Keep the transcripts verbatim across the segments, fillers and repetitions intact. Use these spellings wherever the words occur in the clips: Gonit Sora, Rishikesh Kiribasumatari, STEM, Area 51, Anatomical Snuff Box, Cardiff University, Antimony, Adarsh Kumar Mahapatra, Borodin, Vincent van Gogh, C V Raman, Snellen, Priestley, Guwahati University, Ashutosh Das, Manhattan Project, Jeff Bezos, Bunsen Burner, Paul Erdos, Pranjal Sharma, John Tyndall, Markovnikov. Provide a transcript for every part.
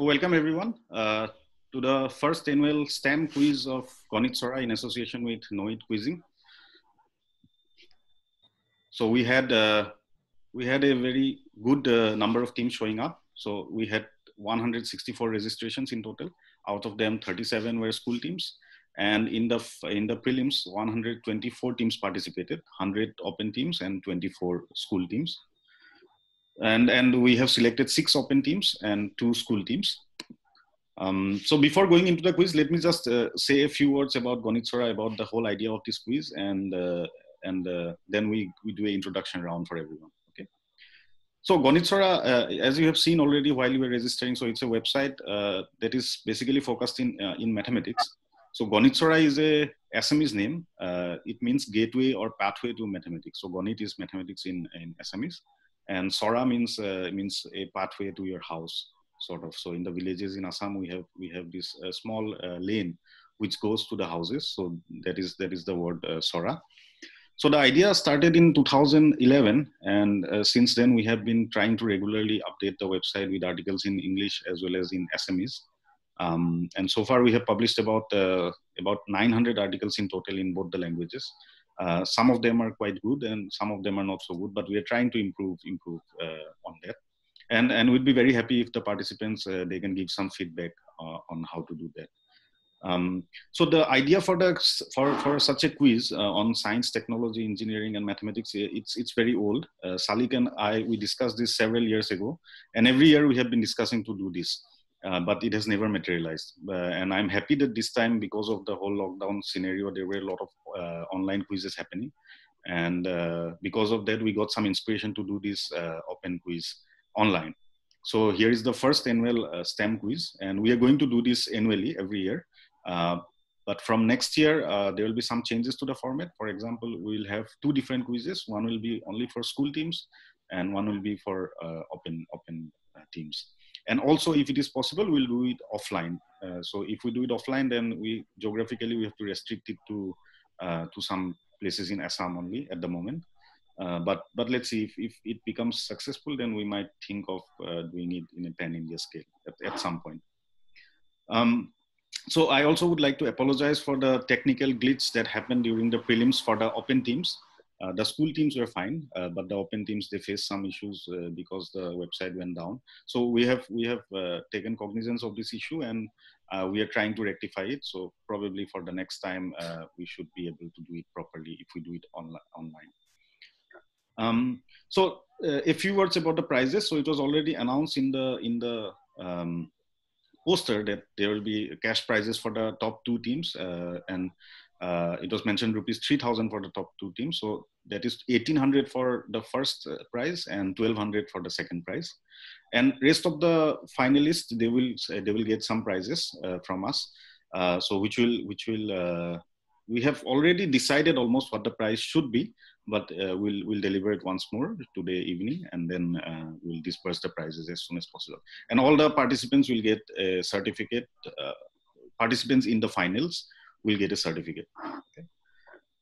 Welcome everyone uh, to the first annual STEM quiz of Gonit Sora in association with Knowit Quizzing. So we had uh, we had a very good uh, number of teams showing up. So we had one hundred sixty-four registrations in total. Out of them, thirty-seven were school teams, and in the in the prelims, one hundred twenty-four teams participated, one hundred open teams and twenty-four school teams. And, and we have selected six open teams and two school teams. Um, so before going into the quiz, let me just uh, say a few words about Gonit Sora, about the whole idea of this quiz, and, uh, and uh, then we, we do an introduction round for everyone, okay? So Gonit Sora, uh, as you have seen already while you were registering, so it's a website uh, that is basically focused in, uh, in mathematics. So Gonit Sora is a Assamese name. Uh, it means gateway or pathway to mathematics. So Gonit is mathematics in, in Assamese. And Sora means uh, means a pathway to your house, sort of. So in the villages in Assam, we have we have this uh, small uh, lane which goes to the houses. So that is that is the word uh, Sora. So the idea started in two thousand eleven, and uh, since then we have been trying to regularly update the website with articles in English as well as in Assamese. Um, and so far we have published about uh, about nine hundred articles in total in both the languages. Uh, some of them are quite good and some of them are not so good, but we are trying to improve improve uh, on that. And, and we'd be very happy if the participants, uh, they can give some feedback uh, on how to do that. Um, so the idea for, the, for, for such a quiz uh, on science, technology, engineering, and mathematics, it's, it's very old. Uh, Salik and I, we discussed this several years ago, and every year we have been discussing to do this. Uh, but it has never materialized. Uh, and I'm happy that this time, because of the whole lockdown scenario, there were a lot of uh, online quizzes happening. And uh, because of that, we got some inspiration to do this uh, open quiz online. So here is the first annual uh, STEM quiz. And we are going to do this annually every year. Uh, but from next year, uh, there will be some changes to the format. For example, we'll have two different quizzes. One will be only for school teams and one will be for uh, open, open uh, teams. And also, if it is possible, we'll do it offline. Uh, so if we do it offline, then we geographically we have to restrict it to uh, to some places in Assam only at the moment. Uh, but but let's see if, if it becomes successful, then we might think of uh, doing it in a pan-India scale at, at some point. Um, so I also would like to apologize for the technical glitch that happened during the prelims for the open teams. Uh, the school teams were fine, uh, but the open teams, they faced some issues uh, because the website went down. So we have we have uh, taken cognizance of this issue, and uh, we are trying to rectify it. So probably for the next time, uh, we should be able to do it properly if we do it on online. Um, so uh, a few words about the prizes. So it was already announced in the in the um, poster that there will be cash prizes for the top two teams, uh, and. Uh, it was mentioned rupees three thousand for the top two teams. So that is eighteen hundred for the first uh, prize and twelve hundred for the second prize. And rest of the finalists, they will uh, they will get some prizes uh, from us. Uh, so which will which will uh, we have already decided almost what the prize should be, but uh, we'll we'll deliver it once more today evening, and then uh, we'll disperse the prizes as soon as possible. And all the participants will get a certificate. Uh, participants in the finals will get a certificate. Okay.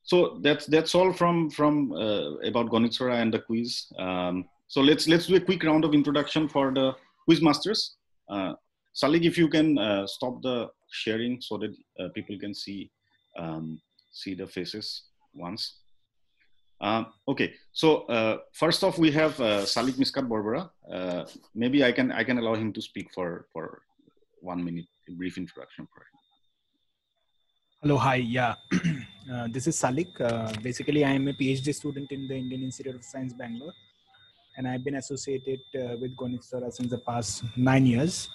So that's that's all from from uh, about Gonit Sora and the quiz. Um, so let's let's do a quick round of introduction for the quiz masters. Uh, Salik, if you can uh, stop the sharing so that uh, people can see um, see the faces once. Uh, okay. So uh, first off, we have uh, Salik Miskat Borbora. Uh, maybe I can I can allow him to speak for for one minute. A brief introduction for him. Hello, hi, yeah. uh, this is Salik. Uh, basically, I am a PhD student in the Indian Institute of Science, Bangalore. And I've been associated uh, with Gonit Sora since the past nine years.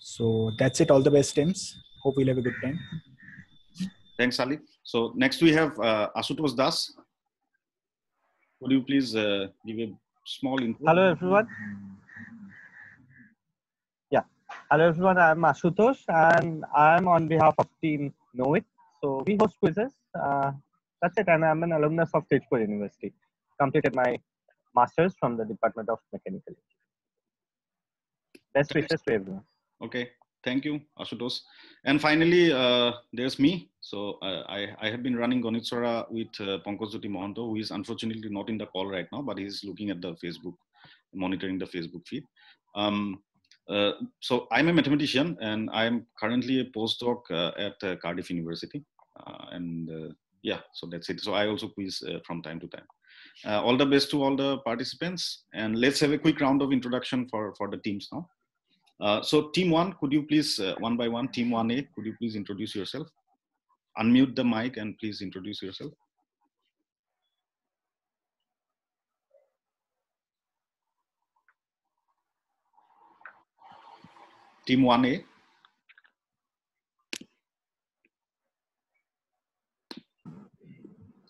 So that's it, all the best, teams. Hope you'll have a good time. Thanks, Salik. So next we have uh, Ashutosh Das. Would you please uh, give a small intro? Hello, everyone. Yeah, hello, everyone. I'm Ashutosh, and I'm on behalf of Team Knowit. So we host quizzes. Uh, that's it. And I'm an alumnus of Tezpur University. Completed my master's from the Department of Mechanical Engineering. Best wishes to everyone. Okay. Thank you, Ashutosh. And finally, uh, there's me. So uh, I, I have been running Gonit Sora with uh, Pankaj Dutta Mahanta, who is unfortunately not in the call right now, but he's looking at the Facebook, monitoring the Facebook feed. Um, Uh, so I'm a mathematician, and I'm currently a postdoc uh, at uh, Cardiff University. Uh, and uh, yeah, so that's it. So I also quiz uh, from time to time. Uh, all the best to all the participants. And let's have a quick round of introduction for, for the teams now. Uh, so team one, could you please, uh, one by one, team one A, could you please introduce yourself? Unmute the mic and please introduce yourself. Team one A.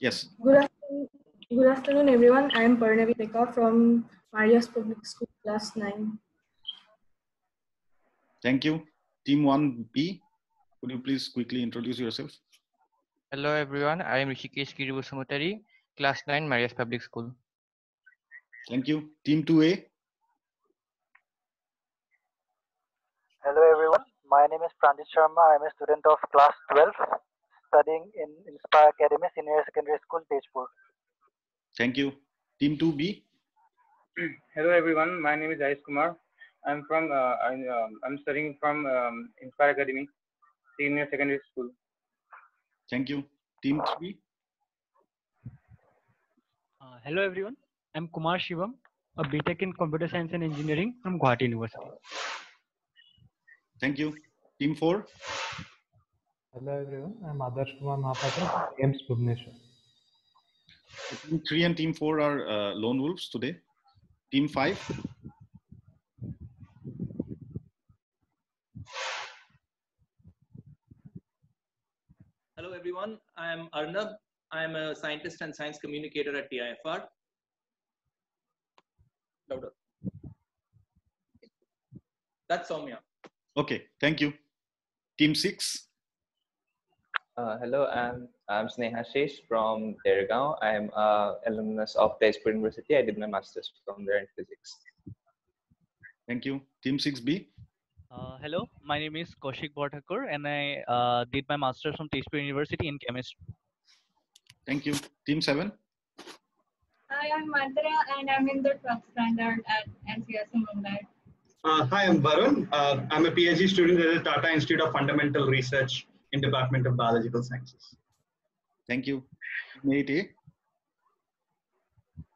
Yes. Good afternoon, good afternoon everyone. I am Parnavi Tika from Maria's Public School, class nine. Thank you. Team one B, could you please quickly introduce yourself? Hello everyone. I am Rishikesh Kiribasumatari, class nine, Maria's Public School. Thank you. Team two A. Hello everyone, my name is Pranjal Sharma. I am a student of class twelve, studying in Inspire Academy Senior Secondary School, Tezpur. Thank you. Team two B. Hello everyone, my name is Aayush Kumar. I am from, uh, I, um, I'm studying from um, Inspire Academy Senior Secondary School. Thank you. Team three. Uh, hello everyone, I am Kumar Shivam, a B Tech in Computer Science and Engineering from Guwahati University. Thank you. Team four. Hello everyone. I'm Adarsh Kumar Mahapatra, A M S Bhubaneswar. Team three and team four are uh, lone wolves today. Team five. Hello everyone. I'm Arnab. I'm a scientist and science communicator at T I F R. Louder. That's Soumya. Okay, thank you. Team six. Uh, hello, I'm, I'm Sneha Shesh from Dergaon. I'm uh, alumnus of Tezpur University. I did my master's from there in physics. Thank you. Team six B. Uh, hello, my name is Kaushik Bhattakur and I uh, did my master's from Tezpur University in chemistry. Thank you. Team seven. Hi, I'm Mantara and I'm in the twelfth standard at N C S M Mumbai. Uh, hi, I'm Varun. Uh, I'm a PhD student at the Tata Institute of Fundamental Research in Department of Biological Sciences. Thank you.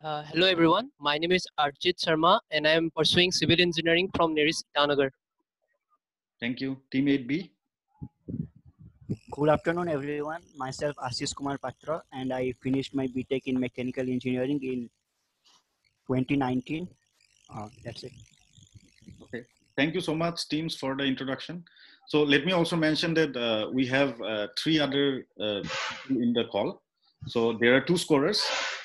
Uh, hello, everyone. My name is Arjit Sharma, and I am pursuing civil engineering from Neris Itanagar. Thank you. Team eight B. Good afternoon, everyone. Myself, Adarsh Kumar Mahapatra, and I finished my B Tech in Mechanical Engineering in twenty nineteen. Uh, that's it. Thank you so much, teams, for the introduction. So let me also mention that uh, we have uh, three other uh, people in the call. So there are two scorers.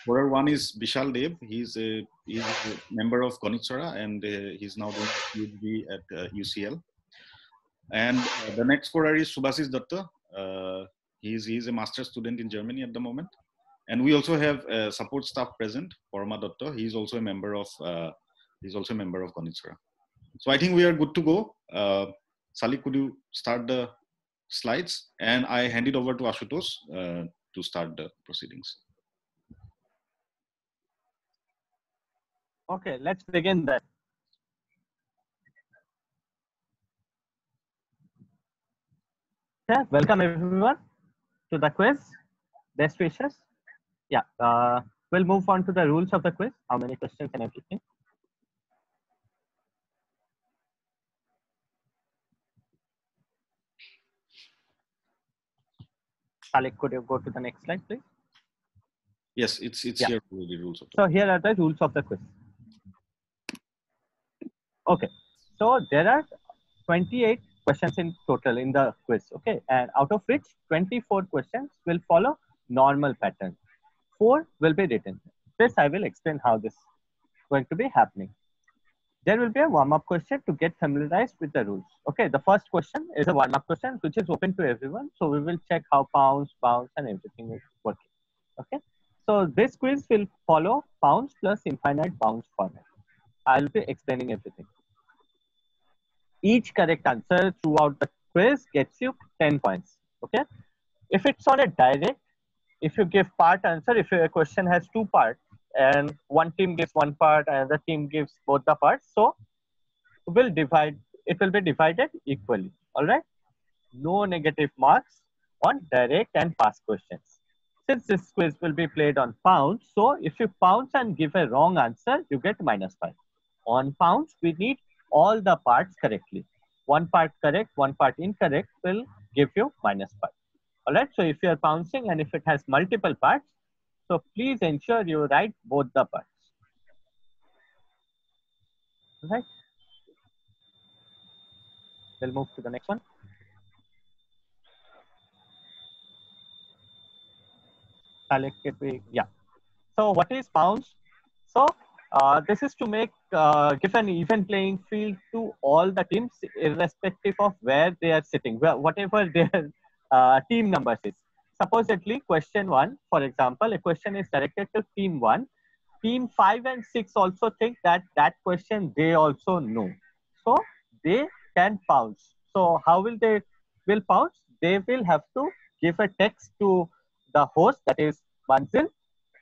Scorer one is Vishal Dev. He's a, he's a member of Gonit Sora, and uh, he's now going to be at uh, U C L. And uh, the next scorer is Subhasis Dutta. Uh, he's, he's a master's student in Germany at the moment. And we also have uh, support staff present, Parma Dutta. He's also a member of, uh, he's also a member of Gonit Sora. So I think we are good to go. Uh, Salik, could you start the slides? And I hand it over to Ashutosh uh, to start the proceedings. Okay, let's begin then. Yeah, welcome everyone to the quiz. Best wishes. Yeah, uh, we'll move on to the rules of the quiz. How many questions and everything. Salik, could you go to the next slide, please? Yes, it's it's yeah. Here the rules of the so here are the rules of the quiz. Okay, so there are twenty-eight questions in total in the quiz. Okay, and out of which twenty-four questions will follow normal pattern. Four will be written. This I will explain how this is going to be happening. There will be a warm-up question to get familiarized with the rules. Okay, the first question is a warm-up question which is open to everyone. So we will check how pounds, bounds, and everything is working. Okay, so this quiz will follow pounds plus infinite bounds format. I'll be explaining everything. Each correct answer throughout the quiz gets you ten points. Okay, if it's on a direct, if you give part answer, if your question has two parts, and one team gives one part, another team gives both the parts. So we'll divide it will be divided equally. All right, no negative marks on direct and past questions. Since this quiz will be played on pounds, so if you pounce and give a wrong answer, you get minus five. On pounds, we need all the parts correctly. One part correct, one part incorrect will give you minus five. All right. So if you are pouncing and if it has multiple parts, so please ensure you write both the parts. All right. We'll move to the next one. Yeah. So what is pounds? So uh, this is to make uh, give an even playing field to all the teams, irrespective of where they are sitting, where whatever their uh, team numbers is. Supposedly, question one, for example, a question is directed to team one. Team five and six also think that that question they also know, so they can pounce. So how will they will pounce? They will have to give a text to the host, that is Manzil,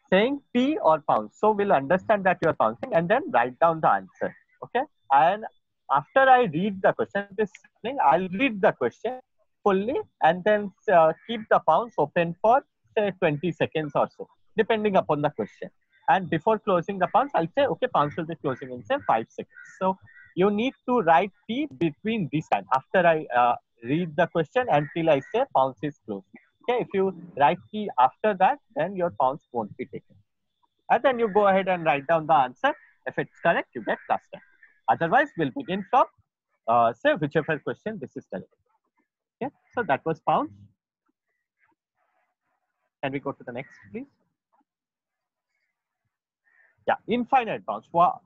saying P or pounce. So we'll understand that you are pouncing and then write down the answer. Okay. And after I read the question, this thing I'll read the question fully and then uh, keep the pounce open for say twenty seconds or so, depending upon the question. And before closing the pounce, I'll say okay, pounce will be closing in say five seconds. So you need to write P between this and after I uh, read the question until I say pounce is closed. Okay, if you write P after that, then your pounce won't be taken. And then you go ahead and write down the answer. If it's correct, you get plus ten. Otherwise, we'll begin from uh, say whichever question this is correct. Okay, so that was pounds. Can we go to the next, please? Yeah, infinite bounds. Wow.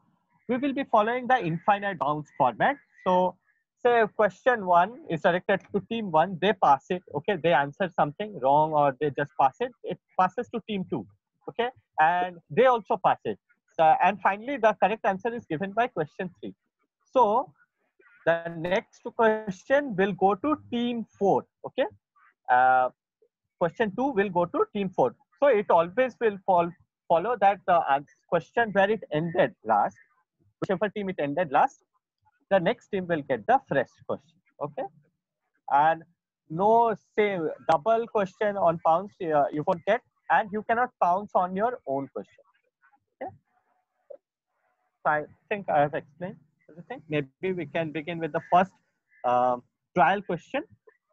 We will be following the infinite bounds format. So say question one is directed to team one, they pass it. Okay, they answer something wrong or they just pass it. It passes to team two. Okay, and they also pass it. So, and finally, the correct answer is given by question three. So the next question will go to team four. Okay, uh, question two will go to team four. So it always will fall follow that the uh, question where it ended last, whichever team it ended last. The next team will get the fresh question, okay? And no, say, double question on pounds uh, you won't get, and you cannot pounce on your own question, okay? So I think I have explained everything. Maybe we can begin with the first uh, trial question.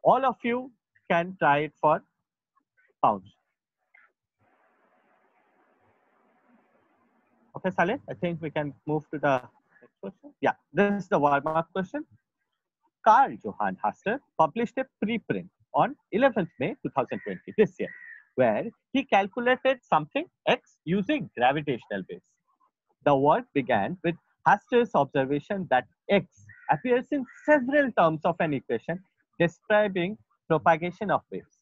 All of you can try it for pounds. Okay, Salik, I think we can move to the question. Yeah, this is the warm-up question. Carl Johan Hasler published a preprint on eleventh May two thousand twenty, this year, where he calculated something X using gravitational waves. The work began with Hasler's observation that X appears in several terms of an equation describing propagation of waves.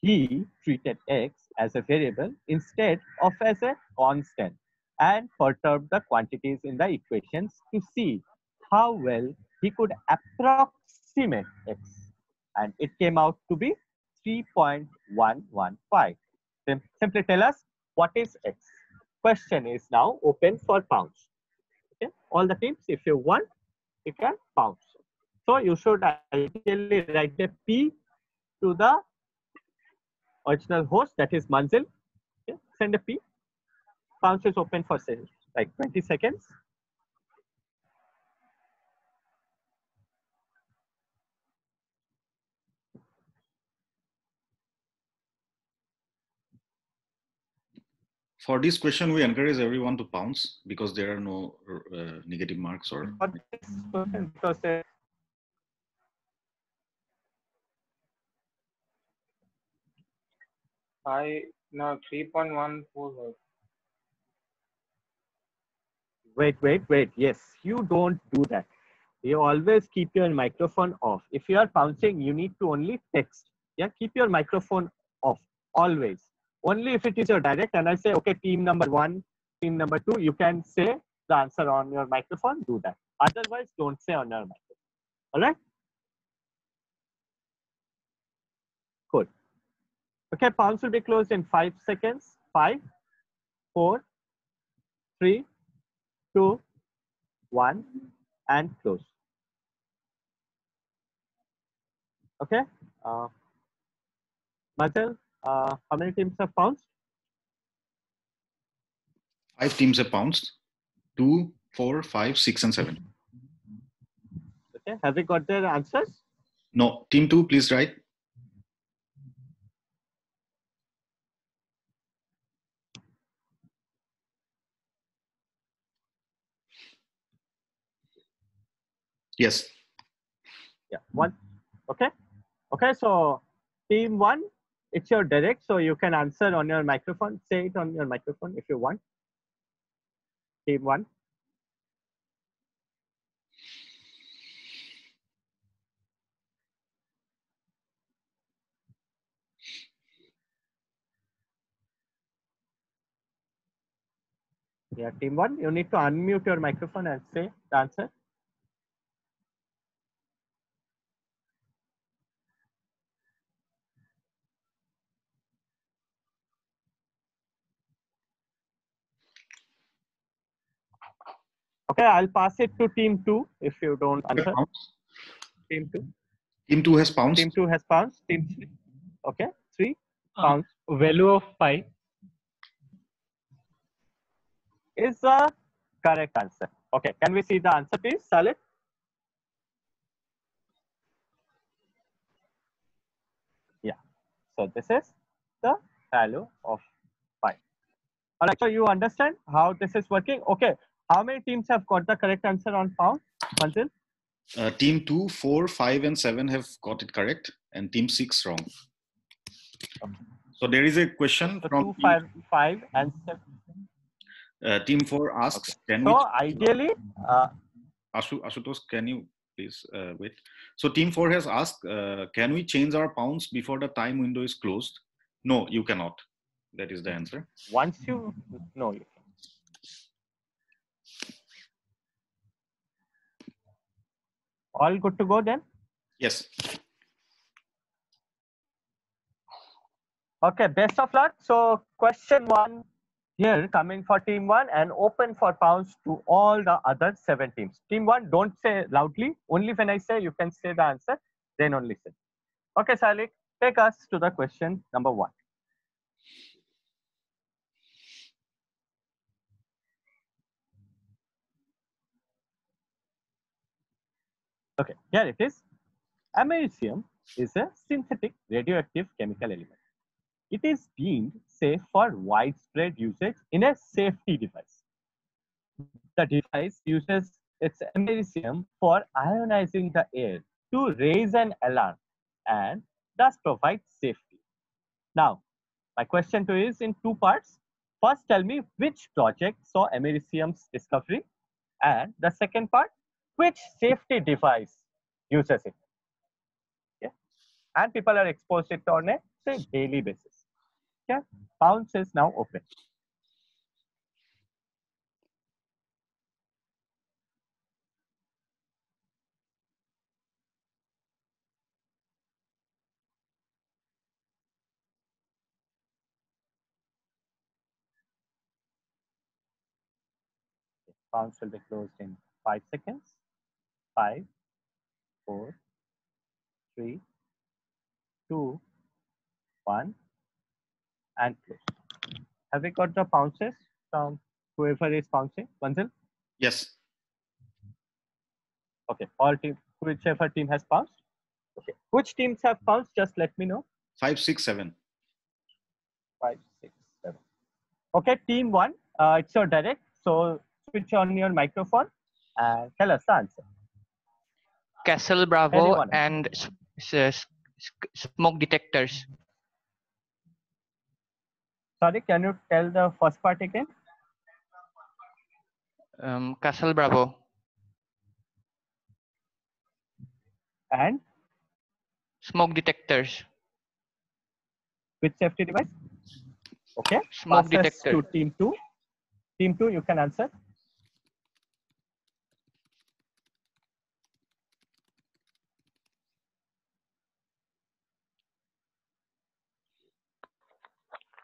He treated X as a variable instead of as a constant, and perturbed the quantities in the equations to see how well he could approximate X. And it came out to be three point one one five. Simply tell us what is X. Question is now open for pounds. Okay? All the teams, if you want, you can pounce. So you should ideally write a P to the original host, that is Manzil. Okay? Send a P. Pounce is open for say like twenty seconds. For this question, we encourage everyone to pounce because there are no uh, negative marks or. For this question, because there I no three point one four. Wait, wait, wait. Yes, you don't do that. You always keep your microphone off. If you are pouncing, you need to only text. Yeah, keep your microphone off always. Only if it is your direct and I say, okay, team number one, team number two, you can say the answer on your microphone, do that. Otherwise, don't say on your microphone. All right? Cool. Okay, pounce will be closed in five seconds. Five, four, three, two, one, and close. Okay. Uh, Manzil, uh, how many teams have pounced? Five teams have pounced. Two, four, five, six, and seven. Okay. Have we got their answers? No. Team two, please write. Yes. Yeah. One. Okay. Okay. So team one, it's your direct. So you can answer on your microphone. Say it on your microphone if you want. Team one. Yeah, team one, you need to unmute your microphone and say the answer. Okay, I'll pass it to team two if you don't answer. Team two. Team two has pounced. Team two has pounced. Team three. Okay, three pounds. Uh, value of pi is the correct answer. Okay, can we see the answer, please, Salik? Yeah. So this is the value of pi. All right. So you understand how this is working? Okay. How many teams have got the correct answer on pound? Manzil? Uh, team two, four, five, and seven have got it correct, and team six wrong. Okay. So there is a question so from two, team five, five, and seven. Uh, team four asks. Okay. Can so we ideally, uh, Ashu, Ashutosh, can you please uh, wait? So team four has asked, uh, can we change our pounds before the time window is closed? No, you cannot. That is the answer. Once you no. You all good to go then? Yes. Okay, best of luck. So question one here coming for team one and open for pounds to all the other seven teams. Team one, don't say loudly. Only when I say you can say the answer, then only say. Okay, Salik, take us to the question number one. Okay, here it is. Americium is a synthetic radioactive chemical element. It is deemed safe for widespread usage in a safety device. The device uses its americium for ionizing the air to raise an alarm and thus provide safety. Now, my question to you is in two parts. First, tell me which project saw americium's discovery, and the second part, which safety device uses it? Okay. And people are exposed to it on a say, daily basis. Okay. Pounds is now open. Okay. Pounds will be closed in five seconds. Five, four, three, two, one, and close. Have we got the pounces from whoever is pouncing? Manzil? Yes. Okay. All team, whichever team has pounced. Okay. Which teams have pounced? Just let me know. Five, six, seven. Five, six, seven. Okay. Team one. Uh, it's your direct. So switch on your microphone and tell us the answer. Castle Bravo. Anyone? And smoke detectors. Sorry, can you tell the first part again? Um, Castle Bravo. And? Smoke detectors. Which safety device? Okay. Smoke detector. To team two. Team two, you can answer.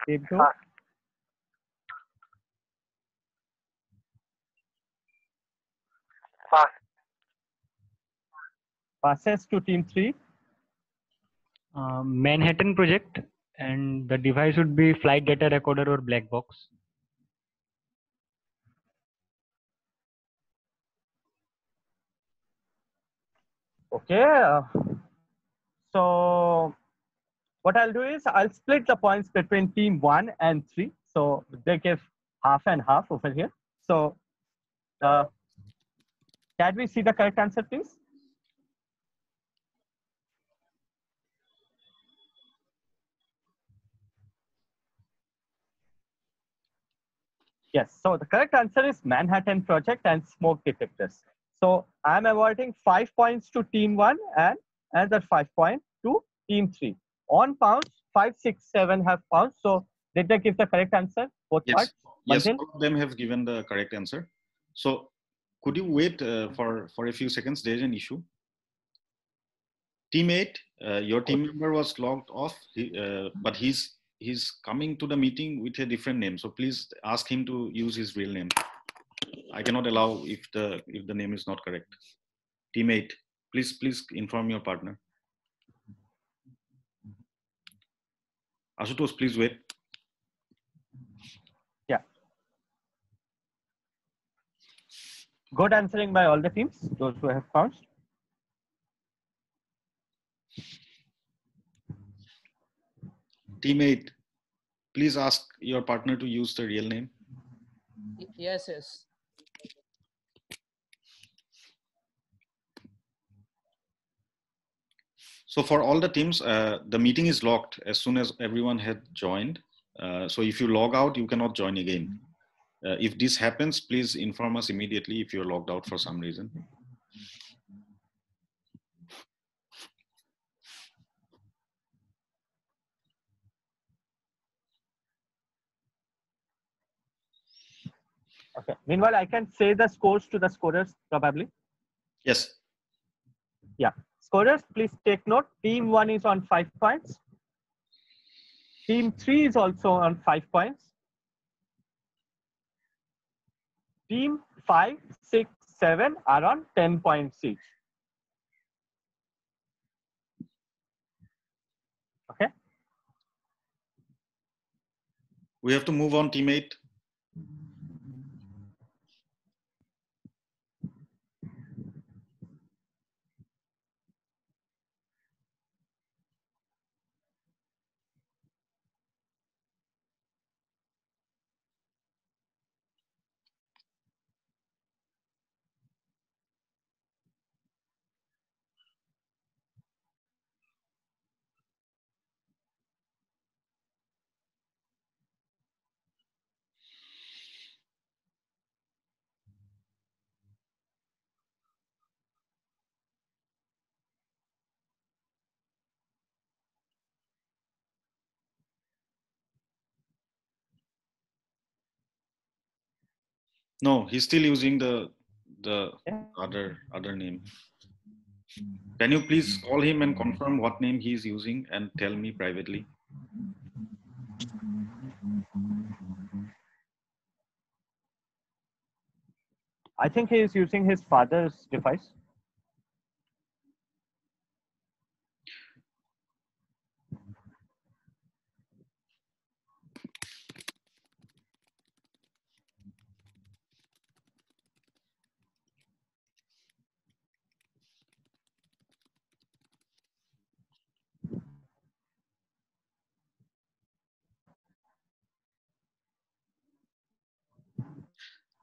Team two. Pass. Passes to team three. uh, Manhattan Project, and the device would be flight data recorder or black box. Okay, so what I'll do is I'll split the points between team one and three. So they give half and half over here. So uh, can we see the correct answer, please? Yes, so the correct answer is Manhattan Project and smoke detectors. So I'm awarding five points to team one and another five points to team three. On pounds, five, six, seven have pounds. So did they give the correct answer? Both yes. Parts? Yes, both of them have given the correct answer. So could you wait uh, for, for a few seconds? There's an issue. Team eight, uh, your team member was logged off, he, uh, but he's, he's coming to the meeting with a different name. So please ask him to use his real name. I cannot allow if the if the name is not correct. Teammate, please please inform your partner. Ashutosh, please wait. Yeah. Good answering by all the teams, those who have pounced. Teammate, please ask your partner to use the real name. Yes, yes. So for all the teams, uh, the meeting is locked as soon as everyone had joined. Uh, so if you log out, you cannot join again. Uh, if this happens, please inform us immediately if you're logged out for some reason. Okay. Meanwhile, I can say the scores to the scorers probably. Yes. Yeah. Scorers, please take note. Team one is on five points. Team three is also on five points. Team five, six, seven are on ten points each. Okay. We have to move on, team eight. No, he's still using the the yeah. other other name. Can you please call him and confirm what name he is using and tell me privately? I think he is using his father's device.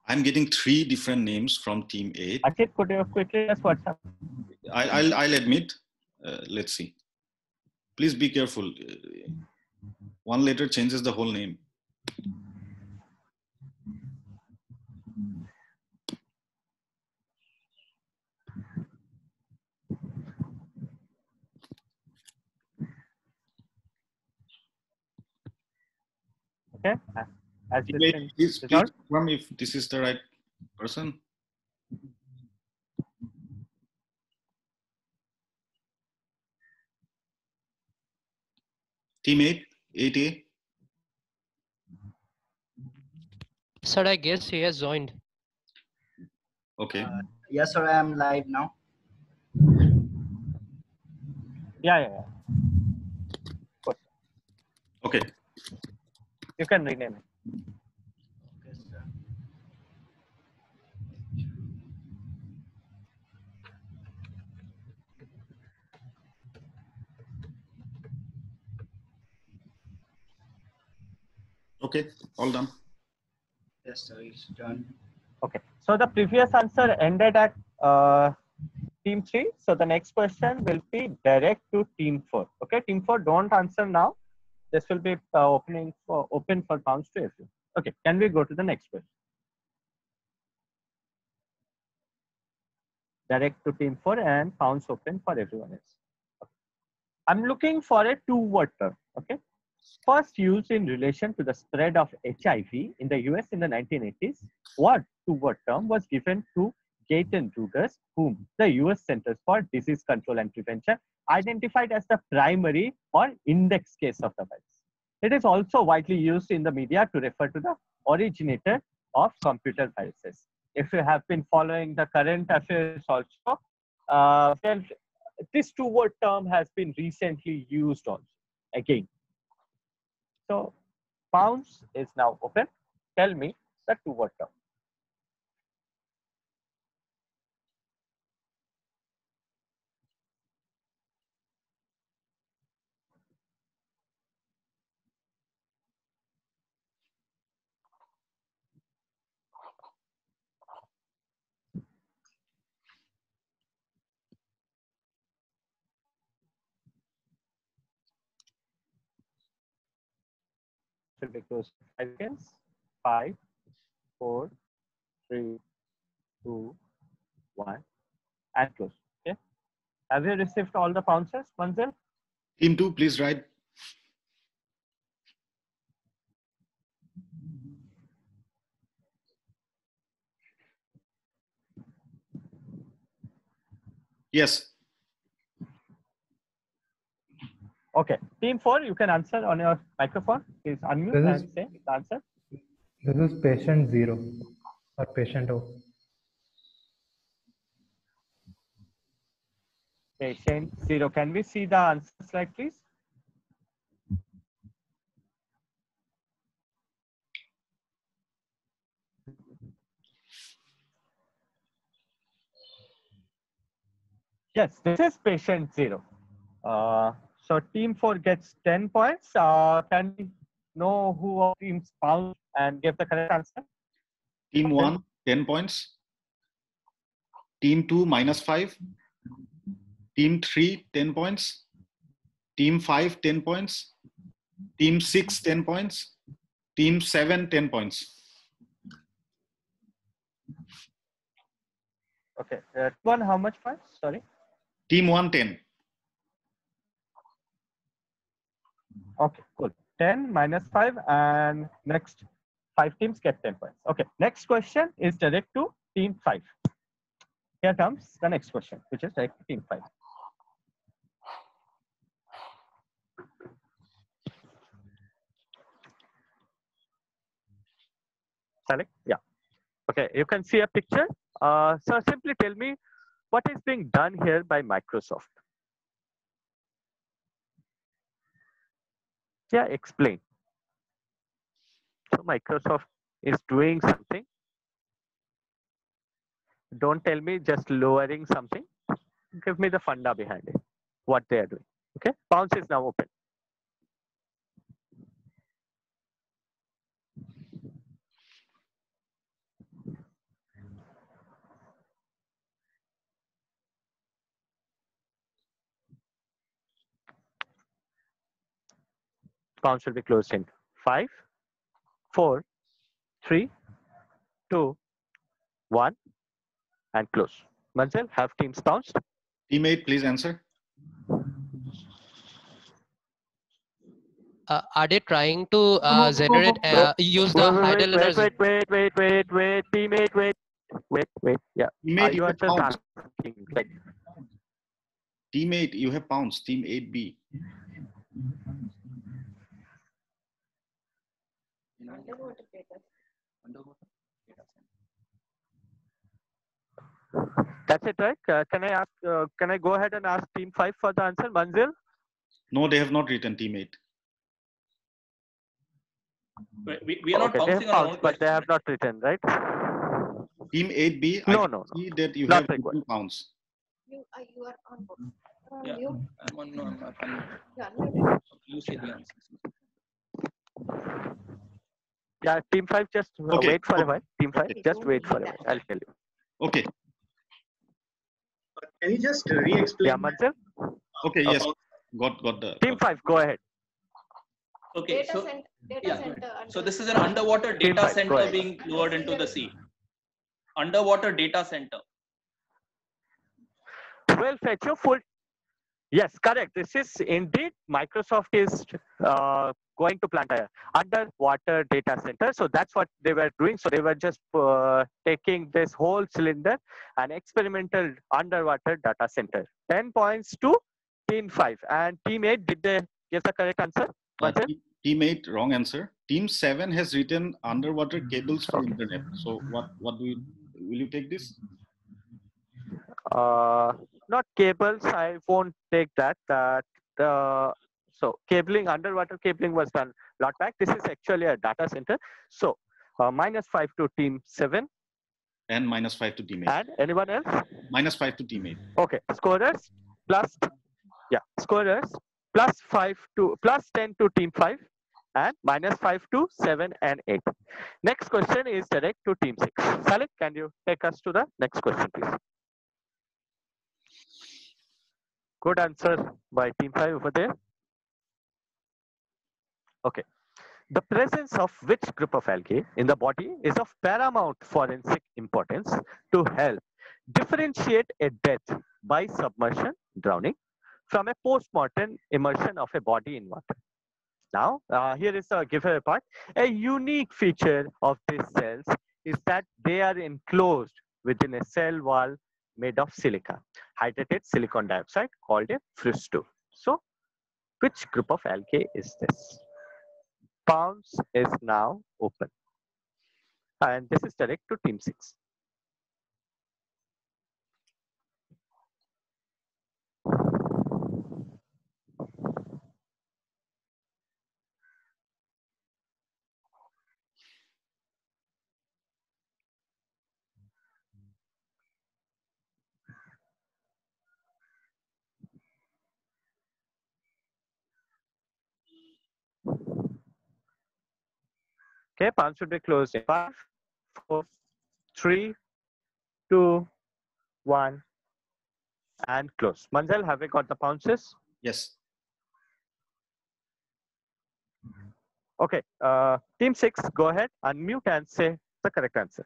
I'm getting three different names from team eight. Actually, could you quickly ask WhatsApp? I, I'll, I'll admit. Uh, let's see. Please be careful. One letter changes the whole name. Okay. As please, please confirm if this is the right person. Teammate, eight A. Sir, I guess he has joined. Okay. Uh, yes, sir, I am live now. Yeah, yeah, yeah. Okay. You can rename it. Okay, all done. Yes, sir, it's done. Okay, so the previous answer ended at uh, team three. So the next question will be direct to team four. Okay, team four, don't answer now. This will be uh, opening for open for rounds to everyone. Okay, can we go to the next question? Direct to team four and rounds open for everyone else. Okay. I'm looking for a two-word term. Okay. First used in relation to the spread of H I V in the U S in the nineteen eighties, what two-word term was given to Gate and Rudess, whom the U S Centers for Disease Control and Prevention identified as the primary or index case of the virus. It is also widely used in the media to refer to the originator of computer viruses. If you have been following the current affairs also, uh, well, this two-word term has been recently used also again. So, pounds is now open. Tell me the two-word term. Should be close to five seconds. Five, four, three, two, one, and close. Okay. Have you received all the pouncers, Manzil? Team two, please write. Yes. Okay, team four, you can answer on your microphone. Please unmute this and is, say the answer. This is patient zero or patient O. Patient zero. Can we see the answer slide, please? Yes, this is patient zero. Uh, So team four gets ten points. Uh, can we know who of teams found and give the correct answer? Team one, ten points. Team two, minus five. Team three, ten points. Team five, ten points. Team six, ten points. Team seven, ten points. Okay. Uh, one, how much points? Sorry. Team one, ten. Okay, cool. ten minus five, and next five teams get ten points. Okay, next question is direct to team five. Here comes the next question, which is direct to team five. Salik? Yeah. Okay, you can see a picture. Uh, so simply tell me what is being done here by Microsoft. Yeah, explain. So Microsoft is doing something. Don't tell me just lowering something. Give me the funda behind it, what they are doing. Okay, bounce is now open. Bounce should be closed in five, four, three, two, one, and close. Manzil, have teams bounced? Team eight, please answer. Uh, are they trying to uh, generate uh, use the idle? Wait, wait, wait, wait, wait, wait, team eight, wait, wait, wait. Yeah, teammate, you, you have pounced. Like... Team eight, you have pounced. Team eight B. Underwater data. Underwater data. That's it, right? Uh, can I ask? Uh, can I go ahead and ask Team Five for the answer, Manzil? No, they have not written Team Eight. We, we are okay, not bouncing on, but they have not written, right? Team eight B. No, I no, see no. That you not have two pounds. You, uh, you are on board. Uh, yeah, you? I'm on. No, I'm not. I'm not. Yeah, no. You see the answers. Yeah, team five. Just okay. wait for okay. a while. Team five. Okay. Just wait for a while. I'll tell you. Okay. Can you just re-explain? Yeah, Manzil. Okay. Yes. Okay. Got. Got the. Team five. Go ahead. Okay. Data so. Center. Data yeah. center so this is an underwater data five, center being lowered into the sea. Underwater data center. Well, fetch your full. Yes, correct. This is indeed Microsoft is uh, going to plant a underwater data center. So that's what they were doing. So they were just uh, taking this whole cylinder, an experimental underwater data center. Ten points to team five and team eight. Did they give the correct answer? Uh, team eight, wrong answer. Team seven has written underwater cables for okay. internet. So what what do you will you take this? Uh, not cables. I won't take that. That uh, so cabling, underwater cabling was done a lot back. This is actually a data center. So uh, minus five to team seven. And minus five to team eight. And anyone else? Minus five to team eight. Okay. Scorers plus yeah scorers. Plus five to plus ten to team five, and minus five to seven and eight. Next question is direct to team six. Salik, can you take us to the next question, please? Good answer by team five over there. Okay, the presence of which group of algae in the body is of paramount forensic importance to help differentiate a death by submersion, drowning, from a post-mortem immersion of a body in water. Now, uh, here is the giveaway part. A unique feature of these cells is that they are enclosed within a cell wall made of silica, hydrated silicon dioxide, called a frustum. So, which group of algae is this? Pounds is now open. And this is direct to team six. Okay, pounds should be closed in five, four, three, two, one, and close. Manzil, have you got the pounces? Yes. Okay, uh, team six, go ahead, unmute and say the correct answer.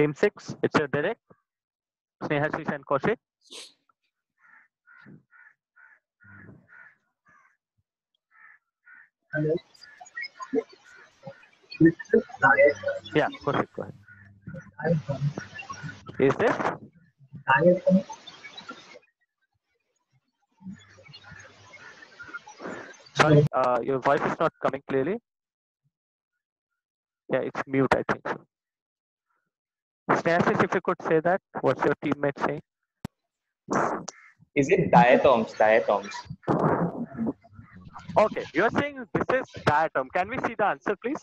Team six, it's a direct. Snehashish and Kaushik. Hello. Yeah, Kaushik, go ahead. Diatoms. Is this? Diatoms. Sorry, uh, your voice is not coming clearly. Yeah, it's mute, I think so. Snehashish, if you could say that, what's your teammate saying? Is it diatoms? Diatoms. Okay, you are saying this is diatom. Can we see the answer, please?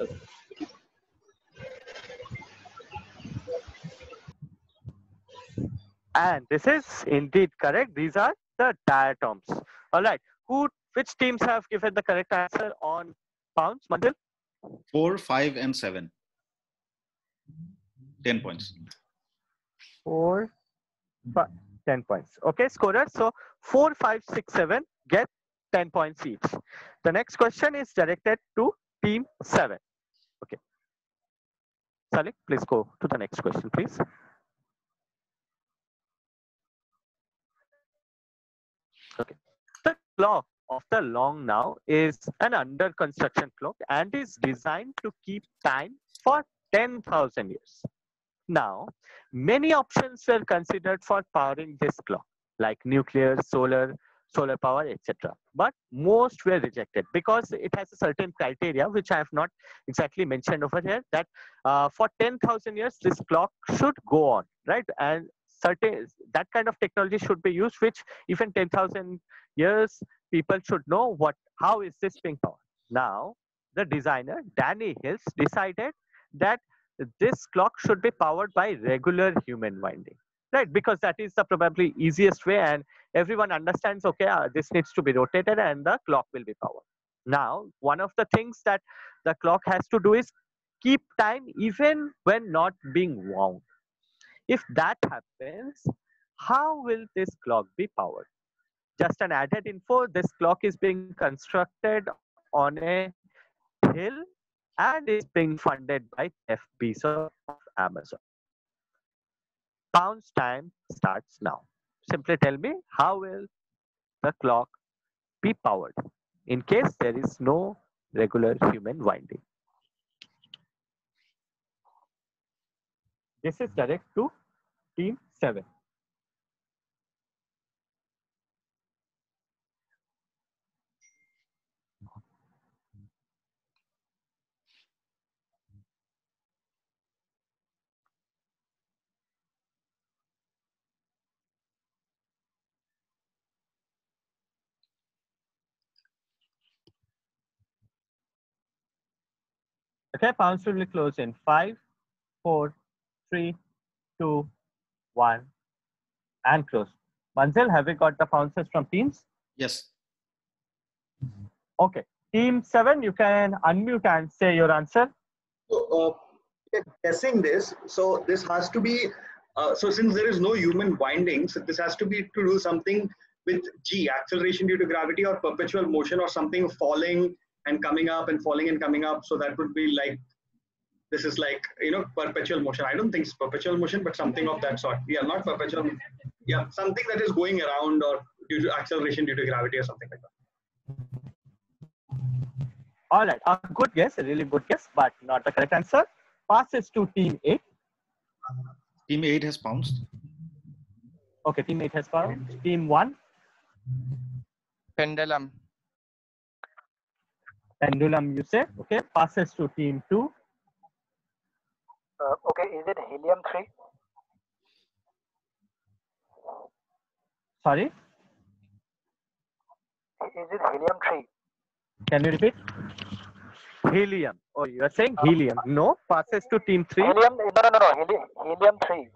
Okay. And this is indeed correct. These are the diatoms. All right. Who? Which teams have given the correct answer on pounds? Manzil? Four, five, and seven. ten points. Four, five, ten points. Okay, scorers. So four, five, six, seven get ten points each. The next question is directed to team seven. Okay. Salik, please go to the next question, please. Okay. The clock of the long now is an under construction clock and is designed to keep time for ten thousand years. Now, many options were considered for powering this clock, like nuclear, solar, solar power, et cetera. But most were rejected because it has a certain criteria which I have not exactly mentioned over here, that uh, for ten thousand years this clock should go on, right? And certain that kind of technology should be used, which even ten thousand years people should know what how is this being powered. Now the designer Danny Hills decided that this clock should be powered by regular human winding, right? Because that is the probably easiest way, and everyone understands, okay, uh, this needs to be rotated and the clock will be powered. Now, one of the things that the clock has to do is keep time even when not being wound. If that happens, how will this clock be powered? Just an added info, this clock is being constructed on a hill and is being funded by Jeff Bezos of Amazon. Bounce time starts now. Simply tell me, how will the clock be powered in case there is no regular human winding? This is direct to team seven. Okay, pounds will be closed in five, four, three, two, one, and close. Manzil, have we got the pounces from teams? Yes. Okay, team seven, you can unmute and say your answer. So, uh, guessing this, so this has to be, uh, so since there is no human windings, this has to be to do something with G, acceleration due to gravity or perpetual motion or something falling and coming up and falling and coming up. So that would be like, this is like, you know, perpetual motion. I don't think it's perpetual motion, but something of that sort. Yeah, not perpetual. Yeah, something that is going around or due to acceleration due to gravity or something like that. All right, a good guess, a really good guess, but not the correct answer. Passes to team eight. Team eight has pounced. Okay, team eight has pounced. Team one. Pendulum. Pendulum, you say. Okay, passes to team two. Uh, okay, is it helium three? Sorry? Is it helium three? Can you repeat? Helium. Oh, you are saying helium. No, passes to team three. Helium, no, no, no, no. Helium, helium three.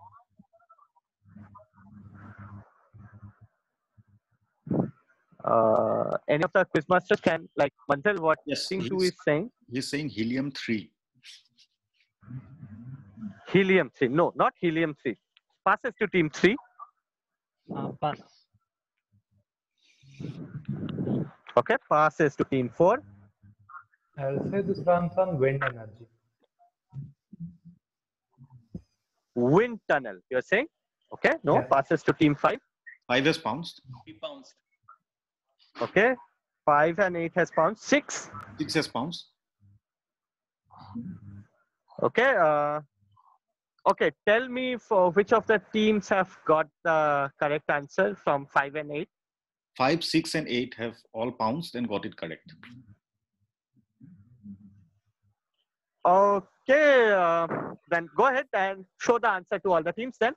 Uh, any of the quizmasters can, like Manzil, what yes, thing two is saying? He's saying helium three. Helium three. No, not helium three. Passes to team three. Uh, pass. Okay, passes to team four. I'll say this runs on wind energy. Wind tunnel, you're saying? Okay, no, yes. Passes to team five. Five is pounced. He pounced. Okay, five and eight has pounced. Six. Six has pounced. Okay. Uh, okay. Tell me for which of the teams have got the correct answer from five and eight. Five, six, and eight have all pounced and got it correct. Okay. Uh, then go ahead and show the answer to all the teams then.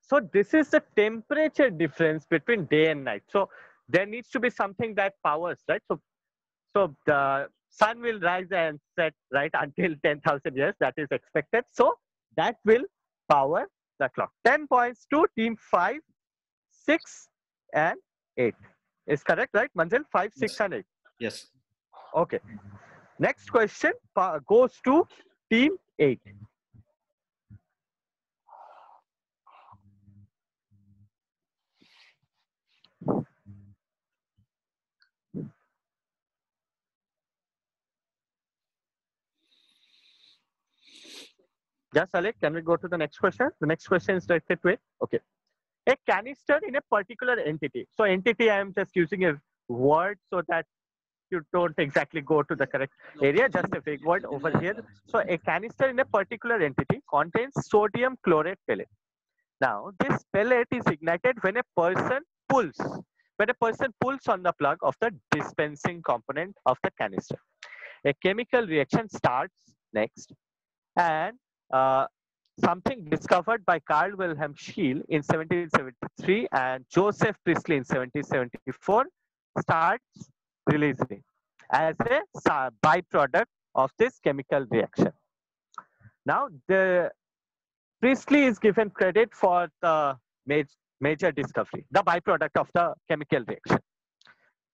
So this is the temperature difference between day and night. So there needs to be something that powers, right? So, so the sun will rise and set, right, until ten thousand years. That is expected. So that will power the clock. ten points to team five, six, and eight. Is correct, right, Manzil? five, yes. six, and eight. Yes. Okay. Next question goes to team eight. Yes, Alec, can we go to the next question? The next question is directed to it. Okay. A canister in a particular entity. So entity, I am just using a word so that you don't exactly go to the correct area, just a big word over here. So a canister in a particular entity contains sodium chlorate pellet. Now this pellet is ignited when a person pulls, when a person pulls on the plug of the dispensing component of the canister. A chemical reaction starts next, and uh, something discovered by Carl Wilhelm Scheele in seventeen seventy-three and Joseph Priestley in seventeen seventy-four starts releasing as a byproduct of this chemical reaction. Now, the Priestley is given credit for the major, major discovery, the byproduct of the chemical reaction.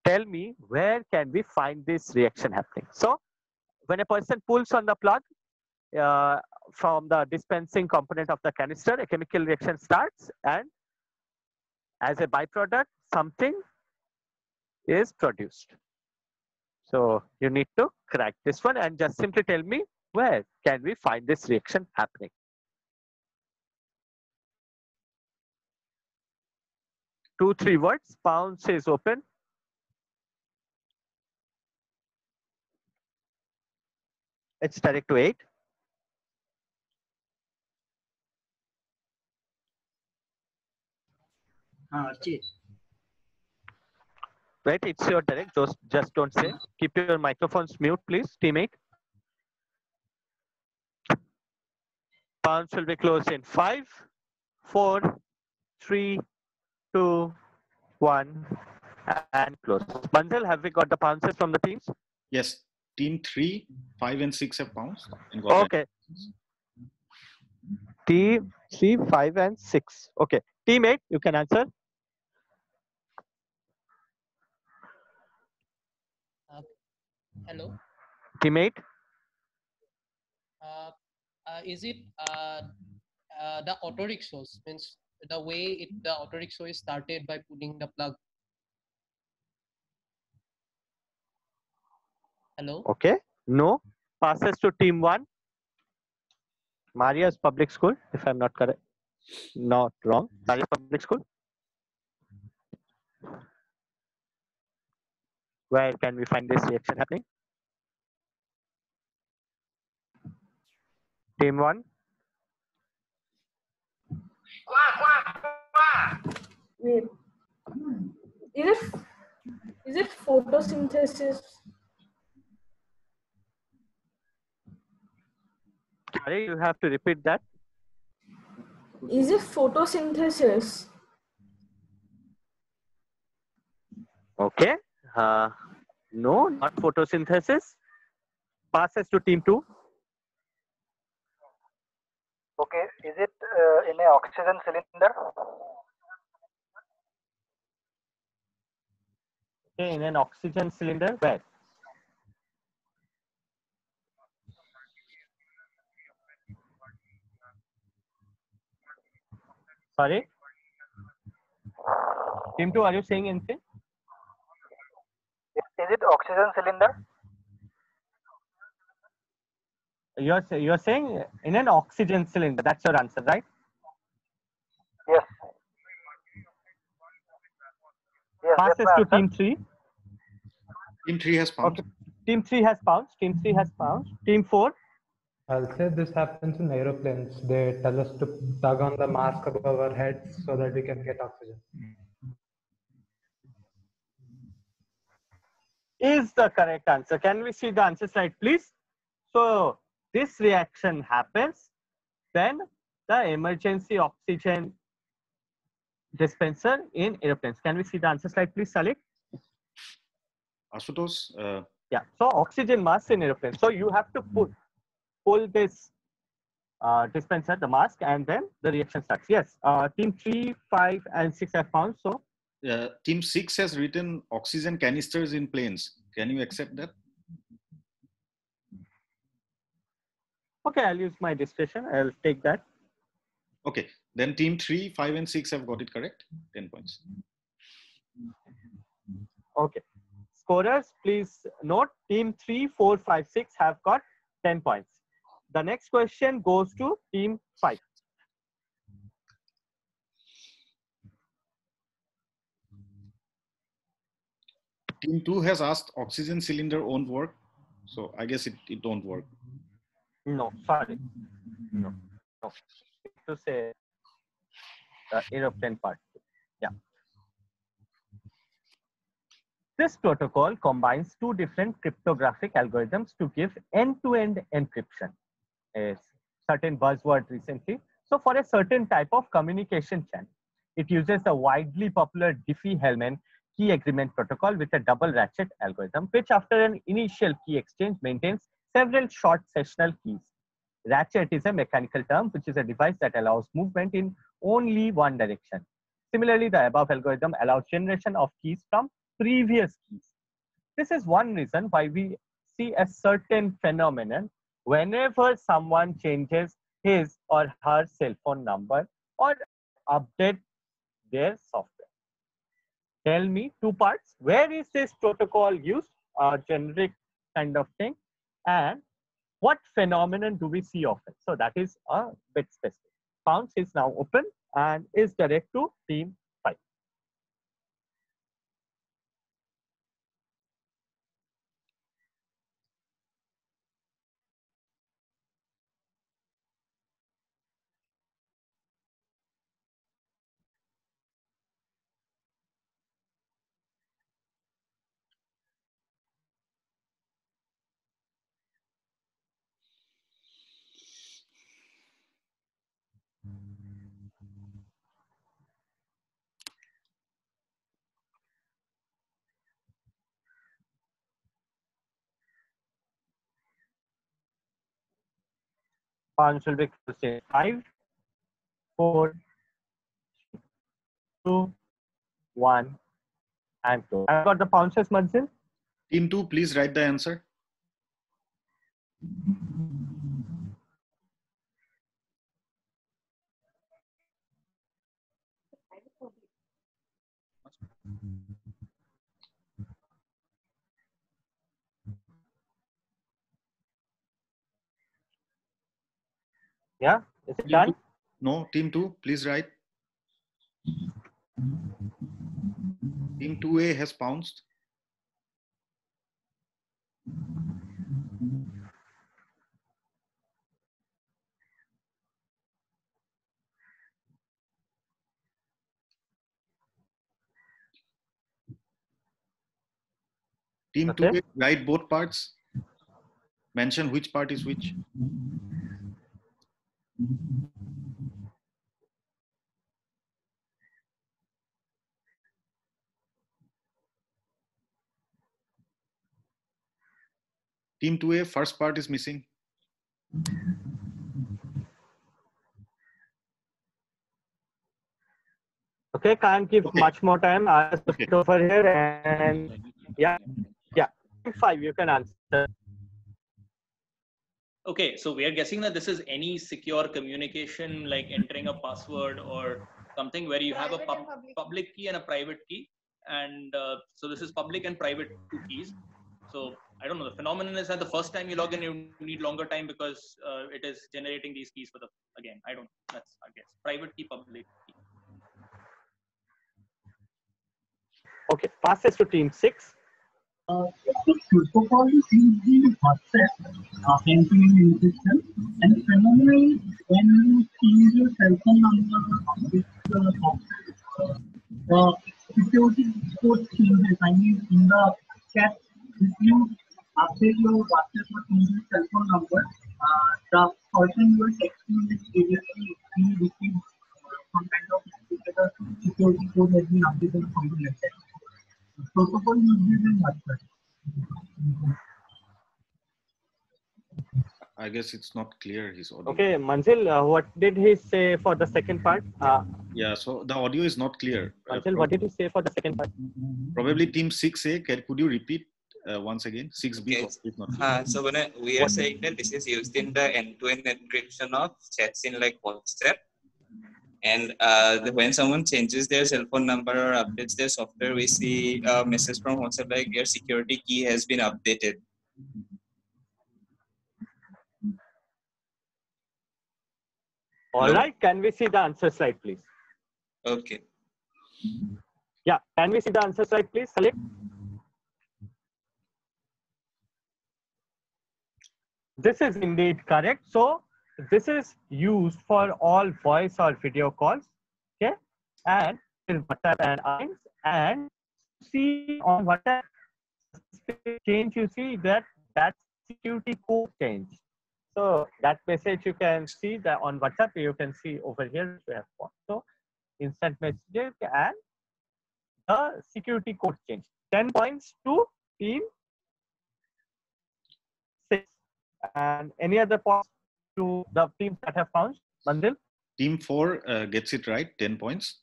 Tell me, where can we find this reaction happening? So, when a person pulls on the plug uh, from the dispensing component of the canister, a chemical reaction starts, and as a byproduct, something is produced. So, you need to crack this one and just simply tell me, where can we find this reaction happening? Two, three words. Pounce is open. It's direct to eight. Ah, cheers. Right, it's your direct. Just, just don't say. Keep your microphones mute, please, teammate. Pounds will be closed in five, four, three, two, one, and close. Manzil, have we got the pounces from the teams? Yes. Team three, five, and six have pounds. Okay. Team three, five, and six. Okay. Team eight, you can answer. Uh, hello. Team eight. Uh, uh, is it uh, uh, the auto rickshaws? Means the way it, the auto rickshaw is started by putting the plug. Hello. Okay. No. Passes to team one. Maria's Public School, if I'm not correct, not wrong. Maria's Public School. Where can we find this reaction happening? Team one. Wait. Is it? Is it photosynthesis? Sorry, you have to repeat that. Is it photosynthesis? Okay. Uh, no, not photosynthesis. Passes to team two. Okay. Is it uh, in an oxygen cylinder? Okay, in an oxygen cylinder. Where? Sorry? Team two, are you saying anything? Is it oxygen cylinder? You're, you're saying in an oxygen cylinder. That's your answer, right? Yes. Yes. Passes to team three. Team three has pounds. Okay. Team three has pounds. Team three has pounds. Team four. I'll say this happens in aeroplanes. They tell us to tug on the mask above our heads so that we can get oxygen. Is the correct answer. Can we see the answer slide, please? So this reaction happens when the emergency oxygen dispenser in aeroplanes. Can we see the answer slide, please, Salik? Ashutosh. Uh... Yeah. So oxygen mask in aeroplanes. So you have to put. Pull this uh, dispenser, the mask, and then the reaction starts. Yes, uh, team three, five, and six have found. So, uh, team six has written oxygen canisters in planes. Can you accept that? Okay, I'll use my discretion. I'll take that. Okay, then team three, five, and six have got it correct. Ten points. Okay, scorers, please note team three, four, five, six have got ten points. The next question goes to team five. Team two has asked oxygen cylinder won't work. So I guess it, it don't work. No, sorry. No. no. To say the aeroplane part. Yeah. This protocol combines two different cryptographic algorithms to give end-to-end encryption. A certain buzzword recently. So for a certain type of communication channel, it uses the widely popular Diffie-Hellman key agreement protocol with a double ratchet algorithm, which after an initial key exchange maintains several short sessional keys. Ratchet is a mechanical term, which is a device that allows movement in only one direction. Similarly, the above algorithm allows generation of keys from previous keys. This is one reason why we see a certain phenomenon whenever someone changes his or her cell phone number or updates their software. Tell me two parts. Where is this protocol used? A generic kind of thing. And what phenomenon do we see often? So that is a bit specific. Pounce is now open and is direct to team five. Pounce will be closing five, four, two, one, and two. I've got the pounces, Manzil. Team two, please write the answer. Yeah, is it done? No, team two, please write. Team two A has pounced. Team okay. two A, write both parts. Mention which part is which. Team two A, first part is missing. Okay, can't give okay. much more time. I'll just okay. put over here and yeah, yeah. Five, you can answer. Okay, so we are guessing that this is any secure communication, like entering a password or something where you have a pub public. public key and a private key. And uh, so this is public and private two keys. So I don't know, the phenomenon is that the first time you log in, you need longer time because uh, it is generating these keys for the, again, I don't know, that's I guess. Private key, public key. Okay, pass this to team six. Uh, the protocol is used in WhatsApp, uh, end-to-end encryption, and the phenomenon is when you change your cell phone number with the software, security code changes. I mean, in the chat, if you update your WhatsApp or change your cell phone number, uh, the person you are texting with previously will receive some kind of indicator security code has been updated or something like that. Protocol used in WhatsApp. I guess it's not clear his audio. Okay, Manzil, uh, what did he say for the second part? Uh, yeah, so the audio is not clear. Manzil, uh, what did he say for the second part? Probably team six A, can, could you repeat uh, once again? six B, okay. If not uh, so when I, we are what? saying that this is used in the end-to-end encryption of chats in like WhatsApp. And uh, the, when someone changes their cell phone number or updates their software, we see a message from WhatsApp like your security key has been updated. All Hello? right. Can we see the answer slide, please? Okay. Yeah. Can we see the answer slide, please? Salik? This is indeed correct. So this is used for all voice or video calls, okay? And in WhatsApp and lines, and see on WhatsApp change, you see that that's security code change. So that message you can see that on WhatsApp, you can see over here we have also instant messages and the security code change. Ten points to team six. And any other points to the teams that have found? Manzil? Team four uh, gets it right, ten points.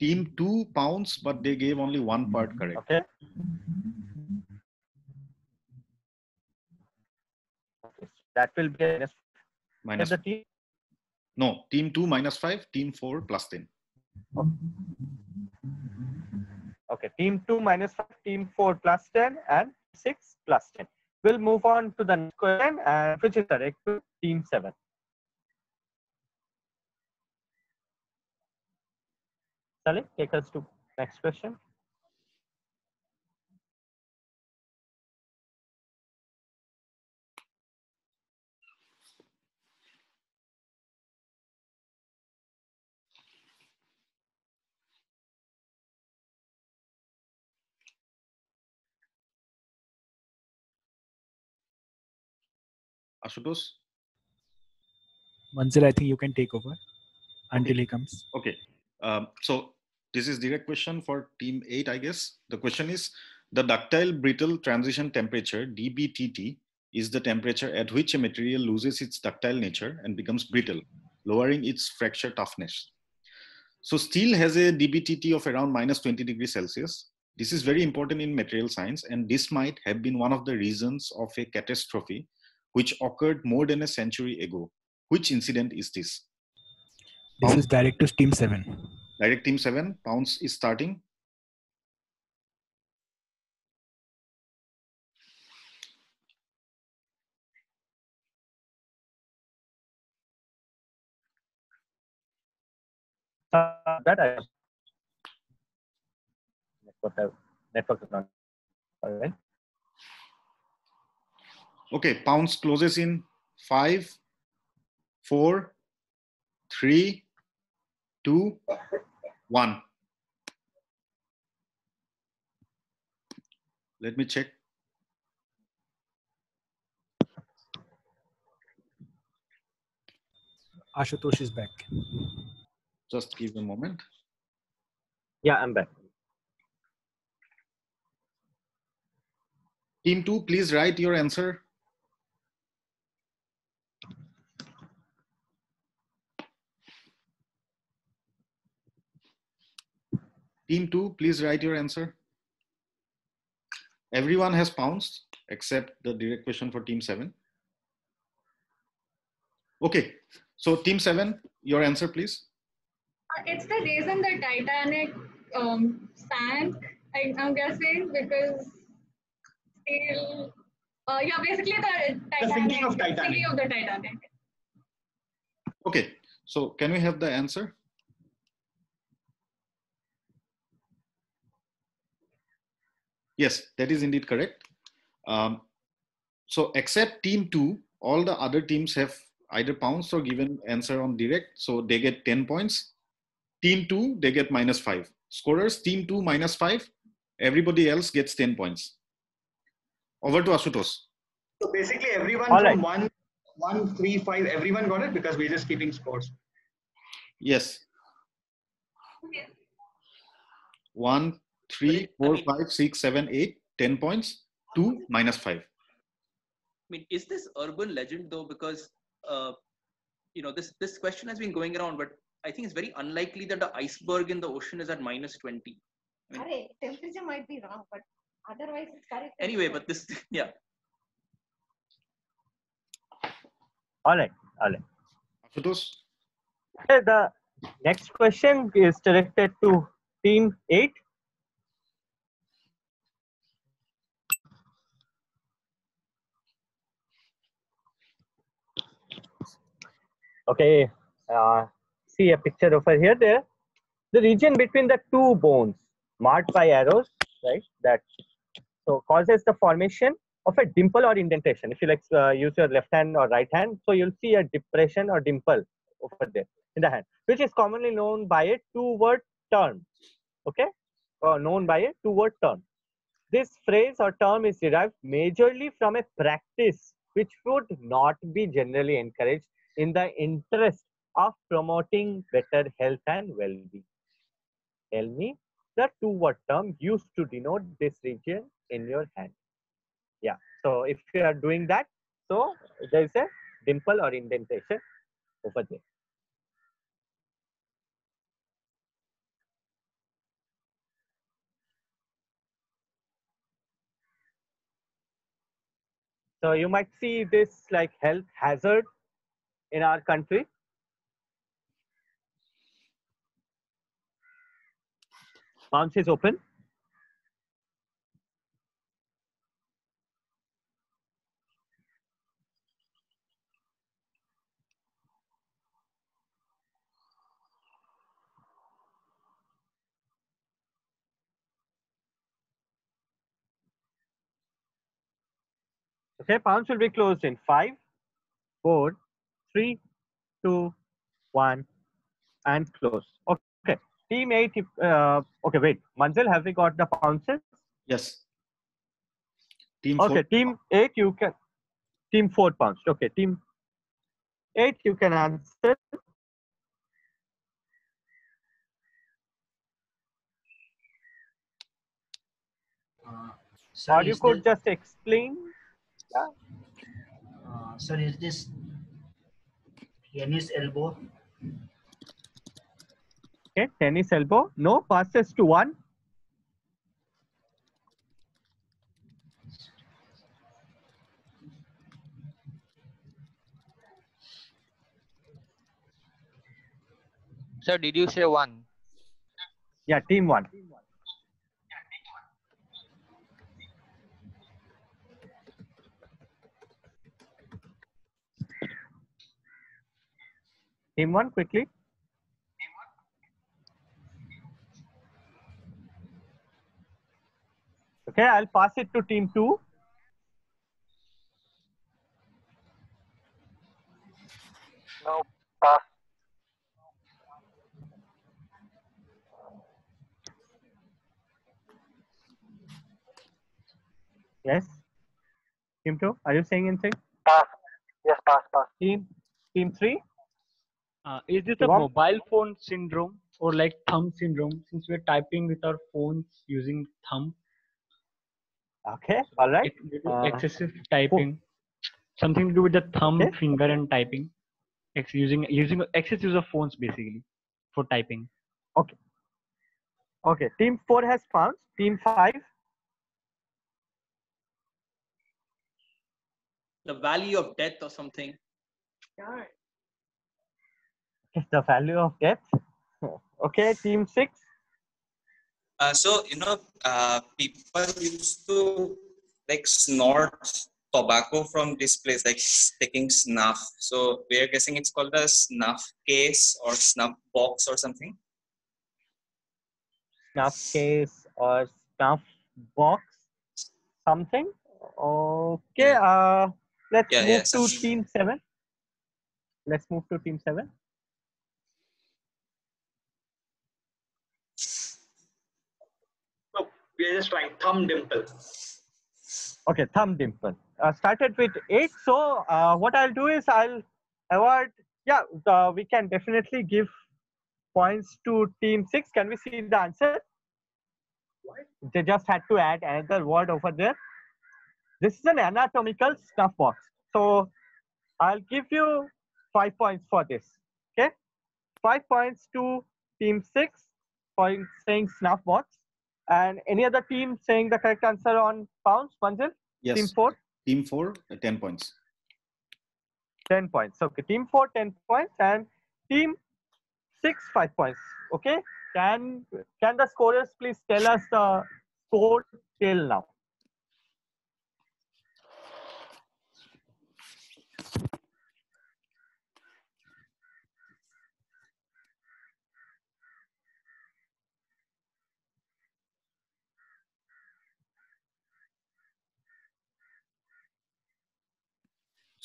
Team two pounds, but they gave only one part correct. Okay. That will be minus, minus the team. No, team two minus five, team four plus ten. Okay. Okay, team two minus five, team four plus ten, and six plus ten. We'll move on to the next question, and which is correct to team seven. Salik, take us to next question. Ashutosh? Manzil, I think you can take over until okay. he comes. Okay. Um, so this is direct question for team eight, I guess. The question is, the ductile brittle transition temperature, D B T T, is the temperature at which a material loses its ductile nature and becomes brittle, lowering its fracture toughness. So steel has a D B T T of around minus twenty degrees Celsius. This is very important in material science, and this might have been one of the reasons of a catastrophe which occurred more than a century ago. Which incident is this? This Pounce. Is direct to team seven. Direct team seven. Pounce is starting. Uh, that I network, network is not all right. Okay, Pounce closes in five, four, three, two, one. Let me check. Ashutosh is back. Just give a moment. Yeah, I'm back. Team two, please write your answer. Team two, please write your answer. Everyone has pounced except the direct question for team seven. Okay, so team seven, your answer, please. It's the reason the Titanic um, sank, I, I'm guessing, because still, uh, yeah, basically the Titanic, the sinking of Titanic. The sinking of the Titanic. Okay, so can we have the answer? Yes, that is indeed correct. Um, so except team two, all the other teams have either pounced or given answer on direct. So they get ten points. Team two, they get minus five. Scorers, team two minus five. Everybody else gets ten points. Over to Ashutosh. So basically everyone all from right. one, one, three, five, everyone got it because we're just keeping scores. Yes. Okay. One, three, four, I mean, five, six, seven, eight, ten points, two, minus five. I mean, is this urban legend though? Because, uh, you know, this, this question has been going around, but I think it's very unlikely that the iceberg in the ocean is at minus twenty. I mean, right, temperature might be wrong, but otherwise it's correct. Anyway, but this, yeah. All right, all right. Ashutosh? Okay, the next question is directed to team eight. Okay, uh, see a picture over here there. The region between the two bones marked by arrows, right? That so causes the formation of a dimple or indentation. If you like uh, use your left hand or right hand, so you'll see a depression or dimple over there in the hand, which is commonly known by a two-word term. Okay, or known by a two-word term. This phrase or term is derived majorly from a practice which would not be generally encouraged in the interest of promoting better health and well-being. Tell me, the two-word term used to denote this region in your hand. Yeah. So if you are doing that, so there is a dimple or indentation over there. So you might see this like health hazard in our country. Mouth is open. Okay, palms will be closed in five, four, three, two, one, and close. Okay, team eight. Uh, okay, wait, Manzil, have we got the pounces? Yes. Team. Okay, four. Team eight. You can. Team four pounds. Okay, team eight. You can answer. Uh, so or you could just explain. Yeah. Uh, sir, is this tennis elbow? Okay, tennis elbow. No, passes to one. Sir, did you say one? Yeah, team one. Team one. Team one, quickly. Okay, I'll pass it to team two. No, pass. Yes. Team two, are you saying anything? Pass. Yes, pass, pass. Team, team three. Uh, is this a mobile phone syndrome or like thumb syndrome, since we're typing with our phones using thumb? Okay, all right. Uh, excessive typing, oh. something to do with the thumb, yes? finger and typing, Ex using using excess use of phones basically for typing. Okay. Okay, team four has found. Team five. The valley of death or something. Yeah. The value of death. Okay, team six. Uh, so, you know, uh, people used to like snort tobacco from this place, like taking snuff. So, we're guessing it's called a snuff case or snuff box or something. Snuff case or snuff box, something. Okay, uh, let's yeah, move yeah, to something. team seven. Let's move to team seven. We are just trying thumb dimple. Okay, thumb dimple. Uh, started with eight. So uh, what I'll do is I'll award. Yeah, uh, we can definitely give points to team six. Can we see the answer? What? They just had to add another word over there. This is an anatomical snuff box. So I'll give you five points for this. Okay, five points to team six for saying snuff box. And any other team saying the correct answer on pounds, Manzil? Yes. Team four? Team four, ten points. ten points. Okay. Team four, ten points. And team six, five points. Okay. Can, can the scorers please tell us the score till now?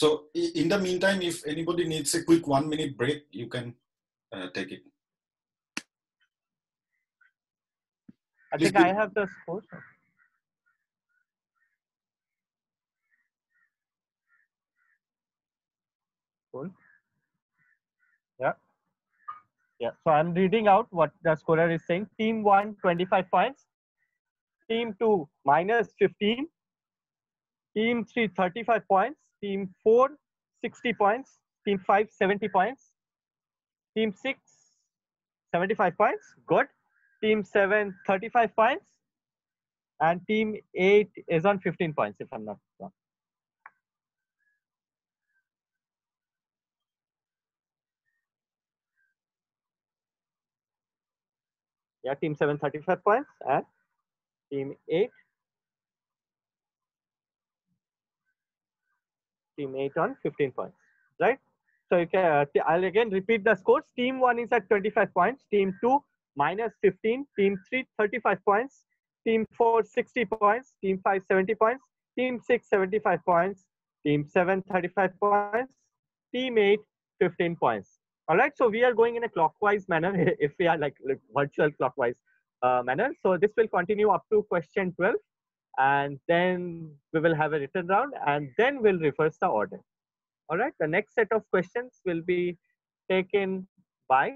So in the meantime, if anybody needs a quick one minute break, you can uh, take it. I think I have the score. Cool. Yeah. Yeah. So I'm reading out what the scorer is saying. Team one, twenty-five points. Team two, minus fifteen. Team three, thirty-five points. Team four, sixty points. Team five, seventy points. Team six, seventy-five points. Good. Team seven, thirty-five points. And team eight is on fifteen points, if I'm not wrong. Yeah, team seven, thirty-five points. And team eight. Team eight on fifteen points, right? So you can, uh, I'll again repeat the scores. Team one is at twenty-five points. Team two, minus fifteen. Team three, thirty-five points. Team four, sixty points. Team five, seventy points. Team six, seventy-five points. Team seven, thirty-five points. Team eight, fifteen points. All right, so we are going in a clockwise manner, if we are like, like virtual clockwise uh, manner. So this will continue up to question twelve. And then we will have a written round, and then we'll reverse the order. All right, the next set of questions will be taken by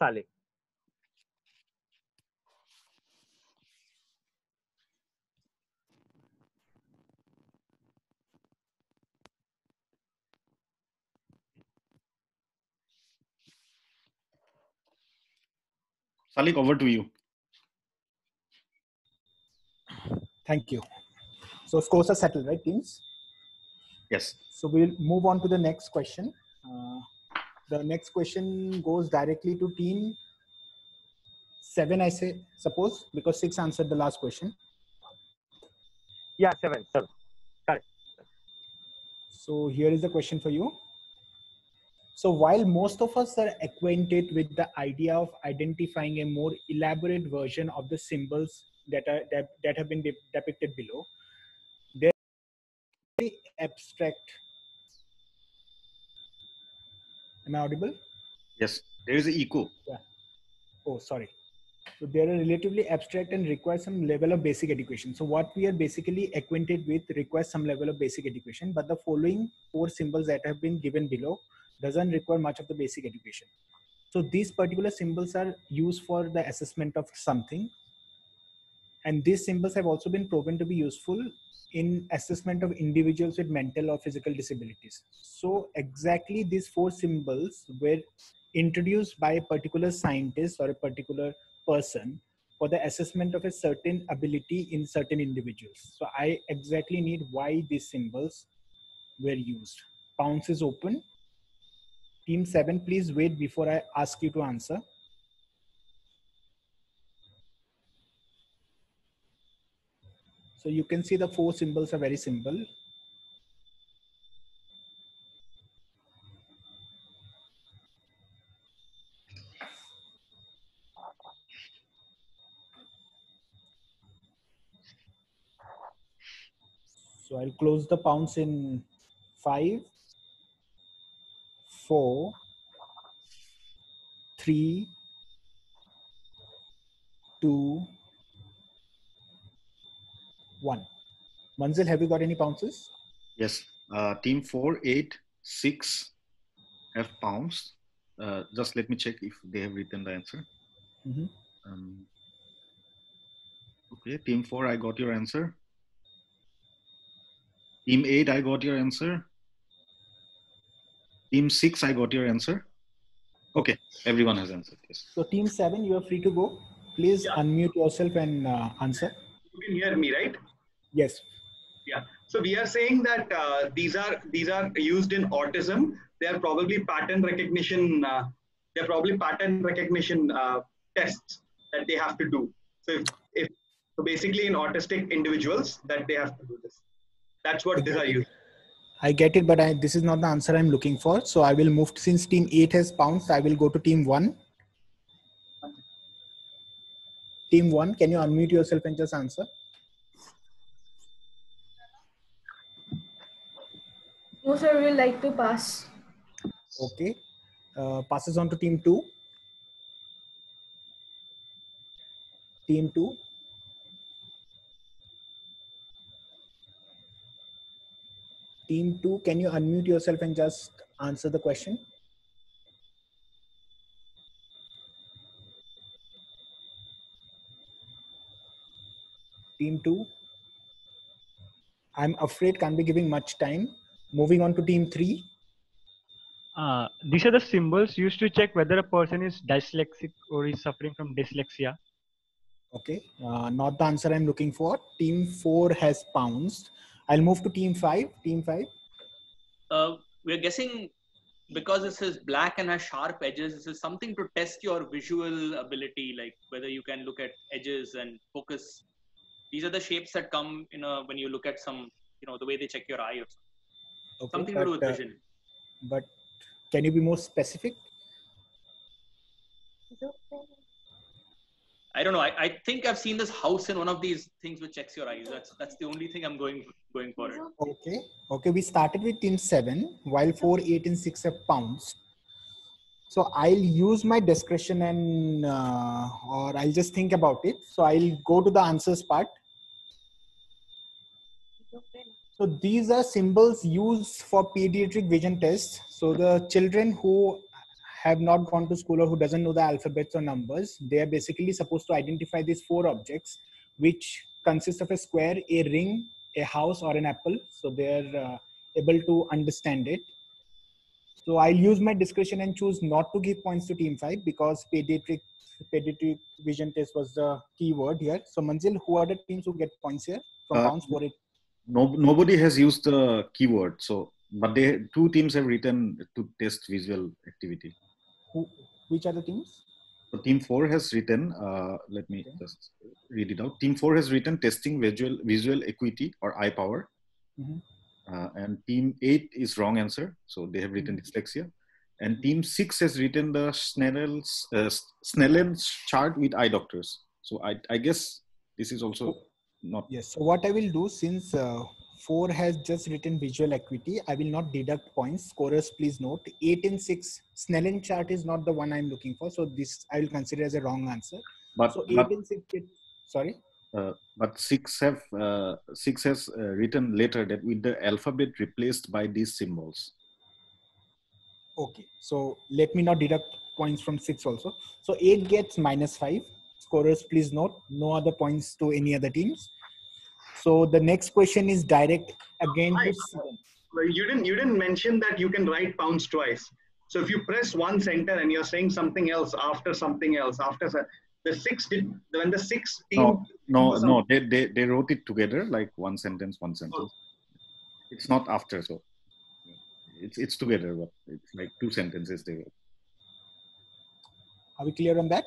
Salik. Salik, over to you. Thank you. So scores are settled, right, teams? Yes. So we'll move on to the next question. Uh, the next question goes directly to team seven, I say, suppose, because six answered the last question. Yeah, seven, seven. Correct. So here is the question for you. So while most of us are acquainted with the idea of identifying a more elaborate version of the symbols that are that, that have been de depicted below, there is the abstract. Am I audible? Yes, there is an echo. Yeah. Oh, sorry. So they are relatively abstract and require some level of basic education. So what we are basically acquainted with requires some level of basic education, but the following four symbols that have been given below doesn't require much of the basic education. So these particular symbols are used for the assessment of something. And these symbols have also been proven to be useful in assessment of individuals with mental or physical disabilities. So exactly these four symbols were introduced by a particular scientist or a particular person for the assessment of a certain ability in certain individuals. So I exactly need why these symbols were used. Pounce is open. Team seven, please wait before I ask you to answer. So you can see the four symbols are very simple. So I'll close the pounce in five, four, three, two, one. Manzil, have you got any pounces? Yes. Uh, team four, eight, six have pounds. Uh, just let me check if they have written the answer. Mm-hmm. um, okay. Team four, I got your answer. Team eight, I got your answer. Team six, I got your answer. Okay. Everyone has answered. Yes. So team seven, you are free to go. Please yeah. unmute yourself and uh, answer. You can hear me, right? Yes. Yeah. So we are saying that uh, these are these are used in autism. They are probably pattern recognition. Uh, they are probably pattern recognition uh, tests that they have to do. So if, if so basically in autistic individuals that they have to do this. That's what these are used. I get it, but I, this is not the answer I'm looking for. So I will move to, since team eight has pounced, I will go to team one. Team one, can you unmute yourself and just answer? No, sir. We would like to pass. Okay. Uh, passes on to team two. Team two. Team two, can you unmute yourself and just answer the question? Team two. I'm afraid can't be giving much time. Moving on to team three. Uh, these are the symbols used to check whether a person is dyslexic or is suffering from dyslexia. Okay, uh, not the answer I'm looking for. Team four has pounced. I'll move to team five. Team five. Uh, we're guessing because this is black and has sharp edges, this is something to test your visual ability, like whether you can look at edges and focus. These are the shapes that come in a, when you look at some, you know, the way they check your eye or something. Okay, something but, to do with vision. Uh, but can you be more specific? I don't know. I, I think I've seen this house in one of these things which checks your eyes. That's that's the only thing I'm going going for it. Okay. Okay. We started with team seven, while four, eight, and six have pounced. So I'll use my discretion and uh, or I'll just think about it. So I'll go to the answers part. So these are symbols used for pediatric vision tests. So the children who have not gone to school or who doesn't know the alphabets or numbers, they are basically supposed to identify these four objects, which consist of a square, a ring, a house, or an apple. So they're uh, able to understand it. So I'll use my discretion and choose not to give points to team five because pediatric, pediatric vision test was the key word here. So Manzil, who are the teams who get points here from uh, rounds for it? No, nobody has used the keyword. So, but they, two teams have written to test visual activity. Who, which are the teams? So team four has written, uh, let me okay. just read it out. Team four has written testing visual visual acuity or eye power. Mm-hmm. uh, and team eight is wrong answer. So they have written mm-hmm. dyslexia. And team six has written the Snell's, uh, Snellen's chart with eye doctors. So I, I guess this is also oh. not. Yes. So what I will do, since uh, four has just written visual acuity, I will not deduct points. Scorers, please note. Eight and six, Snellen chart is not the one I'm looking for. So this I will consider as a wrong answer. But, so eight but, and six, it, sorry. Uh, but six have uh, six has uh, written later that with the alphabet replaced by these symbols. Okay. So let me not deduct points from six also. So eight gets minus five. Scorers, please note. No other points to any other teams. So the next question is direct again. Hi, you didn't you didn't mention that you can write pounds twice. So if you press one center and you're saying something else after something else after the six did when the six team no no, no they, they they wrote it together like one sentence one sentence. Oh. It's not after so it's it's together but it's like two sentences they wrote. Are we clear on that?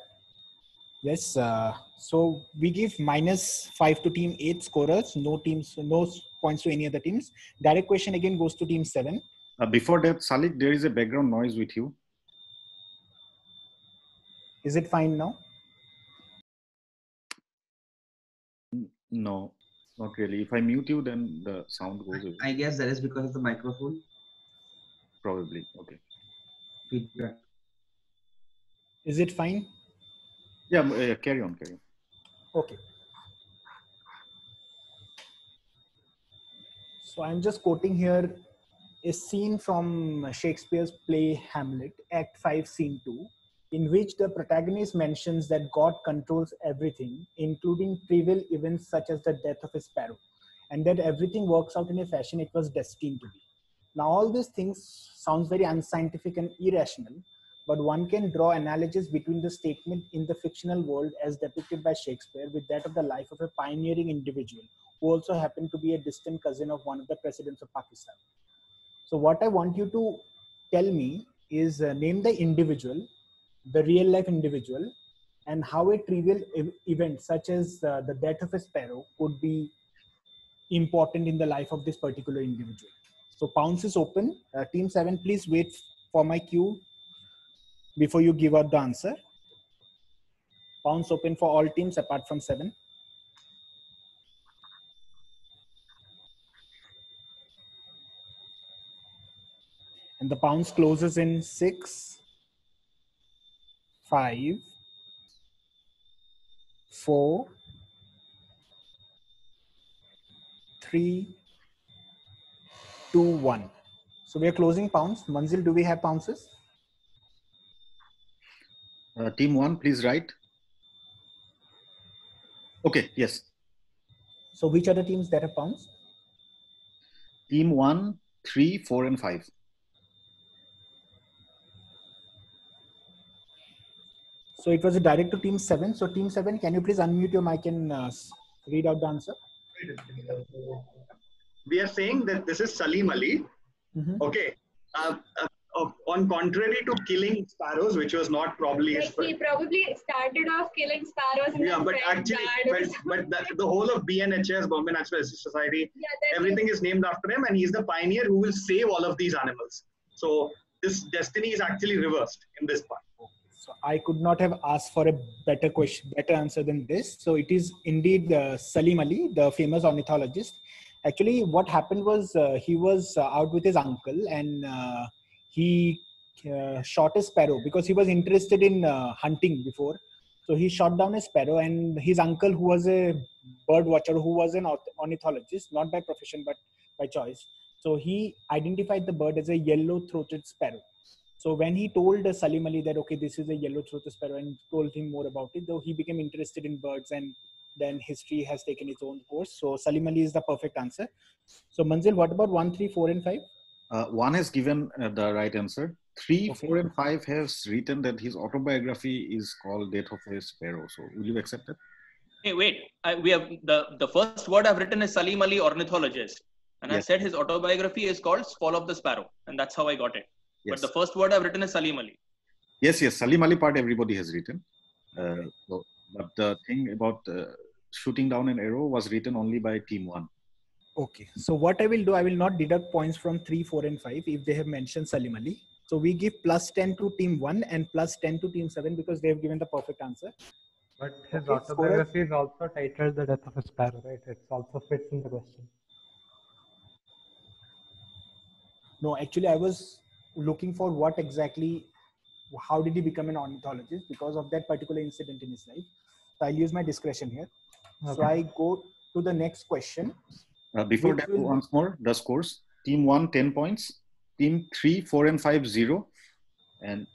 Yes, uh, so we give minus five to team eight scorers, no teams, no points to any other teams. Direct question again goes to team seven. Uh, before that, Salik, there is a background noise with you. Is it fine now? No, not really. If I mute you, then the sound goes away. I guess that is because of the microphone. Probably, okay. Feedback. Is it fine? Yeah, uh, carry on, carry on. Okay. So I'm just quoting here a scene from Shakespeare's play Hamlet, Act five, Scene two, in which the protagonist mentions that God controls everything, including trivial events such as the death of a sparrow, and that everything works out in a fashion it was destined to be. Now, all these things sounds very unscientific and irrational, but one can draw analogies between the statement in the fictional world as depicted by Shakespeare with that of the life of a pioneering individual who also happened to be a distant cousin of one of the presidents of Pakistan. So what I want you to tell me is uh, name the individual, the real life individual, and how a trivial ev event such as uh, the death of a sparrow could be important in the life of this particular individual. So pounce is open. Uh, team seven, please wait for my cue before you give out the answer. Pounds open for all teams apart from seven. the pounds closes in six, five, four, three, two, one. So we are closing pounds. Manzil, do we have pounces? Uh, team one, please write. Okay, yes. So which are the teams that have pounds? Team one, three, four, and five. So it was a direct to team seven. So team seven, can you please unmute your mic and uh, read out the answer? We are saying that this is Salim Ali. Mm-hmm. Okay. Uh, uh, Uh, on contrary to killing sparrows, which was not probably his first. He probably started off killing sparrows. And yeah, but actually, but, but the, the whole of B N H S, Bombay Natural History Society, yeah, everything is named after him, and he's the pioneer who will save all of these animals. So this destiny is actually reversed in this part. Okay. So I could not have asked for a better question, better answer than this. So it is indeed uh, Salim Ali, the famous ornithologist. Actually, what happened was uh, he was uh, out with his uncle and. Uh, He uh, shot a sparrow because he was interested in uh, hunting before. So he shot down a sparrow, and his uncle, who was a bird watcher, who was an ornithologist, not by profession, but by choice. So he identified the bird as a yellow-throated sparrow. So when he told uh, Salim Ali that, okay, this is a yellow-throated sparrow, and told him more about it, though he became interested in birds, and then history has taken its own course. So Salim Ali is the perfect answer. So Manzil, what about one, three, four, and five? Uh, one has given uh, the right answer. Three, okay. Four, and five has written that his autobiography is called "Death of a Sparrow." So, will you accept it? Hey, wait. I, we have the the first word I've written is Salim Ali, ornithologist, and yes. I said his autobiography is called "Fall of the Sparrow," and that's how I got it. Yes. But the first word I've written is Salim Ali. Yes, yes, Salim Ali part everybody has written. Uh, so, but the thing about uh, shooting down an arrow was written only by team one. Okay, so what I will do, I will not deduct points from three, four, and five if they have mentioned Salim Ali. So we give plus ten to team one and plus ten to team seven because they have given the perfect answer. But his okay, autobiography is also titled The Death of a Sparrow, right? It also fits in the question. No, actually I was looking for what exactly, how did he become an ornithologist because of that particular incident in his life. So I'll use my discretion here. Okay. So I go to the next question. Uh, before that, once more, the scores. Team one, ten points. Team three, four, and five, zero. And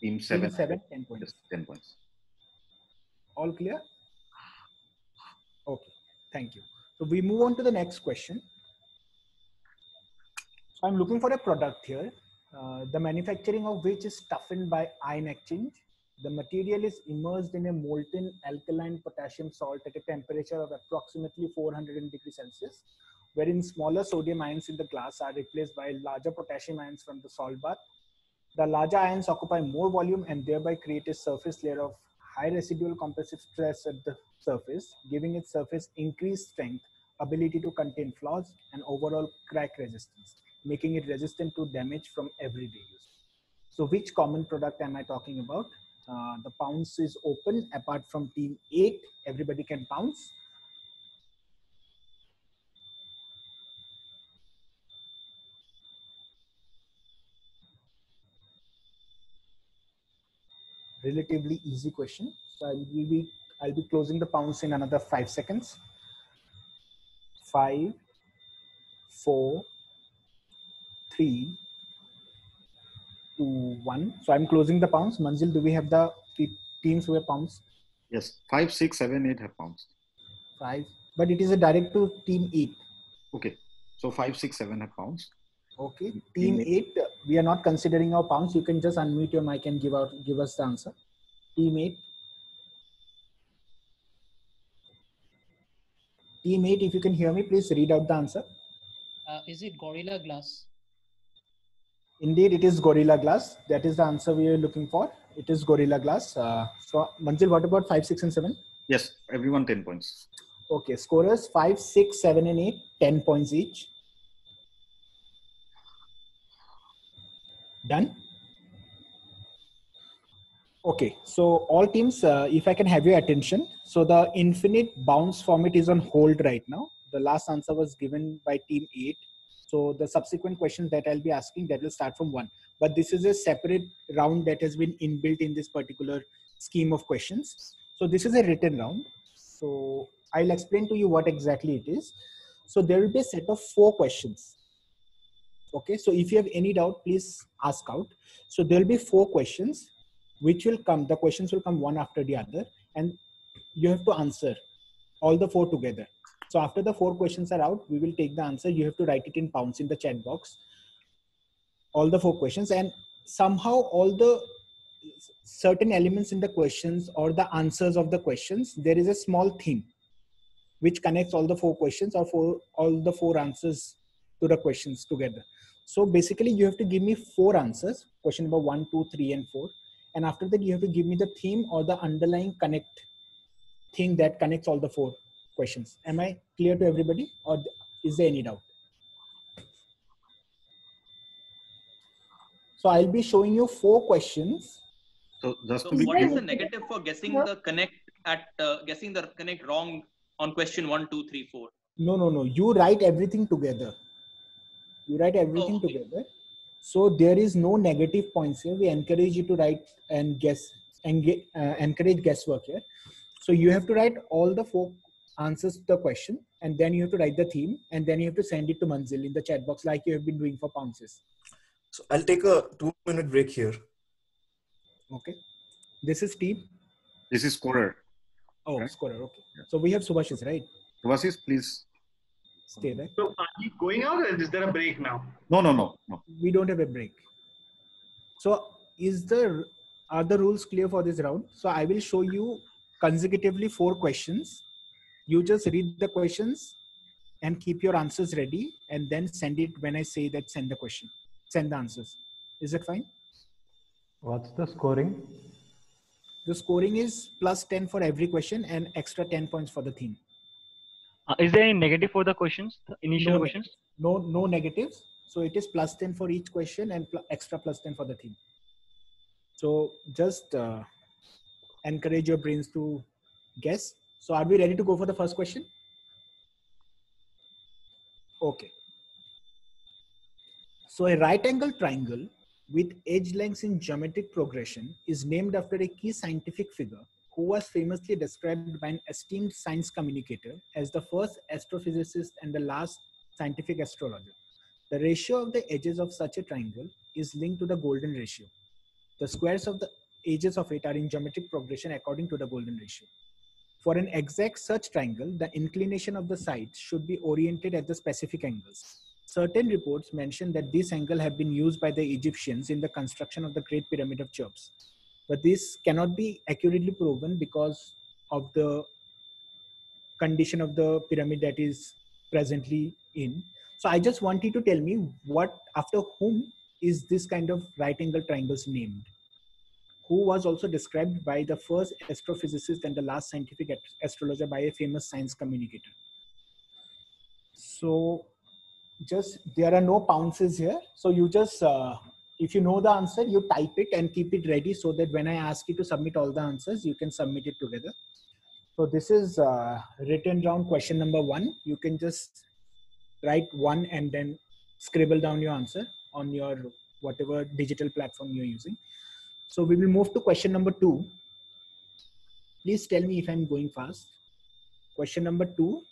team seven, team seven ten points. Just ten points. All clear? Okay, thank you. So we move on to the next question. So I'm looking for a product here. Uh, the manufacturing of which is toughened by ion exchange. The material is immersed in a molten alkaline potassium salt at a temperature of approximately four hundred degrees Celsius, wherein smaller sodium ions in the glass are replaced by larger potassium ions from the salt bath. The larger ions occupy more volume and thereby create a surface layer of high residual compressive stress at the surface, giving its surface increased strength, ability to contain flaws, and overall crack resistance, making it resistant to damage from everyday use. So which common product am I talking about? Uh, the pounce is open apart from team eight. Everybody can pounce. Relatively easy question. So I will be, I'll be closing the pounce in another five seconds. Five, four, three, one. So I'm closing the pounds. Manzil, do we have the teams who have pounds? Yes, five, six, seven, eight have pounds. Five, but it is a direct to team eight. Okay, so five, six, seven have pounds. Okay, team, team eight. eight. We are not considering our pounds. You can just unmute your mic and give out, give us the answer. Team eight. Team eight. If you can hear me, please read out the answer. Uh, is it Gorilla Glass? Indeed, it is Gorilla Glass. That is the answer we are looking for. It is Gorilla Glass. Uh, so, Manzil, what about five, six, and seven? Yes, everyone ten points. Okay, scorers five, six, seven, and eight, ten points each. Done? Okay, so all teams, uh, if I can have your attention. So, the infinite bounce format is on hold right now. The last answer was given by team eight. So the subsequent questions that I'll be asking, that will start from one. But this is a separate round that has been inbuilt in this particular scheme of questions. So this is a written round. So I'll explain to you what exactly it is. So there will be a set of four questions. Okay, so if you have any doubt, please ask out. So there will be four questions which will come, the questions will come one after the other, and you have to answer all the four together. So after the four questions are out, we will take the answer. You have to write it in pounds in the chat box, all the four questions, and somehow all the certain elements in the questions or the answers of the questions, there is a small theme which connects all the four questions or four, all the four answers to the questions together. So basically you have to give me four answers, question number one, two, three, and four. And after that, you have to give me the theme or the underlying connect thing that connects all the four questions. Am I clear to everybody, or is there any doubt? So I'll be showing you four questions. So, just so to be what clear, is the negative for guessing yeah. the connect at uh, guessing the connect wrong on question one, two, three, four? No, no, no. You write everything together. You write everything oh, okay. together. So there is no negative points here. We encourage you to write and guess and get, uh, encourage guesswork here. So you have to write all the four answers to the question, and then you have to write the theme, and then you have to send it to Manzil in the chat box like you have been doing for pounces. So I'll take a two minute break here. Okay. This is team. This is scorer. Oh, right? Scorer. Okay. Yeah. So we have Subhashis, right? Subhashis, please. Stay there. So are you going out, or is there a break now? No, no, no, no. We don't have a break. So is there, are the rules clear for this round? So I will show you consecutively four questions. You just read the questions and keep your answers ready, and then send it when I say that send the question, send the answers. Is that fine? What's the scoring? The scoring is plus ten for every question and extra ten points for the theme. Uh, is there any negative for the questions, the initial no, questions? No, no negatives. So it is plus ten for each question and pl extra plus ten for the theme. So just uh, encourage your brains to guess. So are we ready to go for the first question? Okay. So a right angle triangle with edge lengths in geometric progression is named after a key scientific figure who was famously described by an esteemed science communicator as the first astrophysicist and the last scientific astrologer. The ratio of the edges of such a triangle is linked to the golden ratio. The squares of the edges of it are in geometric progression according to the golden ratio. For an exact such triangle, the inclination of the sides should be oriented at the specific angles. Certain reports mention that this angle had been used by the Egyptians in the construction of the Great Pyramid of Cheops. But this cannot be accurately proven because of the condition of the pyramid that is presently in. So I just want you to tell me what, after whom is this kind of right angle triangles named? Who was also described by the first astrophysicist and the last scientific astrologer by a famous science communicator. So just, there are no pounces here. So you just, uh, if you know the answer, you type it and keep it ready so that when I ask you to submit all the answers, you can submit it together. So this is uh, written round question number one. You can just write one and then scribble down your answer on your whatever digital platform you're using. So we will move to question number two. Please tell me if I'm going fast. Question number two.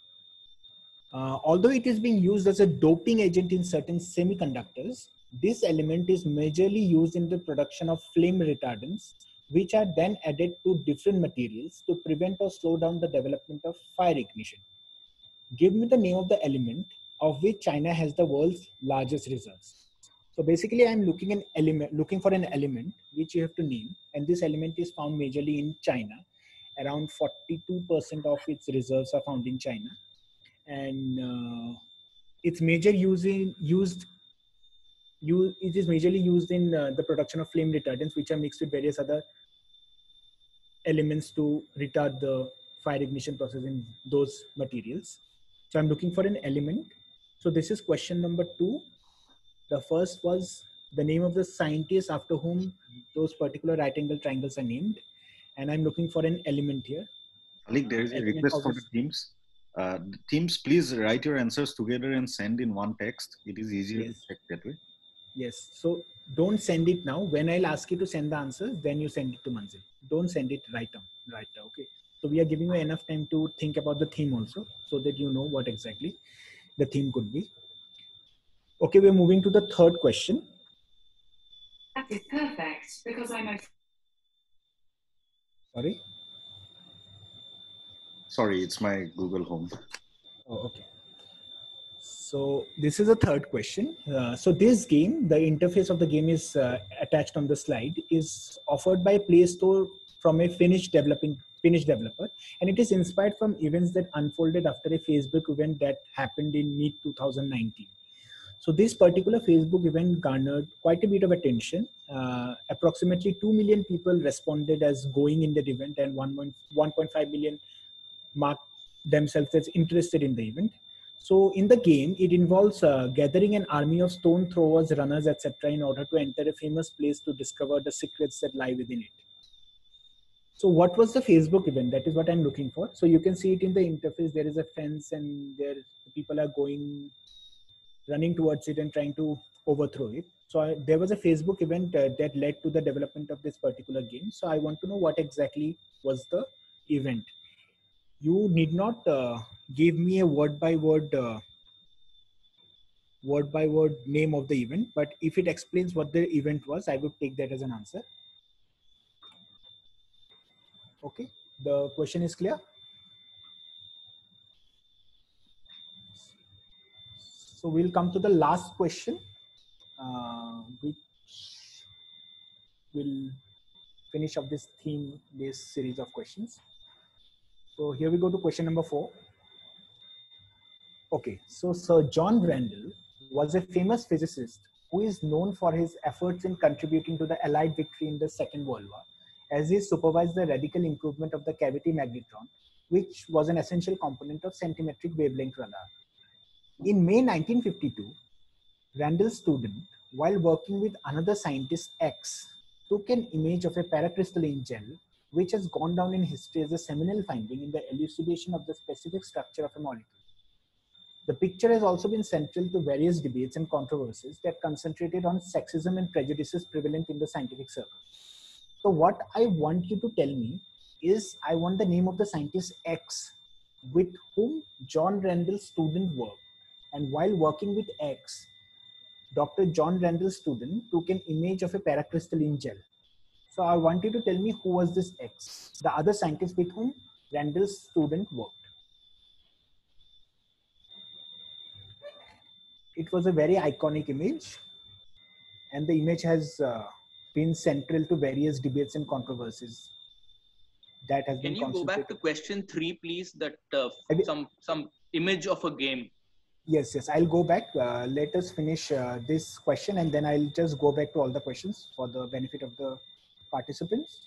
Uh, although it is being used as a doping agent in certain semiconductors, this element is majorly used in the production of flame retardants, which are then added to different materials to prevent or slow down the development of fire ignition. Give me the name of the element of which China has the world's largest reserves. So basically I'm looking, an element, looking for an element which you have to name, and this element is found majorly in China. Around forty-two percent of its reserves are found in China. And uh, its major use in, used You, it is majorly used in uh, the production of flame retardants, which are mixed with various other elements to retard the fire ignition process in those materials. So I'm looking for an element. So this is question number two. The first was the name of the scientist after whom those particular right angle triangles are named. And I'm looking for an element here. Salik, there is a request for the teams. Uh, teams, please write your answers together and send in one text. It is easier yes. to check that way. Yes. So don't send it now. When I'll ask you to send the answer, then you send it to Manzil. Don't send it right now. Right now. Okay. So we are giving you enough time to think about the theme also, so that you know what exactly the theme could be. Okay. We're moving to the third question. That is perfect because I'm a... Sorry? Sorry, it's my Google Home. Oh, okay. So this is a third question. Uh, so this game, the interface of the game is uh, attached on the slide, is offered by Play Store from a Finnish developing Finnish developer, and it is inspired from events that unfolded after a Facebook event that happened in mid two thousand nineteen. So this particular Facebook event garnered quite a bit of attention. Uh, approximately two million people responded as going in that event, and one point five million marked themselves as interested in the event. So in the game, it involves uh, gathering an army of stone throwers, runners, et cetera in order to enter a famous place to discover the secrets that lie within it. So what was the Facebook event? That is what I'm looking for. So you can see it in the interface. There is a fence and there people are going, running towards it and trying to overthrow it. So I, there was a Facebook event uh, that led to the development of this particular game. So I want to know what exactly was the event. You need not uh, give me a word by word, uh, word by word name of the event, but if it explains what the event was, I would take that as an answer. Okay, the question is clear. So we'll come to the last question, uh, which will finish up this theme, this series of questions. So here we go to question number four. Okay, so Sir John Randall was a famous physicist who is known for his efforts in contributing to the Allied victory in the Second World War, as he supervised the radical improvement of the cavity magnetron, which was an essential component of centimetric wavelength radar. In May nineteen fifty-two, Randall's student, while working with another scientist X, took an image of a paracrystalline gel, which has gone down in history as a seminal finding in the elucidation of the specific structure of a molecule. The picture has also been central to various debates and controversies that concentrated on sexism and prejudices prevalent in the scientific circle. So what I want you to tell me is, I want the name of the scientist X with whom John Randall's student worked. And while working with X, Doctor John Randall's student took an image of a paracrystalline gel. So I want you to tell me who was this X, the other scientist with whom Randall's student worked. It was a very iconic image, and the image has uh, been central to various debates and controversies. That has Can been you go back to question three, please? That uh, some some image of a game. Yes, yes. I'll go back. Uh, let us finish uh, this question, and then I'll just go back to all the questions for the benefit of the participants.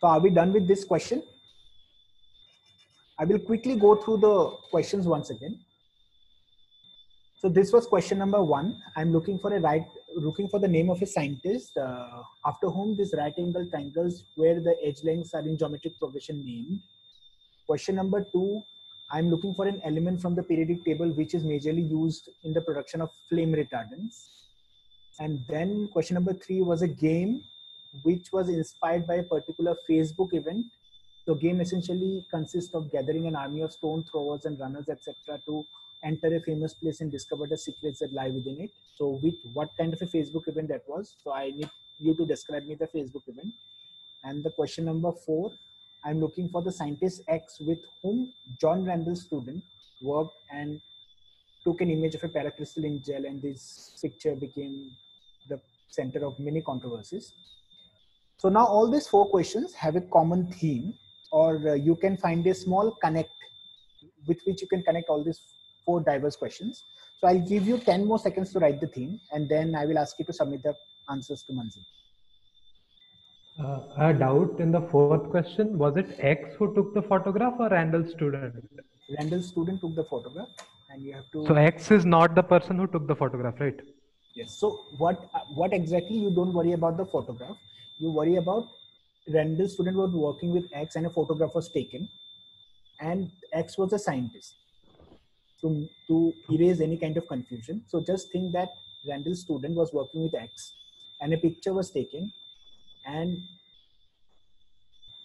So are we done with this question? I will quickly go through the questions once again. So this was question number one. I'm looking for a right, looking for the name of a scientist uh, after whom these right angle triangles where the edge lengths are in geometric progression named. Question number two, I'm looking for an element from the periodic table which is majorly used in the production of flame retardants. And then question number three was a game which was inspired by a particular Facebook event. So game essentially consists of gathering an army of stone throwers and runners, et cetera to enter a famous place and discover the secrets that lie within it. So with what kind of a Facebook event that was? So I need you to describe me the Facebook event. And the question number four, I'm looking for the scientist X with whom John Randall's student worked and took an image of a paracrystalline gel, and this picture became the center of many controversies. So now all these four questions have a common theme, or uh, you can find a small connect with which you can connect all these four diverse questions. So I'll give you ten more seconds to write the theme, and then I will ask you to submit the answers to Manzil. Uh, I have a doubt in the fourth question. Was it X who took the photograph or Randall's student? Randall's student took the photograph, and you have to... So X is not the person who took the photograph, right? Yes. So what, what exactly, you don't worry about the photograph. You worry about Randall's student was working with X and a photograph was taken. and X was a scientist. To, to erase any kind of confusion. So just think that Randall's student was working with X and a picture was taken, and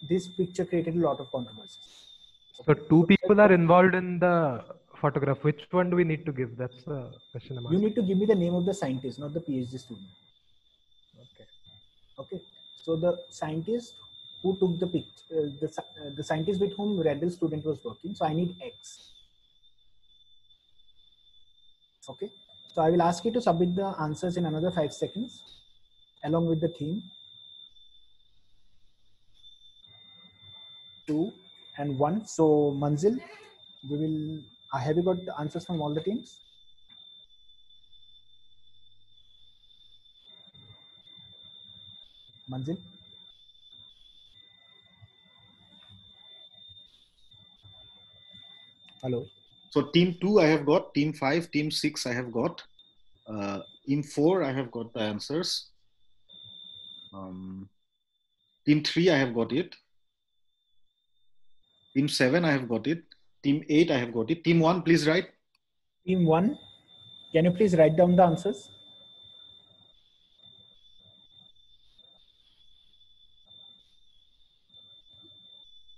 this picture created a lot of controversy. So two people are involved in the photograph. Which one do we need to give? That's the question I'm asking. You need to give me the name of the scientist, not the PhD student. Okay. Okay. So the scientist who took the picture, uh, the, uh, the scientist with whom Randall's student was working. So I need X. Okay, so I will ask you to submit the answers in another five seconds, along with the theme, two and one. So Manzil, we will. Uh, have you got the answers from all the teams? Manzil. Hello. So team two I have got, team five, team six I have got, uh, team four I have got the answers, um, team three I have got it, team seven I have got it, team eight I have got it. Team one, please write. Team one, can you please write down the answers?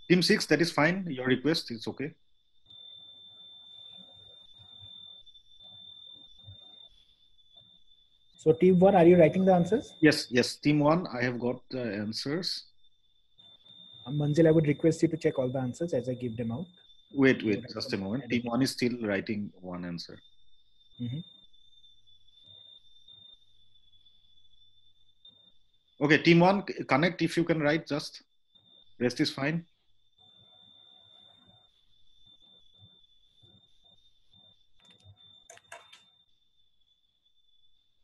Team six, that is fine, your request is okay. So team one, are you writing the answers? Yes, yes. Team one, I have got the answers. Manzil, I would request you to check all the answers as I give them out. Wait, wait, so just a moment. Team one is still writing one answer. Mm-hmm. Okay, team one, connect if you can write just. Rest is fine.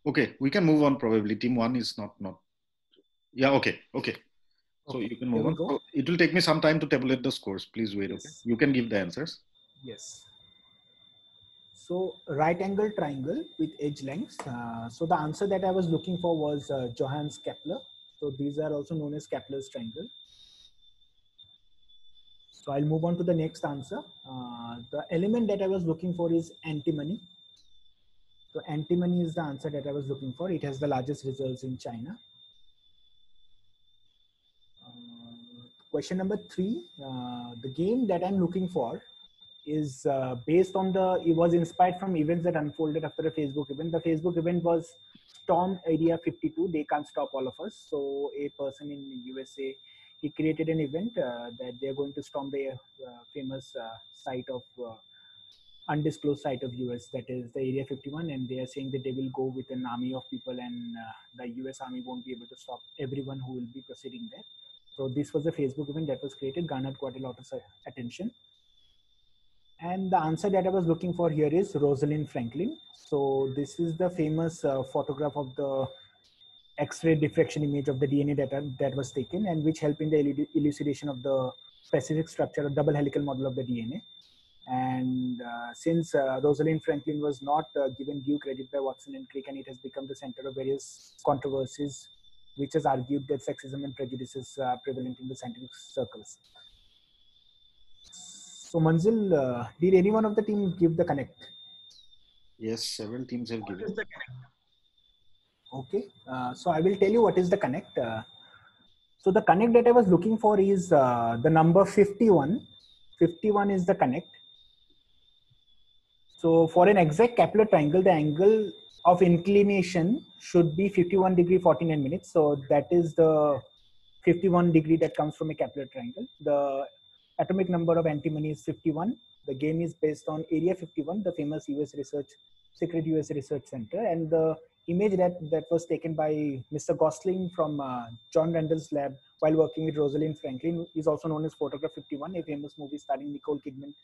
Okay, we can move on probably. Team one is not, not. Yeah, okay, okay. So okay, you can move on. So it will take me some time to tabulate the scores. Please wait, yes. Okay. You can give the answers. Yes. So right angle triangle with edge lengths. Uh, so the answer that I was looking for was uh, Johannes Kepler. So these are also known as Kepler's triangle. So I'll move on to the next answer. Uh, the element that I was looking for is antimony. So antimony is the answer that I was looking for. It has the largest reserves in China. Uh, question number three, uh, the game that I'm looking for is uh, based on the, it was inspired from events that unfolded after a Facebook event. The Facebook event was Storm Area fifty-two, They Can't Stop All of Us. So a person in the U S A, he created an event uh, that they're going to storm the uh, famous uh, site of uh, undisclosed site of U S, that is the Area fifty-one, and they are saying that they will go with an army of people, and uh, the U S army won't be able to stop everyone who will be proceeding there. So this was a Facebook event that was created, garnered quite a lot of attention. And the answer that I was looking for here is Rosalind Franklin. So this is the famous uh, photograph of the X-ray diffraction image of the D N A data that was taken, and which helped in the elucidation of the specific structure of double helical model of the D N A. And uh, since uh, Rosalind Franklin was not uh, given due credit by Watson and Crick, and it has become the center of various controversies, which has argued that sexism and prejudices are uh, prevalent in the scientific circles. So Manzil, uh, did any one of the team give the connect? Yes, several teams have given. Okay, uh, so I will tell you what is the connect. Uh, so the connect that I was looking for is uh, the number fifty-one. fifty-one is the connect. So for an exact Kepler triangle, the angle of inclination should be fifty-one degree forty-nine minutes. So that is the fifty-one degree that comes from a Kepler triangle. The atomic number of antimony is fifty-one. The game is based on Area fifty-one, the famous U S research, secret U S research center. And the image that, that was taken by Mister Gosling from uh, John Randall's lab while working with Rosalind Franklin is also known as Photograph fifty-one, a famous movie starring Nicole Kidman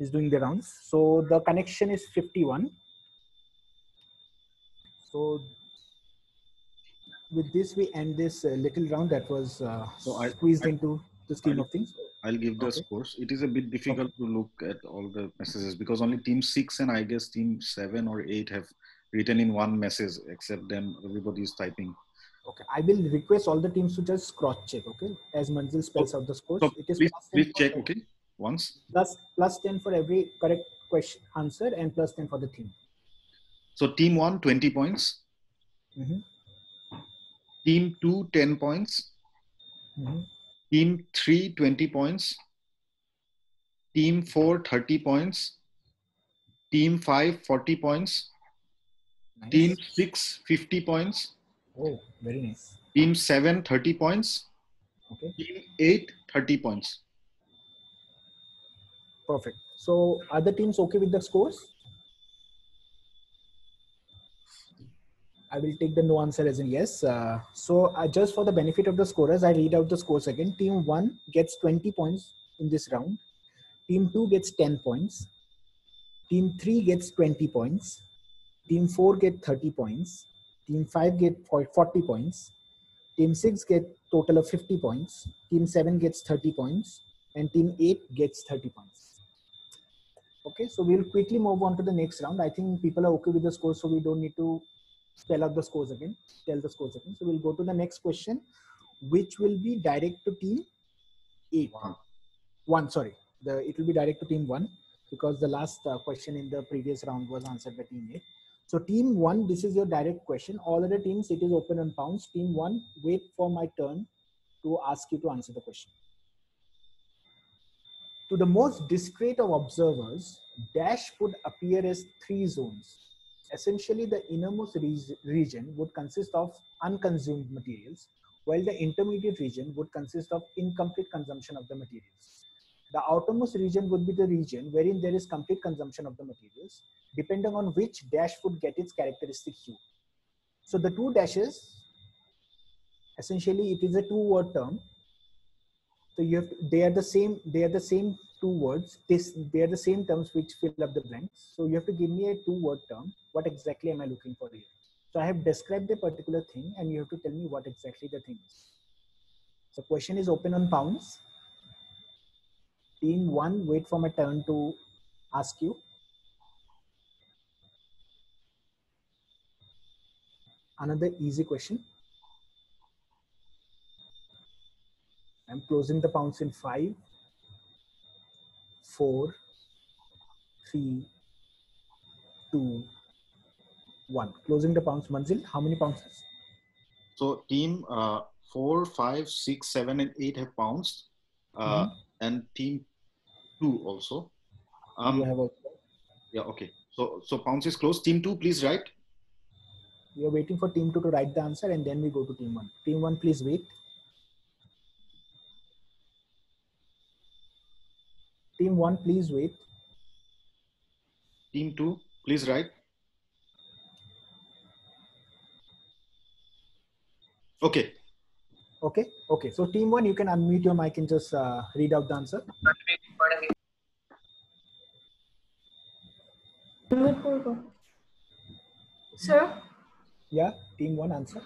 is doing the rounds. So the connection is fifty-one. So with this, we end this uh, little round that was uh, so I, squeezed I, into the scheme I'll, of things. I'll give the okay. scores. It is a bit difficult okay. to look at all the messages because only team six and I guess team seven or eight have written in one message, except then everybody is typing. Okay, I will request all the teams to just cross check, okay? As Manzil spells so, out the scores. So it is please, please check, okay? once. Plus, plus ten for every correct question answer and plus ten for the team. So team one, twenty points. Mm-hmm. Team two, ten points. Mm-hmm. Team three, twenty points. Team four, thirty points. Team five, forty points. Nice. Team six, fifty points. Oh, very nice. Team seven, thirty points. Okay. Team eight, thirty points. Perfect. So are the teams okay with the scores? I will take the no answer as in yes. Uh, so uh, just for the benefit of the scorers, I read out the scores again. Team one gets twenty points in this round. Team two gets ten points. Team three gets twenty points. Team four get thirty points. Team five get forty points. Team six get total of fifty points. Team seven gets thirty points. And team eight gets thirty points. Okay, so we'll quickly move on to the next round. I think people are okay with the scores, so we don't need to spell out the scores again, tell the scores again. So we'll go to the next question, which will be direct to team eight. One, one sorry. The, it will be direct to team one because the last uh, question in the previous round was answered by team eight. So team one, this is your direct question. All other teams, it is open on pounds. Team one, wait for my turn to ask you to answer the question. To the most discreet of observers, dash would appear as three zones. Essentially, the innermost region would consist of unconsumed materials, while the intermediate region would consist of incomplete consumption of the materials. The outermost region would be the region wherein there is complete consumption of the materials, depending on which dash would get its characteristic hue. So the two dashes, essentially it is a two-word term. So you have to, they are the same, they are the same two words, this, they are the same terms which fill up the blanks. So you have to give me a two-word term. What exactly am I looking for here? So I have described a particular thing and you have to tell me what exactly the thing is. So question is open on pounds. Team one, wait for my turn to ask you. Another easy question. I'm closing the pounds in five, four, three, two, one. Closing the pounds, Manzil, how many pounds is? So team uh, four, five, six, seven, and eight have pounds. Uh, mm-hmm. And team two also. Um, you have also. Yeah, okay. So, so pounds is closed. Team two, please write. We are waiting for team two to write the answer and then we go to team one. Team one, please wait. Team one, please wait. Team two, please write. Okay. Okay. Okay. So team one, you can unmute your mic and just uh, read out the answer. Sir? Yeah, team one answer.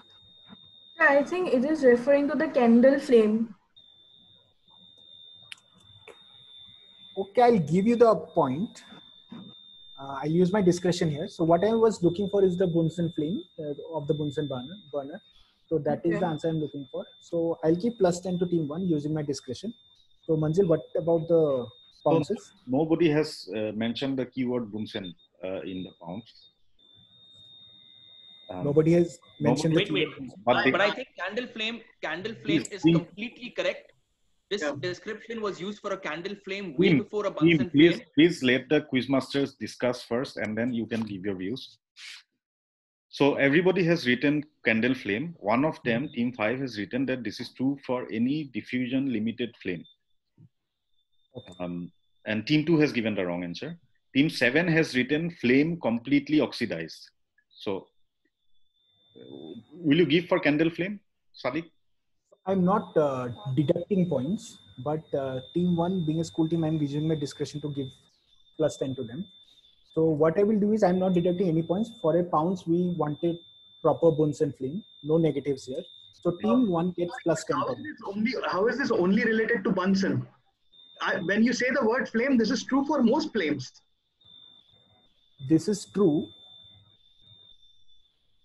I think it is referring to the candle flame. Okay, I'll give you the point. Uh, I use my discretion here. So what I was looking for is the Bunsen flame uh, of the Bunsen burner. burner. So that okay. is the answer I'm looking for. So I'll keep plus ten to team one using my discretion. So Manzil, what about the pounds? So nobody has uh, mentioned the keyword Bunsen uh, in the pounds. Um, nobody has mentioned. Nobody, the wait, wait. But, but, but I think candle flame, candle flame team, is team. completely correct. This yeah. description was used for a candle flame way team, before a Bunsen team, please, flame. Please let the quizmasters discuss first, and then you can give your views. So everybody has written candle flame. One of them, team five, has written that this is true for any diffusion limited flame. Okay. Um, and team two has given the wrong answer. Team seven has written flame completely oxidized. So will you give for candle flame, Salik? I'm not uh, deducting points, but uh, team one, being a school team, I'm using my discretion to give plus ten to them. So what I will do is I'm not deducting any points. For a pounds, we wanted proper Bunsen flame. No negatives here. So team one gets plus ten. How is this only, how is this only related to Bunsen? I, when you say the word flame, this is true for most flames. This is true.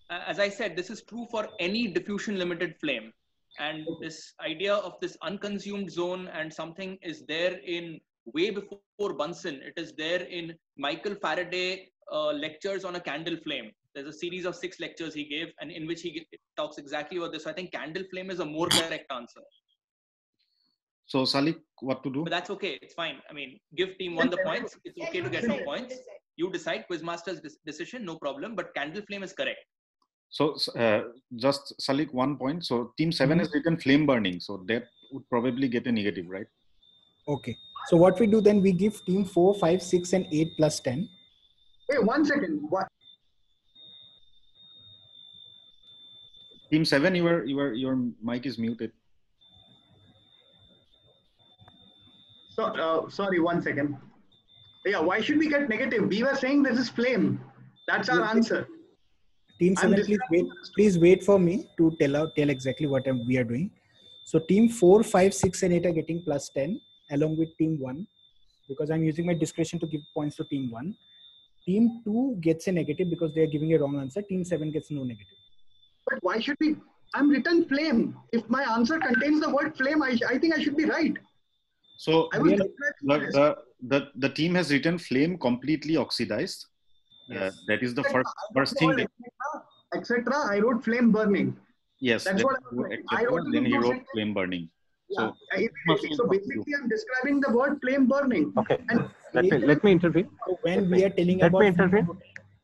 As I said, this is true for any diffusion limited flame. And this idea of this unconsumed zone and something is there in way before Bunsen. It is there in Michael Faraday uh, lectures on a candle flame. There's a series of six lectures he gave, and in which he talks exactly about this. So I think candle flame is a more correct answer. So Salik, what to do? But that's okay. It's fine. I mean, give team one the points. It's okay to get some points. You decide. Quizmaster's decision, no problem. But candle flame is correct. So uh, just Salik, one point. So team seven has written flame burning. So that would probably get a negative, right? Okay. So what we do then? We give team four, five, six, and eight plus ten. Wait, one second. What? Team seven, your your your mic is muted. So uh, sorry, one second. Yeah, why should we get negative? We were saying this is flame. That's our answer. Team seven, please wait, please wait for me to tell out, tell exactly what we are doing. So team four, five, six, and eight are getting plus ten along with team one, because I'm using my discretion to give points to team one. Team two gets a negative because they are giving a wrong answer. Team seven gets no negative. But why should we? I'm written flame. If my answer contains the word flame, I I think I should be right. So I was the, the the the team has written flame completely oxidized. Yes. Uh, that is the first first thing. Etc. I wrote flame burning. Yes. That's that, what I wrote. I wrote then he wrote flame burning. Yeah. So, I, so basically, I'm describing the word flame burning. Okay. And let me let me intervene. So when we are telling let about me intervene,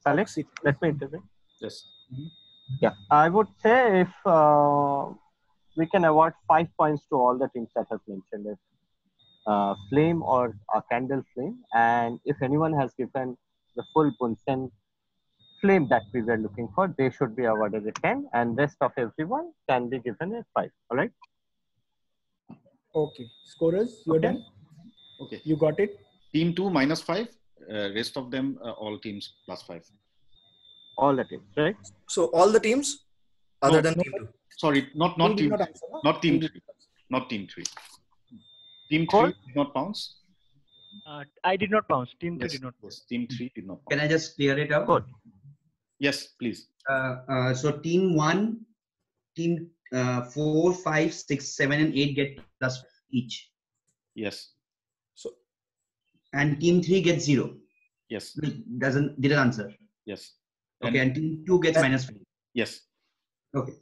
Alex. Let me intervene. Yes. Mm-hmm. Yeah. I would say if uh, we can award five points to all the teams that have mentioned it. Uh, flame or a candle flame, and if anyone has given the full Bunsen flame that we were looking for, they should be awarded a ten, and rest of everyone can be given a five. All right. Okay. Scorers, you're okay. Done. Okay. You got it. Team two minus five. Uh, rest of them, uh, all teams plus five. All the teams, right? So all the teams, other no, than no, team two. Sorry, not not team, not, answer, no? not team three, not team three. Team three did not bounce. Uh, I did not bounce. Team yes, three did not bounce. Team three did not bounce. Can I just clear it up? Good. Yes, please. Uh, uh, so team one, team uh, four, five, six, seven, and eight get plus each. Yes. So, and team three gets zero. Yes. It doesn't didn't answer. Yes. And okay, and team two gets minus five. Yes. Okay.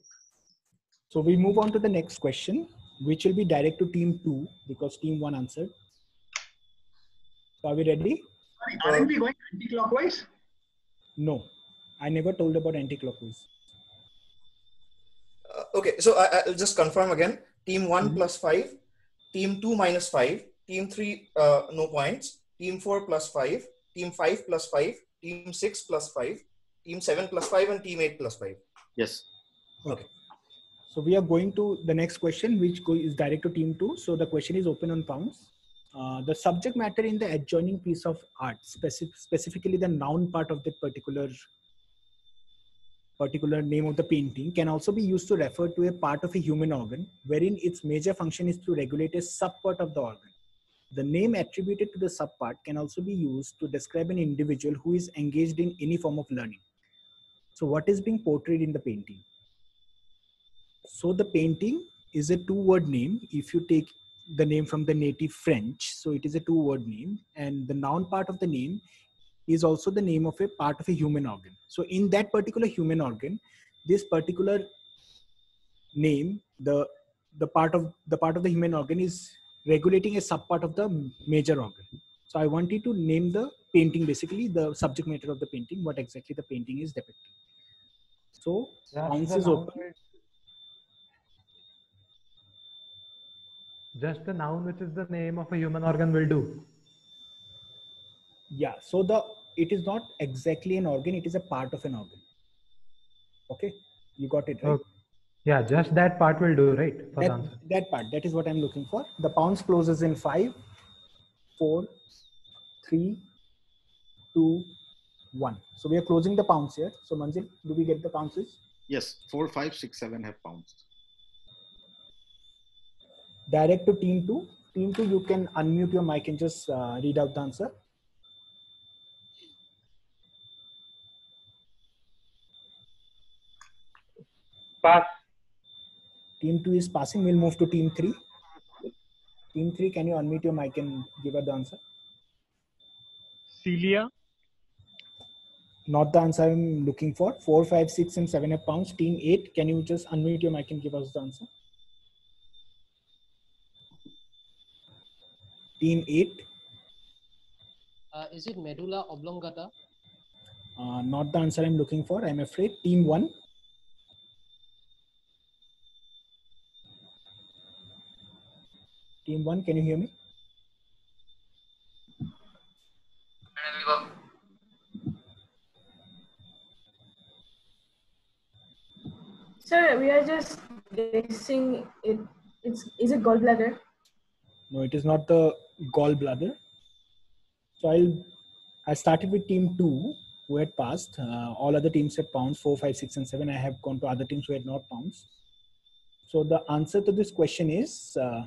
So we move on to the next question, which will be direct to team two because team one answered. So are we ready? Aren't we going anti-clockwise? No, I never told about anti-clockwise. Uh, okay, so I, I'll just confirm again. Team one mm-hmm. plus five, team two minus five, team three uh, no points, team four plus five, team five plus five, team six plus five, team seven plus five, and team eight plus five. Yes. Okay. Okay. So we are going to the next question, which is direct to team two. So the question is open on pounds. Uh, the subject matter in the adjoining piece of art, specific, specifically the noun part of the particular, particular name of the painting, can also be used to refer to a part of a human organ, wherein its major function is to regulate a subpart of the organ. The name attributed to the subpart can also be used to describe an individual who is engaged in any form of learning. So what is being portrayed in the painting? So the painting is a two-word name. If you take the name from the native French, so it is a two-word name, and the noun part of the name is also the name of a part of a human organ. So in that particular human organ, this particular name, the the part of the part of the human organ is regulating a subpart of the major organ. So I wanted to name the painting, basically the subject matter of the painting, what exactly the painting is depicting. So pounds is open. Just the noun, which is the name of a human organ, will do. Yeah. So the it is not exactly an organ; it is a part of an organ. Okay, you got it right. Okay. Yeah, just that part will do, right? For that, that part. That is what I'm looking for. The pounds closes in five, four, three, two, one. So we are closing the pounds here. So Manzil, do we get the pounces? Yes. Four, five, six, seven have pounced. Direct to team two. Team two, you can unmute your mic and just uh, read out the answer. Pass. Team two is passing. We'll move to team three. Team three, can you unmute your mic and give her the answer? Celia. Not the answer I'm looking for. Four, five, six, and seven are pounds. Team eight, can you just unmute your mic and give us the answer? Team eight. Uh, is it medulla oblongata? Uh, not the answer I'm looking for, I'm afraid. Team one. Team one, can you hear me? Sir, we are just guessing. It, it's, is it gallbladder? No, it is not the gallbladder. So I'll, I started with team two who had passed. Uh, all other teams had pounds, four, five, six, and seven. I have gone to other teams who had not pounds. So the answer to this question is uh,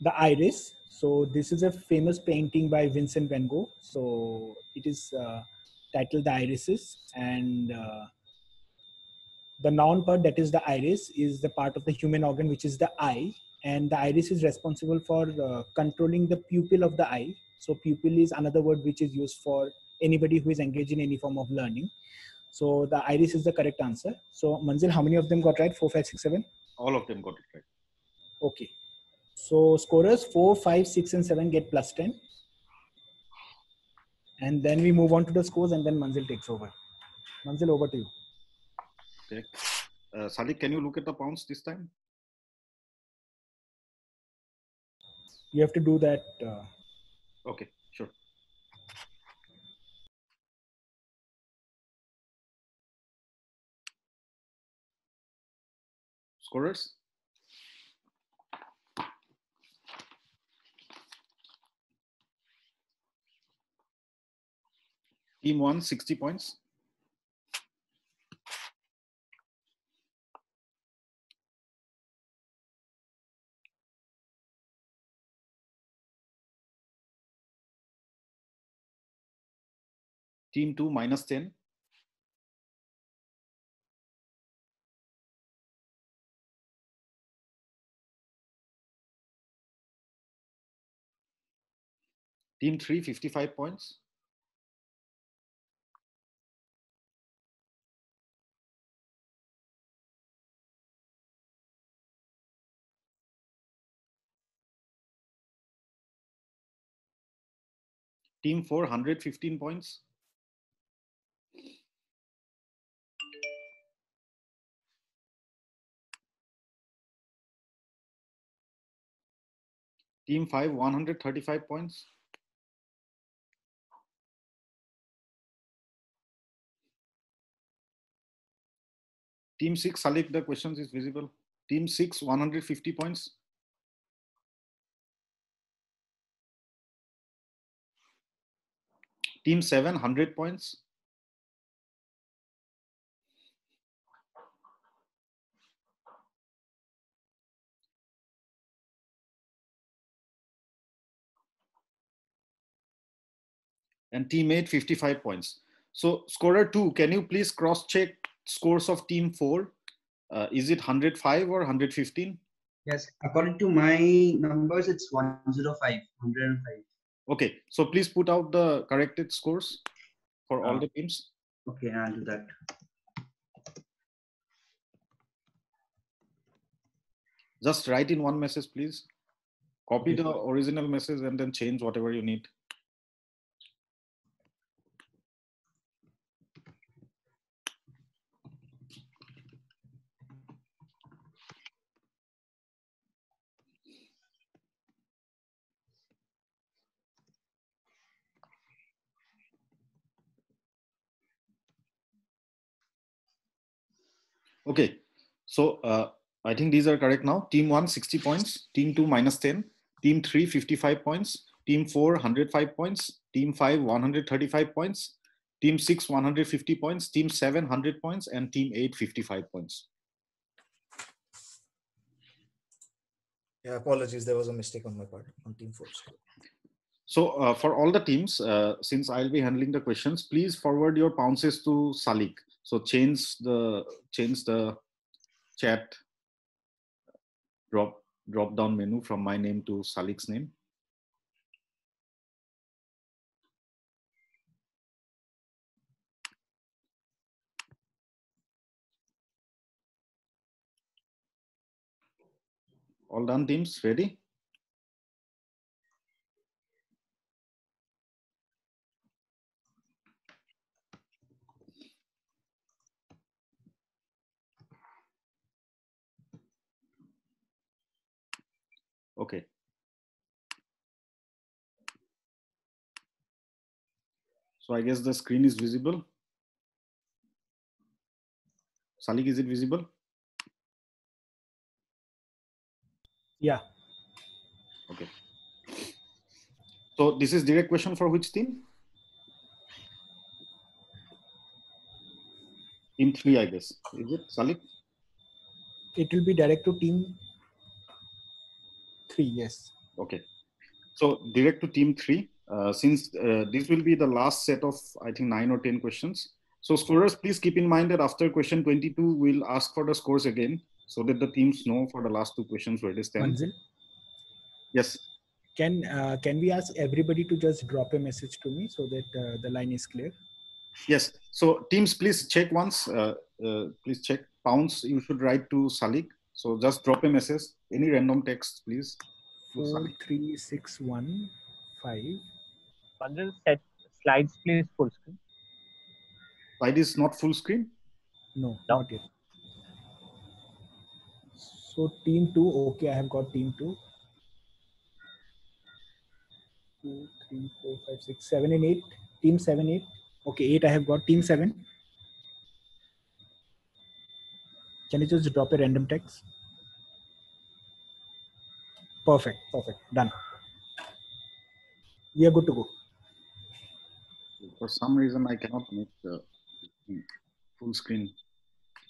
the iris. So this is a famous painting by Vincent van Gogh. So it is uh, titled The Irises, and uh, the noun part, that is the iris, is the part of the human organ which is the eye, and the iris is responsible for uh, controlling the pupil of the eye. So pupil is another word which is used for anybody who is engaged in any form of learning. So the iris is the correct answer. So Manzil, how many of them got right? Four, five, six, seven? All of them got it right. Okay. So scorers four, five, six, and seven get plus ten. And then we move on to the scores, and then Manzil takes over. Manzil, over to you. Okay. Uh, Salik, can you look at the pounds this time? You have to do that. Uh... Okay, sure. Scorers? Team one, sixty points. Team two, minus ten. Team three, fifty-five points. Team four, one hundred fifteen points. Team five, one hundred thirty-five points. Team six, Salik, the questions is visible. Team six, one hundred fifty points. Team seven, one hundred points. And team eight, fifty-five points. So scorer two, can you please cross-check scores of team four? Uh, is it one hundred five or one hundred fifteen? Yes, according to my numbers, it's one hundred five. Okay, so please put out the corrected scores for all the teams. Okay, I'll do that. Just write in one message, please. Copy okay. the original message and then change whatever you need. Okay, so uh, I think these are correct now. Team one, sixty points. Team two, minus ten. Team three, fifty-five points. Team four, one hundred five points. Team five, one hundred thirty-five points. Team six, one hundred fifty points. Team seven, one hundred points. And team eight, fifty-five points. Yeah, apologies. There was a mistake on my part on team four. So uh, for all the teams, uh, since I'll be handling the questions, please forward your pounces to Salik. So change the change the chat. Drop drop down menu from my name to Salik's name. All done, teams, ready? Okay. So I guess the screen is visible. Salik, is it visible? Yeah. Okay. So this is direct question for which team? Team three, I guess. Is it, Salik? It will be direct to team three, yes. Okay. So direct to team three, uh, since uh, this will be the last set of, I think, nine or ten questions. So scorers, please keep in mind that after question twenty-two, we'll ask for the scores again so that the teams know for the last two questions where they stand. Manzil? Yes. Can, uh, can we ask everybody to just drop a message to me so that uh, the line is clear? Yes. So teams, please check once. Uh, uh, please check. Pounds, you should write to Salik. So just drop a message, any random text, please. four three six one five. Manzil, set slides, please, full screen. Slide is not full screen? No, no, not yet. So team two, okay, I have got team two. two, three, four, five, six, seven and eight. Team seven, eight. Okay, eight I have got, team seven. Can you just drop a random text? Perfect, perfect, done. We are good to go. For some reason, I cannot make the full screen.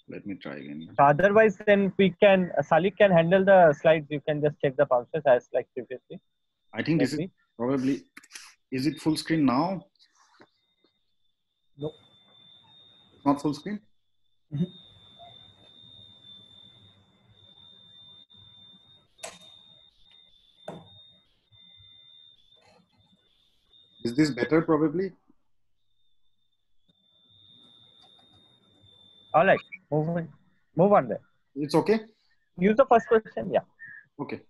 Let me try again. Otherwise, then we can, uh, Salik can handle the slides. You can just check the bounces as like previously. I think Let's this see. is probably, is it full screen now? No. Not full screen? Mm-hmm. Is this better probably? All right, move on. Move on there. It's okay? Use the first question, yeah. Okay.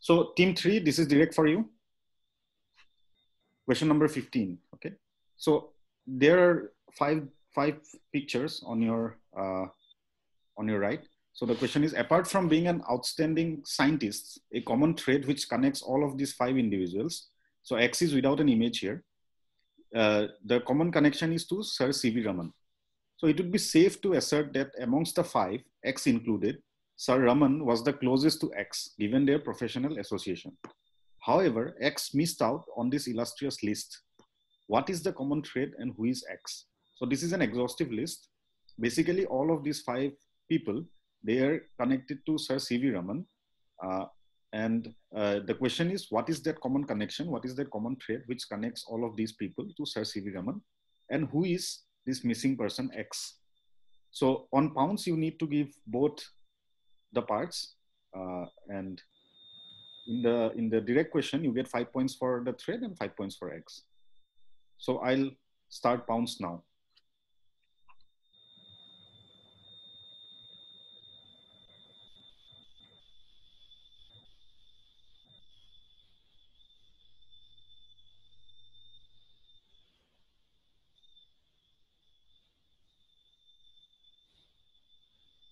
So team three, this is direct for you. Question number fifteen, okay? So there are five, five pictures on your, uh, on your right. So the question is, apart from being an outstanding scientist, a common thread which connects all of these five individuals. So X is without an image here. Uh, the common connection is to Sir C V Raman. So it would be safe to assert that amongst the five, X included, Sir Raman was the closest to X given their professional association. However, X missed out on this illustrious list. What is the common thread and who is X? So this is an exhaustive list. Basically, all of these five people, they are connected to Sir C V Raman. Uh, And uh, the question is, what is that common connection? What is that common thread which connects all of these people to Sir C V Raman? And who is this missing person X? So on pounds, you need to give both the parts. Uh, and in the, in the direct question, you get five points for the thread and five points for X. So I'll start pounds now.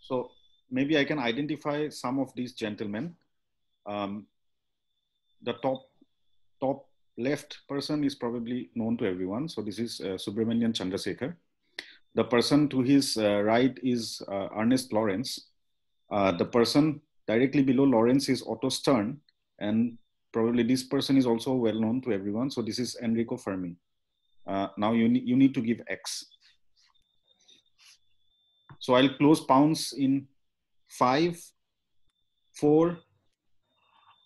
So maybe I can identify some of these gentlemen. Um, the top, top left person is probably known to everyone. So this is uh, Subramanian Chandrasekhar. The person to his uh, right is uh, Ernest Lawrence. Uh, the person directly below Lawrence is Otto Stern. And probably this person is also well known to everyone. So this is Enrico Fermi. Uh, now you, ne- you need to give X. So I'll close pounds in five, four,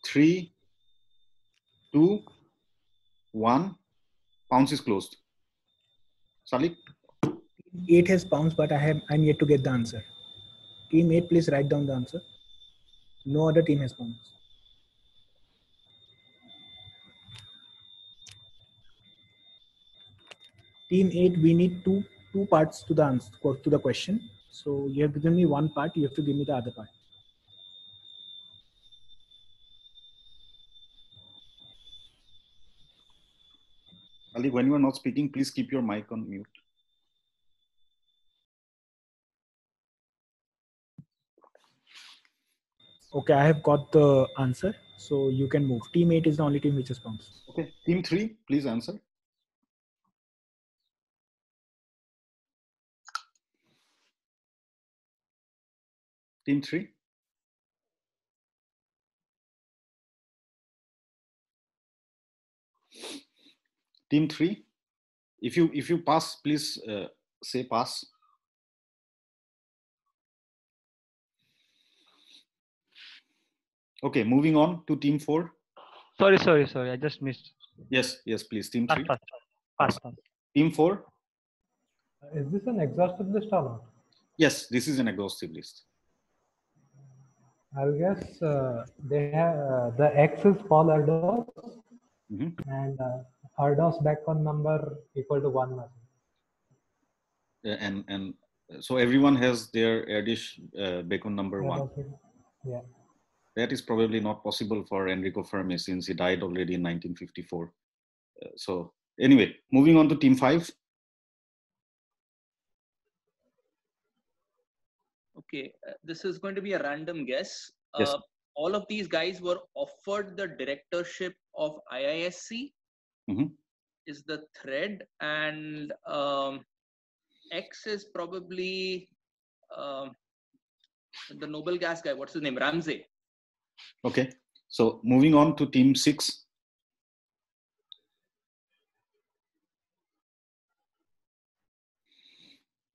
three, two, one. Pounds is closed. Salik? Eight has pounds, but I have, I'm yet to get the answer. Team eight, please write down the answer. No other team has pounds. in eight, we need two two parts to the answer, to the question. So you have given me one part. You have to give me the other part. Ali, when you are not speaking, please keep your mic on mute. Okay, I have got the answer. So you can move. Team eight is the only team which responds. Okay, team three, please answer. Team three. Team three, if you if you pass, please uh, say pass. Okay, moving on to team four. Sorry, sorry, sorry. I just missed. Yes, yes, please. Team three. Pass, pass, pass. Team four. Is this an exhaustive list or not? Yes, this is an exhaustive list. I'll guess uh, they have uh, the X is Paul Erdos, mm-hmm. and uh, Erdos back on number equal to one. Yeah, and and so everyone has their Erdos uh, back on number Erdos, one. Yeah. That is probably not possible for Enrico Fermi since he died already in nineteen fifty-four. Uh, so anyway, moving on to team five. Okay, uh, this is going to be a random guess. Uh, yes. All of these guys were offered the directorship of I I S C, mm-hmm. is the thread, and um, X is probably uh, the noble gas guy. What's his name? Ramsey. Okay, so moving on to team six.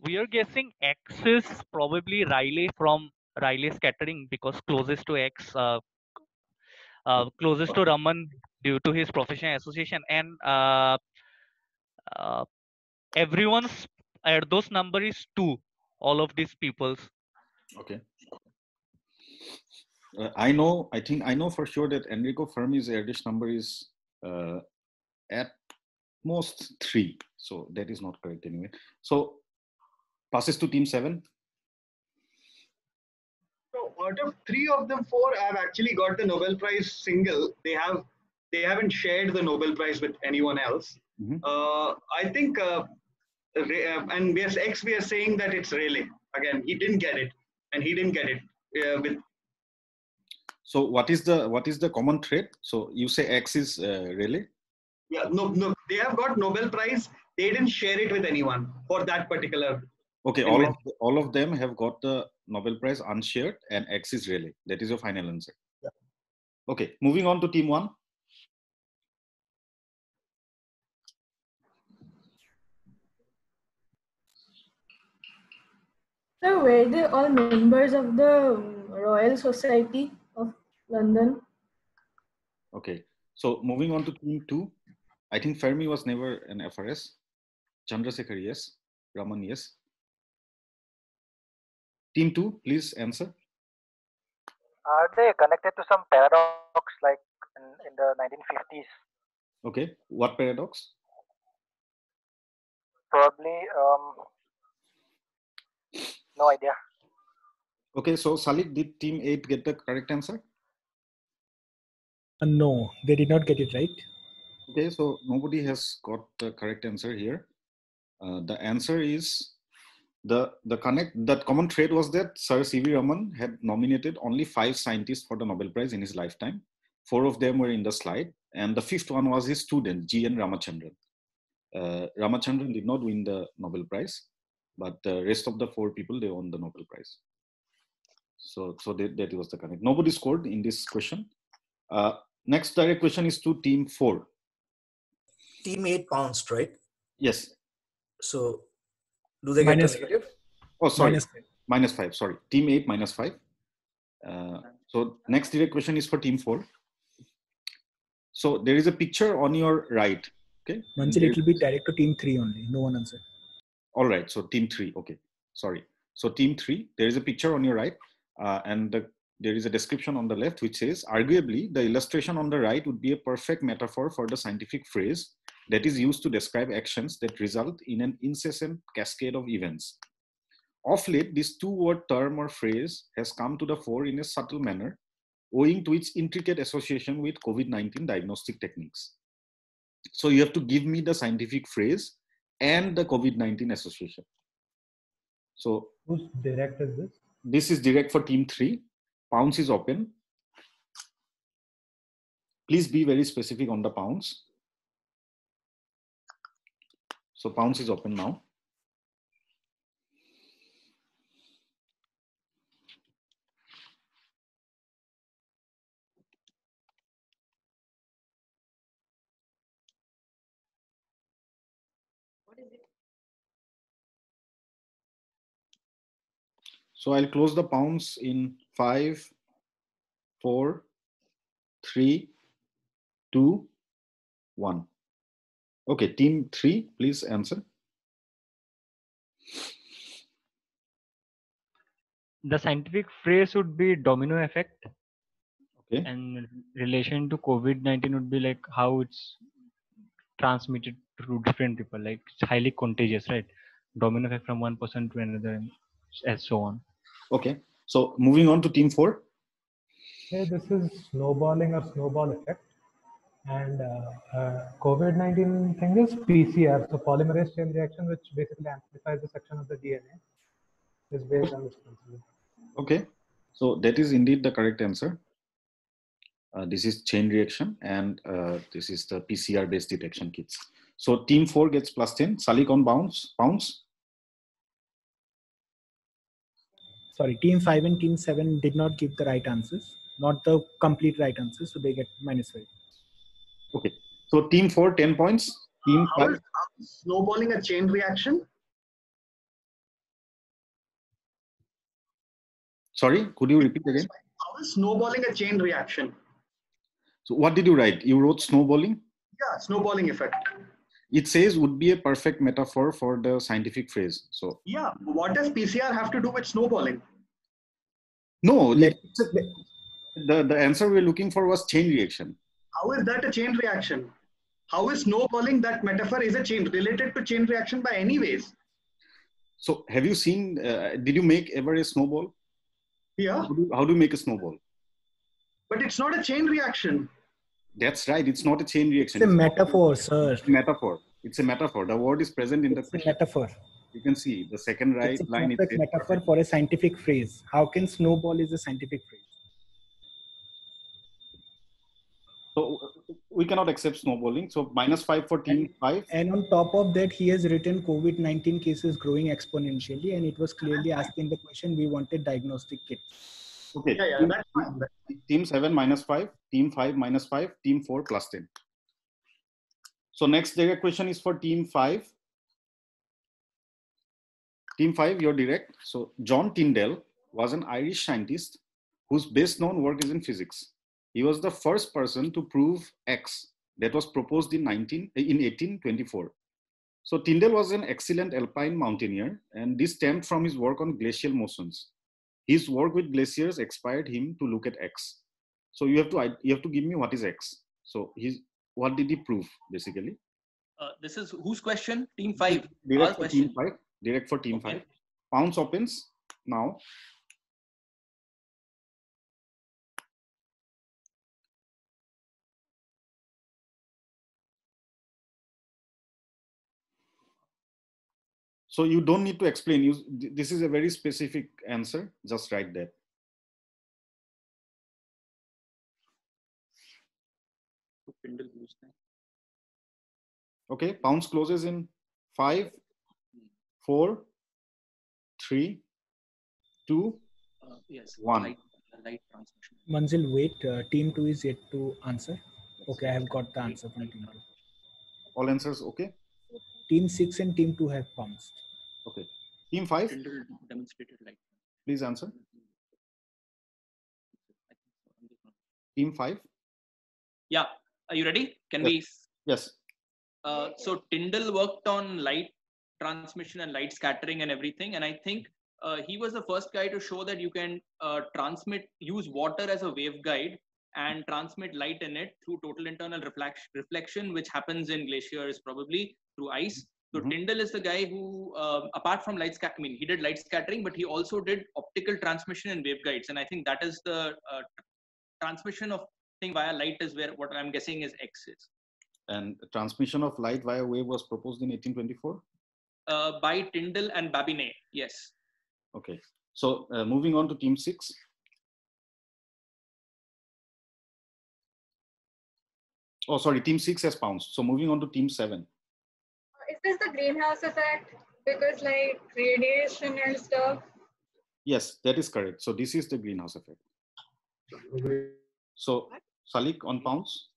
We are guessing X is probably Riley from Riley Scattering because closest to X, uh, uh, closest to Raman due to his professional association, and uh, uh, everyone's Erdos number is two. All of these people's. Okay. Uh, I know, I think I know for sure that Enrico Fermi's Erdos number is uh, at most three. So that is not correct anyway. So passes to team seven. So out of three of the four, I've actually got the Nobel Prize single. They have, they haven't shared the Nobel Prize with anyone else. Mm-hmm. uh, I think, uh, and yes, X, we are saying that it's Rayleigh. Again, he didn't get it and he didn't get it uh, with. So what is the what is the common thread? So you say X is uh, Rayleigh? Yeah, no, no. They have got Nobel Prize. They didn't share it with anyone for that particular. Okay, all of, all of them have got the Nobel Prize unshared, and X is Rayleigh. That is your final answer. Yeah. Okay, moving on to team one. So were they all members of the Royal Society of London? Okay, so moving on to team two. I think Fermi was never an F R S. Chandrasekhar, yes. Raman, yes. Team two, please answer. Are they connected to some paradox like in, in the nineteen fifties? Okay, what paradox? Probably, um, no idea. Okay, so Salik, did team eight get the correct answer? Uh, no, they did not get it right. Okay, so nobody has got the correct answer here. Uh, the answer is the the connect that common thread was that Sir C V Raman had nominated only five scientists for the Nobel Prize in his lifetime. Four of them were in the slide, and the fifth one was his student G N Ramachandran. Uh, Ramachandran did not win the Nobel Prize, but the rest of the four people they won the Nobel Prize. So, so that, that was the connect. Nobody scored in this question. Uh, next direct question is to team four. Team eight pounced, right? Yes. So, do they minus get a negative? Oh, sorry. Minus five. minus five. Sorry. Team eight minus five. Uh, so, next direct question is for team four. So, there is a picture on your right. Okay. Manzil, it will be direct to team three only. No one answered. All right. So, team three. Okay. Sorry. So, team three, there is a picture on your right. Uh, and the, there is a description on the left which says, arguably, the illustration on the right would be a perfect metaphor for the scientific phrase that is used to describe actions that result in an incessant cascade of events. Of late, this two-word term or phrase has come to the fore in a subtle manner, owing to its intricate association with COVID nineteen diagnostic techniques. So you have to give me the scientific phrase and the COVID nineteen association. So who's direct is this? This is direct for team three. Pounds is open. Please be very specific on the pounds. So pounds is open now. So I'll close the pounds in five, four, three, two, one. Okay, team three, please answer. The scientific phrase would be domino effect. Okay. And relation to COVID nineteen would be like how it's transmitted to different people, like it's highly contagious, right? Domino effect from one person to another and so on. Okay, so moving on to team four. Okay, this is snowballing or snowball effect. And uh, uh, COVID nineteen thing is P C R, so polymerase chain reaction, which basically amplifies the section of the D N A, is based on this principle. Okay, so that is indeed the correct answer. Uh, this is chain reaction, and uh, this is the P C R based detection kits. So team four gets plus ten. Salik on bounce, pounds. Sorry, team five and team seven did not give the right answers, not the complete right answers, so they get minus five. Okay, so team four, ten points. Team how five. Is, how is snowballing a chain reaction? Sorry, could you repeat again? How is snowballing a chain reaction? So what did you write? You wrote snowballing? Yeah, snowballing effect. It says would be a perfect metaphor for the scientific phrase. So yeah, what does P C R have to do with snowballing? No, let, let, the, the answer we're looking for was chain reaction. How is that a chain reaction? How is snowballing, that metaphor is a chain related to chain reaction by any ways? So have you seen, uh, did you make ever a snowball? Yeah. How do, you, how do you make a snowball? But it's not a chain reaction. That's right. It's not a chain reaction. It's a metaphor, sir. It's a metaphor. It's a metaphor. The word is present in the question. Metaphor. You can see the second right it's line. It's a metaphor for a scientific phrase. How can snowball is a scientific phrase? So we cannot accept snowballing. So minus five for team five. And on top of that, he has written COVID nineteen cases growing exponentially. And it was clearly asking the question, we wanted diagnostic kits. Okay. Yeah, yeah, that's fine. Team seven minus five, team five minus five, team four plus ten. So next direct question is for team five. Team five, you're direct. So John Tyndall was an Irish scientist whose best known work is in physics. He was the first person to prove X that was proposed in eighteen twenty-four. So Tyndall was an excellent alpine mountaineer, and this stemmed from his work on glacial motions. His work with glaciers inspired him to look at X. So you have to you have to give me what is X. So he's, what did he prove basically? Uh, this is whose question? Team five. Direct Our for question. team five. Direct for team okay. five. Pounds opens now. So you don't need to explain. You, this is a very specific answer. Just write that. Okay, pounds closes in five, four, three, two, uh, yes. one. Light, light transmission. Manzil, wait. Uh, team two is yet to answer. Okay, I have got the answer from team two. All answers okay. Team six and team two have pounced. Okay. Team five. Demonstrated light. Please answer. Team five. Yeah. Are you ready? Can yes. we? Yes. Uh, so Tyndall worked on light transmission and light scattering and everything. And I think uh, he was the first guy to show that you can uh, transmit, use water as a waveguide and transmit light in it through total internal reflection, reflection which happens in glaciers, probably through ice. So mm-hmm. Tyndall is the guy who, uh, apart from light scattering, I mean, he did light scattering, but he also did optical transmission and waveguides. And I think that is the uh, transmission of thing via light is where what I'm guessing is X is. And transmission of light via wave was proposed in eighteen twenty-four? Uh, by Tyndall and Babinet, yes. Okay. So uh, moving on to team six. Oh, sorry, team six has pounced. So moving on to team seven. Is this the greenhouse effect? Because like radiation and stuff. Yes, that is correct. So this is the greenhouse effect. So Salik on pounds.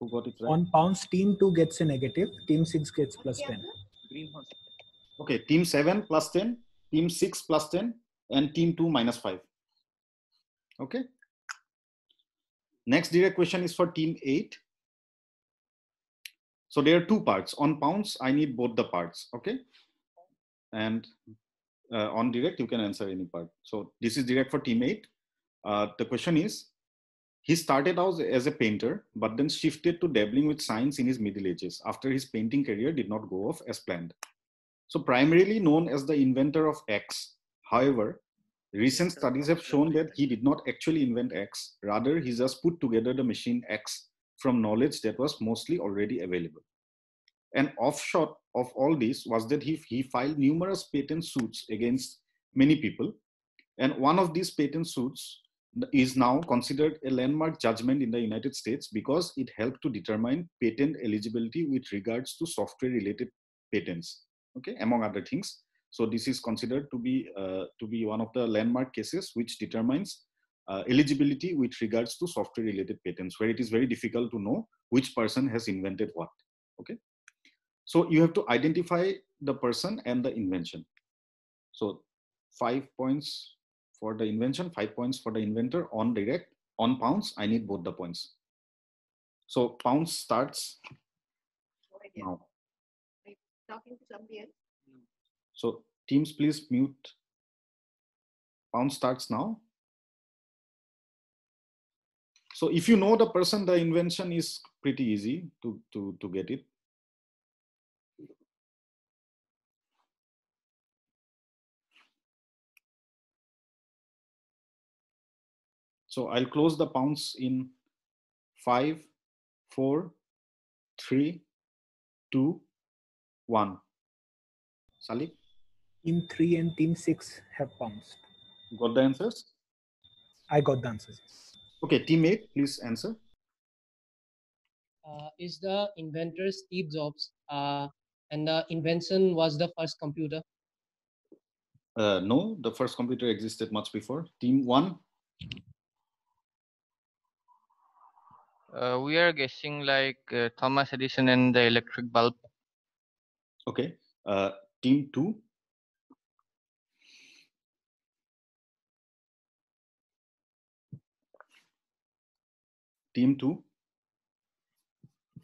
Who got it right? On pounds, team two gets a negative. Team six gets plus ten. Greenhouse. Okay, team seven plus ten. Team six plus ten and team two minus five. Okay. Next direct question is for team eight. So there are two parts. On pounds, I need both the parts, okay? And uh, on direct, you can answer any part. So this is direct for team eight. Uh, the question is, he started out as a painter, but then shifted to dabbling with science in his Middle Ages after his painting career did not go off as planned. So primarily known as the inventor of X. However, recent studies have shown that he did not actually invent X. Rather, he just put together the machine X from knowledge that was mostly already available. An offshoot of all this was that he, he filed numerous patent suits against many people. And one of these patent suits is now considered a landmark judgment in the United States because it helped to determine patent eligibility with regards to software-related patents, okay, among other things. So this is considered to be, uh, to be one of the landmark cases which determines Uh, eligibility with regards to software related patents, where it is very difficult to know which person has invented what. Okay, so you have to identify the person and the invention. So five points for the invention, five points for the inventor. On direct, on pounds, I need both the points. So pounds starts now. I'm talking to somebody else. So teams, please mute. Pounds starts now. So if you know the person, the invention is pretty easy to, to, to get it. So I'll close the pounds in five, four, three, two, one. Salik? Team three and team six have pounced. Got the answers? I got the answers. Okay, team eight, please answer. Uh, is the inventor Steve Jobs, uh, and the invention was the first computer? Uh, no, the first computer existed much before. Team one. Uh, we are guessing like uh, Thomas Edison and the electric bulb. Okay, uh, team two. Team two.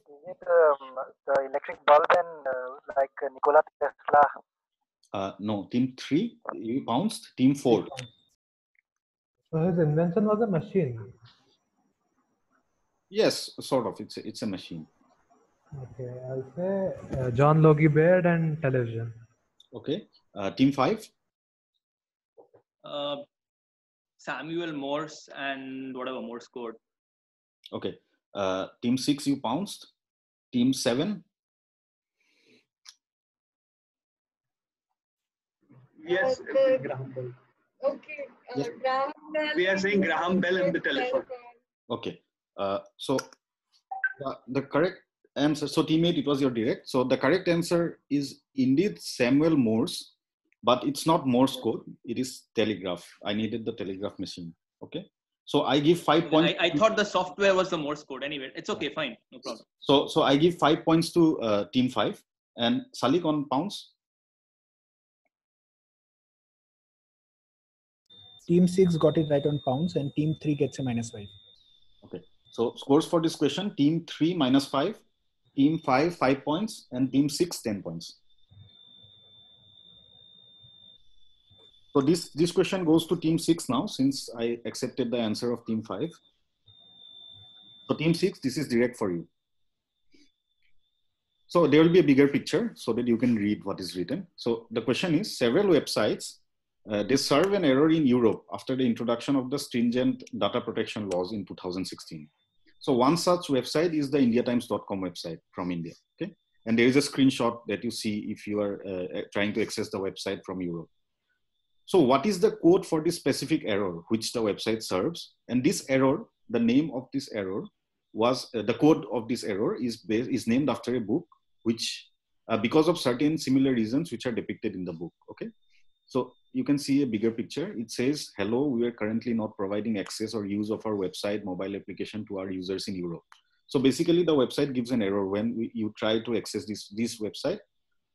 Is it um, the electric bulb and uh, like Nikola Tesla? Uh, no, team three, you bounced. Team four. So his invention was a machine. Yes, sort of. It's a, it's a machine. Okay, I'll say uh, John Logie Baird and television. Okay, uh, team five. Uh, Samuel Morse and whatever Morse code. Okay, uh, team six, you pounced. Team seven. Yes, okay. Graham Bell. Okay, uh, yes. Graham Bell. We are saying Graham Bell and the telephone. Okay, uh, so the, the correct answer, so team eight, it was your direct. So the correct answer is indeed Samuel Morse, but it's not Morse code, it is telegraph. I needed the telegraph machine, okay? So I give five points. I, I thought the software was the Morse code. Anyway, it's okay, fine, no problem. So, so I give five points to uh, team five, and Salik on pounds. Team six got it right on pounds, and team three gets a minus five. Okay. So scores for this question: team three minus five, team five five points, and team six ten points. So this, this question goes to team six now, since I accepted the answer of team five. So team six, this is direct for you. So there will be a bigger picture so that you can read what is written. So the question is, several websites, uh, they serve an error in Europe after the introduction of the stringent data protection laws in two thousand sixteen. So one such website is the india times dot com website from India, okay? And there is a screenshot that you see if you are uh, trying to access the website from Europe. So what is the code for this specific error which the website serves? And this error, the name of this error was, uh, the code of this error is, based, is named after a book which, uh, because of certain similar reasons which are depicted in the book, okay? So you can see a bigger picture. It says, hello, we are currently not providing access or use of our website, mobile application to our users in Europe. So basically the website gives an error when we, you try to access this, this website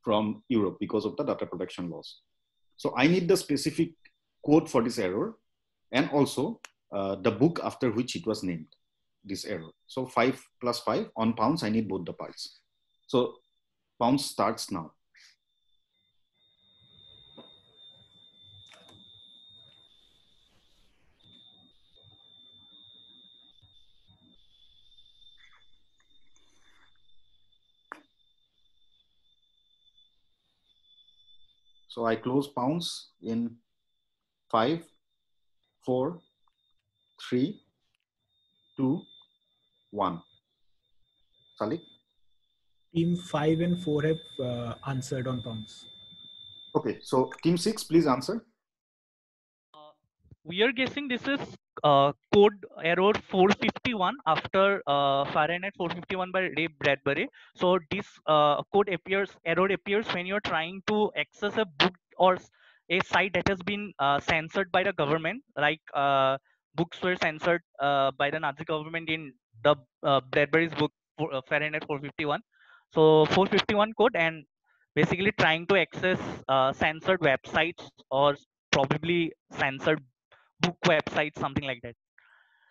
from Europe because of the data protection laws. So I need the specific code for this error and also uh, the book after which it was named, this error. So five plus five on pounds, I need both the parts. So pounds starts now. So I close pounds in five, four, three, two, one. Salik? Team five and four have uh, answered on pounds. Okay, so team six, please answer. Uh, we are guessing this is uh, code error four fifty-one after uh, Fahrenheit four fifty-one by Ray Bradbury. So this uh, code appears, error appears when you're trying to access a book or a site that has been uh, censored by the government, like uh, books were censored uh, by the Nazi government in the uh, Bradbury's book for, uh, Fahrenheit four fifty-one. So four fifty-one code and basically trying to access uh, censored websites or probably censored book websites, something like that.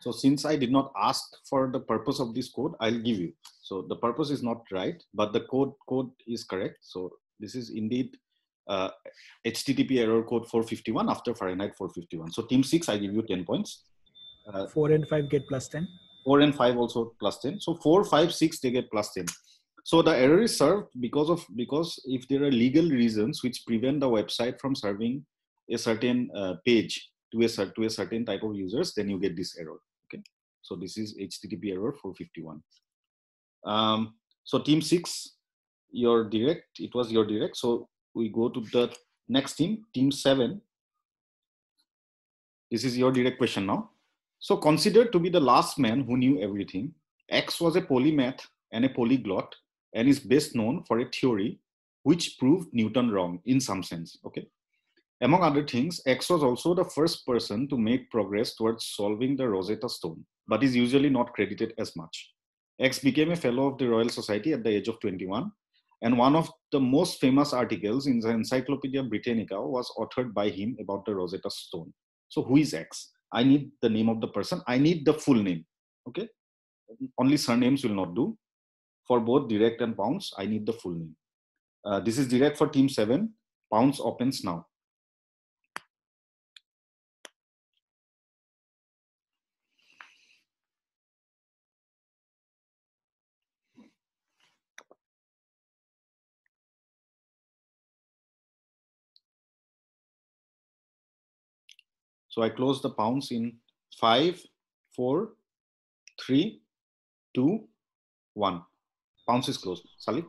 So since I did not ask for the purpose of this code, I'll give you. So the purpose is not right, but the code code is correct. So this is indeed uh, H T T P error code four fifty-one after Fahrenheit four fifty-one. So team six, I give you ten points. Uh, four and five get plus ten. Four and five also plus ten. So four, five, six, they get plus ten. So the error is served because of, because if there are legal reasons which prevent the website from serving a certain uh, page to a, to a certain type of users, then you get this error. Okay. So this is H T T P error four fifty-one. Um, so team six, your direct, it was your direct. So we go to the next team, team seven. This is your direct question now. So considered to be the last man who knew everything, X was a polymath and a polyglot and is best known for a theory which proved Newton wrong in some sense, okay? Among other things, X was also the first person to make progress towards solving the Rosetta Stone, but is usually not credited as much. X became a fellow of the Royal Society at the age of twenty-one, and one of the most famous articles in the Encyclopedia Britannica was authored by him about the Rosetta Stone. So who is X? I need the name of the person. I need the full name, okay? Only surnames will not do. For both direct and pounds, I need the full name. Uh, this is direct for team seven. Pounds opens now. So I close the pounds in five, four, three, two, one. Pounds is closed. Salik?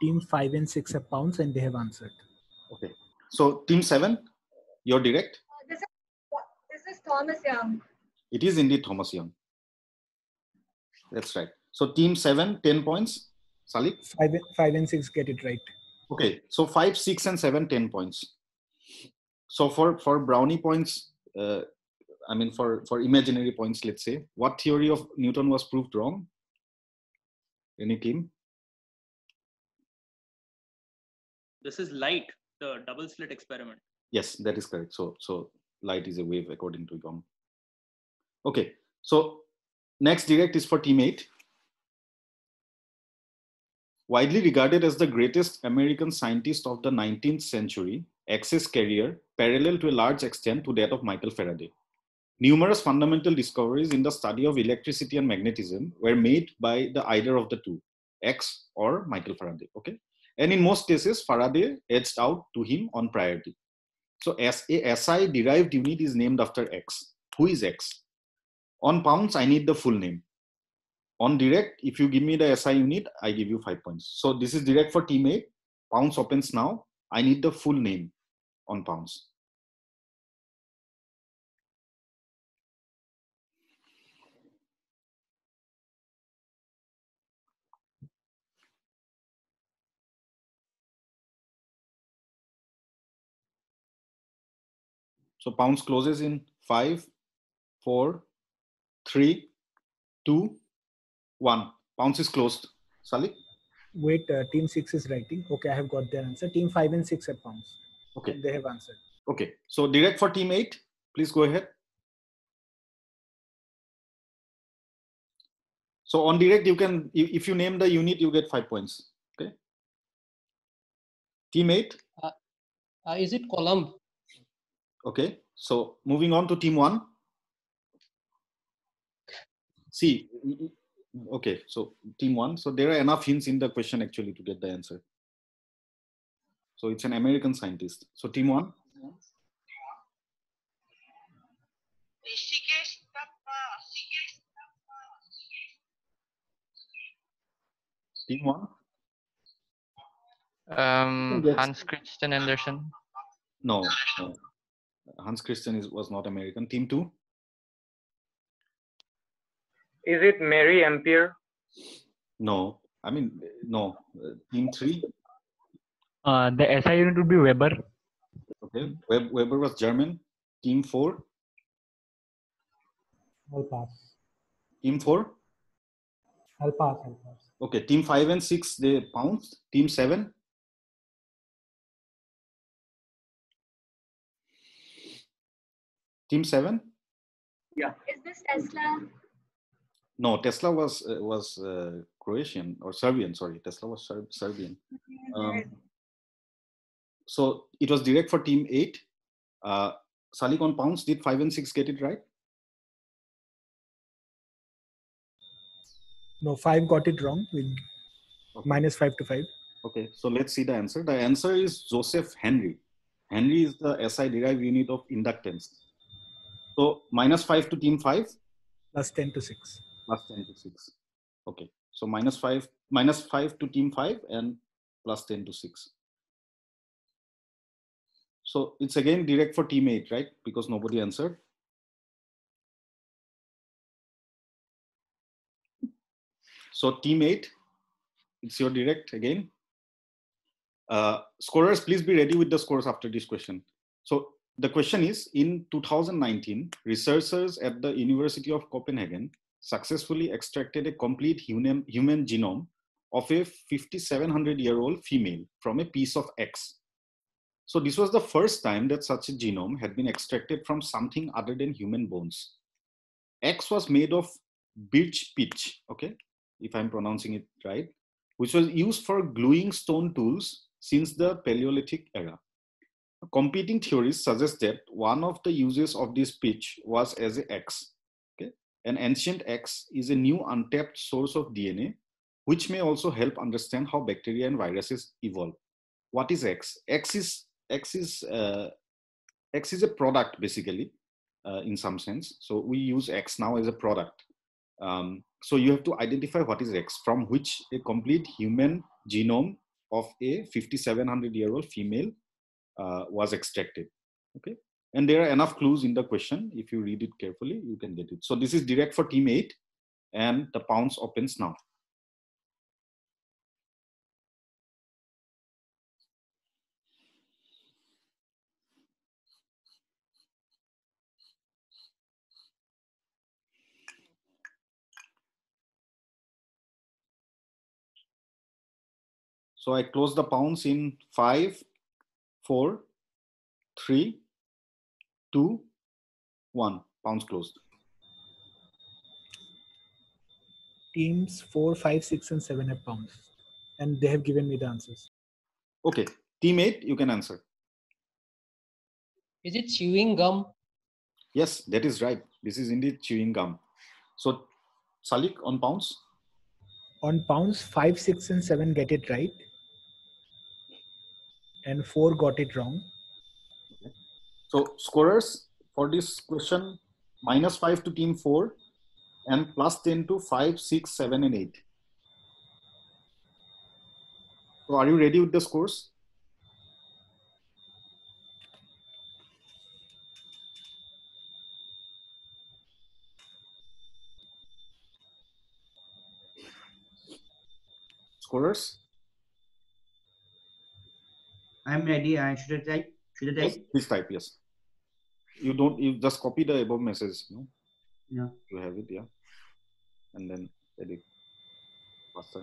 Team five and six have pounds and they have answered. Okay. So team seven, you're direct. Uh, this, is, this is Thomas Young. It is indeed Thomas Young. That's right. So team seven, ten points. Salik? Five, five and six get it right. Okay. So five, six and seven, ten points. So for, for brownie points, uh, I mean for, for imaginary points, let's say, what theory of Newton was proved wrong? Any team? This is light, the double slit experiment. Yes, that is correct. So, so light is a wave according to Young. Okay, so next direct is for team eight. Widely regarded as the greatest American scientist of the nineteenth century, X's career, parallel to a large extent to that of Michael Faraday, Numerous fundamental discoveries in the study of electricity and magnetism were made by the either of the two, X or Michael Faraday. Okay, and in most cases, Faraday edged out to him on priority. So, as a S I derived unit is named after X. Who is X? On pounds, I need the full name. On direct, if you give me the S I unit, I give you five points. So this is direct for team A. Pounds opens now. I need the full name on pounds. So pounds closes in five, four, three, two, one. Pounds is closed. Salik? Wait, uh, team six is writing. Okay, I have got their answer. Team five and six are pounds. Okay. And they have answered. Okay, so direct for team eight. Please go ahead. So on direct, you can, if you name the unit, you get five points. Okay. Team eight. Uh, uh, is it column? Okay, so moving on to team one. See, okay, so team one. So there are enough hints in the question actually to get the answer. So it's an American scientist. So team one. Team one. Um, Hans Christian Andersen. No. no. Hans Christian is, was not American. Team two. Is it Mary Ampere? No. I mean, no. Uh, team three. Uh, the S I unit would be Weber. Okay. Web, Weber was German. Team four. I'll pass. Team four. I'll pass. I'll pass. Okay. Team five and six, they pounced. Team seven. Team seven? Yeah. Is this Tesla? No, Tesla was uh, was uh, Croatian or Serbian. Sorry, Tesla was Ser Serbian. Um, so it was direct for team eight. Uh, Salik on pounds, did five and six get it right? No, five got it wrong with okay. minus five to five. Okay, so let's see the answer. The answer is Joseph Henry. Henry is the S I derived unit of inductance. So minus five to team five. Plus ten to six. Plus ten to six. Okay. So minus five, minus five to team five, and plus ten to six. So it's again direct for team eight, right? Because nobody answered. So team eight, it's your direct again. Uh, scorers, please be ready with the scores after this question. So the question is, in two thousand nineteen, researchers at the University of Copenhagen successfully extracted a complete human, human genome of a fifty-seven hundred year old female from a piece of eggs. So this was the first time that such a genome had been extracted from something other than human bones. Eggs was made of birch pitch, okay, if I'm pronouncing it right, which was used for gluing stone tools since the Paleolithic era. Competing theories suggest that one of the uses of this pitch was as an axe. Okay? An ancient axe is a new untapped source of D N A, which may also help understand how bacteria and viruses evolve. What is axe? Axe is, axe is, uh, axe is a product, basically, uh, in some sense. So we use axe now as a product. Um, so you have to identify what is axe, from which a complete human genome of a fifty-seven hundred year old female Uh, was extracted. Okay, and there are enough clues in the question. If you read it carefully, you can get it. So this is direct for team eight, and the pounds opens now. So I close the pounds in five, four, three, two, one. Pounds closed. Teams four, five, six, and seven have pounds, and they have given me the answers. Okay, team eight, you can answer. Is it chewing gum? Yes, that is right. This is indeed chewing gum. So, Salik, on pounds? On pounds, five, six, and seven get it right. And four got it wrong. Okay. So, scorers for this question, minus five to team four and plus ten to five, six, seven, and eight. So, are you ready with the scores? Scorers? I'm ready. I should I type? Should I type? Yes, please type, yes. You don't, you just copy the above message, no? Yeah. You have it, yeah. And then edit. Faster.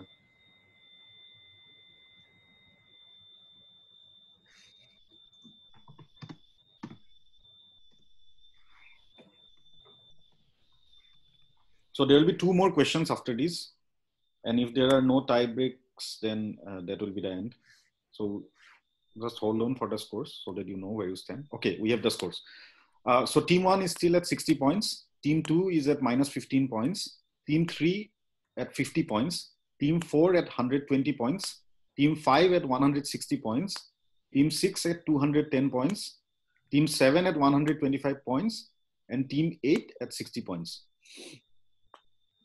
So there will be two more questions after this. And if there are no tie breaks, then uh, that will be the end. So just hold on for the scores so that you know where you stand. Okay, we have the scores. Uh, so team one is still at sixty points. Team two is at minus fifteen points. Team three at fifty points. Team four at one hundred twenty points. Team five at one hundred sixty points. Team six at two hundred ten points. Team seven at one hundred twenty-five points. And team eight at sixty points.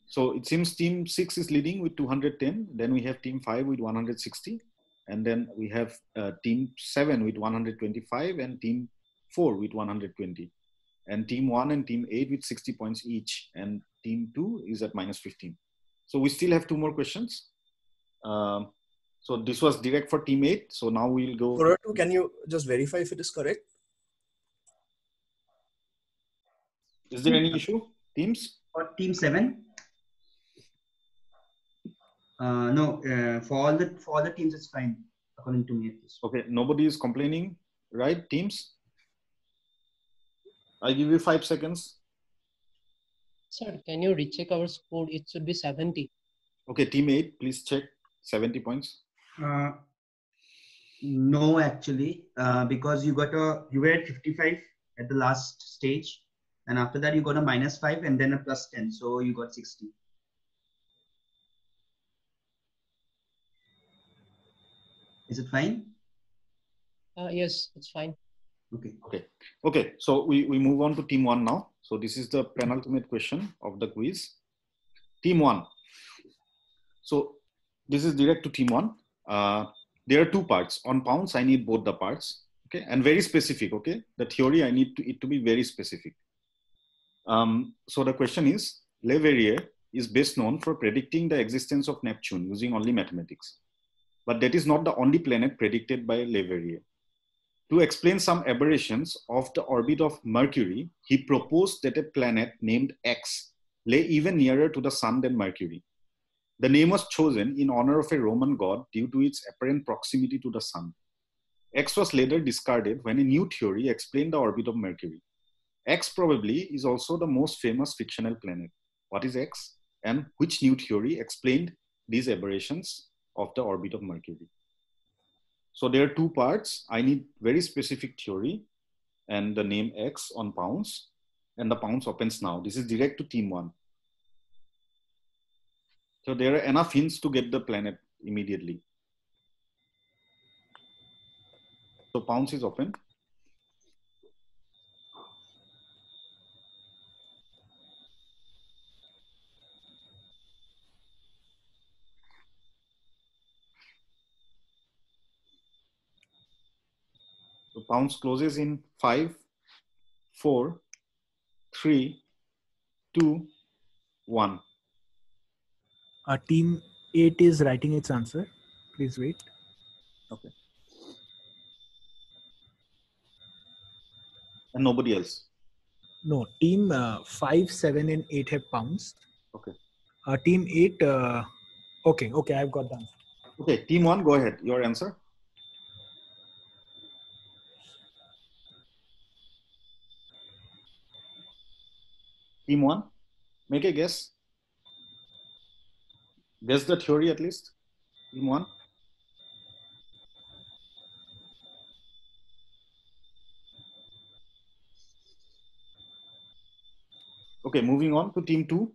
So it seems team six is leading with two hundred ten. Then we have team five with one hundred sixty. And then we have uh, team seven with one hundred twenty-five and team four with one hundred twenty. And team one and team eight with sixty points each. And team two is at minus fifteen. So we still have two more questions. Uh, so this was direct for team eight. So now we'll go. Can you just verify if it is correct? Is there any issue? Teams? For team seven? Uh, no, uh, for all the for all the teams, it's fine according to me. Okay, nobody is complaining, right? Teams, I give you five seconds. Sir, can you recheck our score? It should be seventy. Okay, team eight, please check seventy points. Uh, no, actually, uh, because you got a you were at fifty-five at the last stage, and after that you got a minus five and then a plus ten, so you got sixty. Is it fine? Uh, yes, it's fine. Okay. Okay. Okay. So we, we move on to team one now. So this is the penultimate question of the quiz. Team one. So this is direct to team one. Uh, there are two parts. On pounds, I need both the parts. Okay. And very specific. Okay. The theory, I need to, it to be very specific. Um, so the question is, Le Verrier is best known for predicting the existence of Neptune using only mathematics. But that is not the only planet predicted by Le Verrier. To explain some aberrations of the orbit of Mercury, he proposed that a planet named X lay even nearer to the sun than Mercury. The name was chosen in honor of a Roman god due to its apparent proximity to the sun. X was later discarded when a new theory explained the orbit of Mercury. X probably is also the most famous fictional planet. What is X, and which new theory explained these aberrations of the orbit of Mercury? So there are two parts. I need very specific theory and the name X on pounds, and the pounds opens now. This is direct to team one. So there are enough hints to get the planet immediately. So pounds is open. Pounds closes in five, four, three, two, one. Uh, team eight is writing its answer. Please wait. Okay. And nobody else? No, team uh, five, seven, and eight have pounds. Okay. Uh, team eight, uh, okay, okay, I've got the answer. Okay, team one, go ahead. Your answer? Team one, make a guess. Guess the theory at least. Team one. Okay, moving on to team two.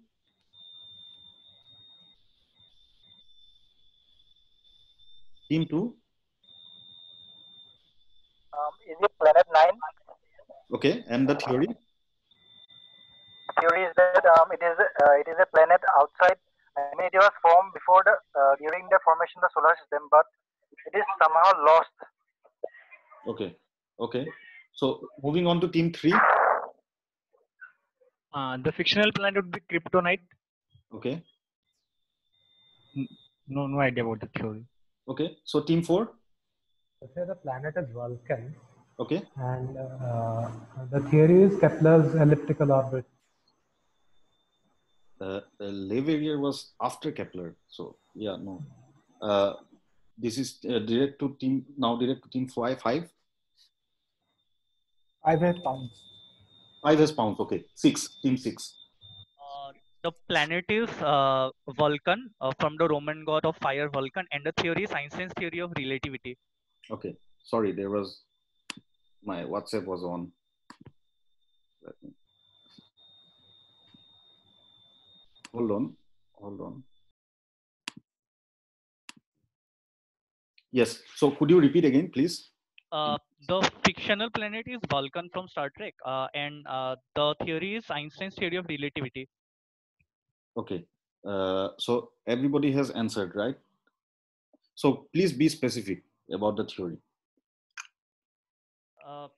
Team two. Um, is it planet nine? Okay, and the theory? Theory is that um, it is uh, it is a planet outside. I mean, it was formed before the uh, during the formation of the solar system, but it is somehow lost. Okay, okay. So moving on to team three. Uh, the fictional planet would be Kryptonite. Okay. No, no idea about the theory. Okay. So team four. Let's say the planet is Vulcan. Okay. And uh, the theory is Kepler's elliptical orbit. Uh, uh, Le Verrier was after Kepler, so yeah, no. Uh, this is uh, direct to team now. Direct to team five. Five. Five has pounds. Five has pounds. Okay. Six. Team six. Uh, the planet is uh, Vulcan, uh, from the Roman god of fire, Vulcan, and the theory is Einstein's theory of relativity. Okay. Sorry, there was my WhatsApp was on. Let me... Hold on, hold on. Yes, so could you repeat again, please? Uh, the fictional planet is Vulcan from Star Trek, uh, and uh, the theory is Einstein's theory of relativity. Okay, uh, so everybody has answered, right? So please be specific about the theory. Uh,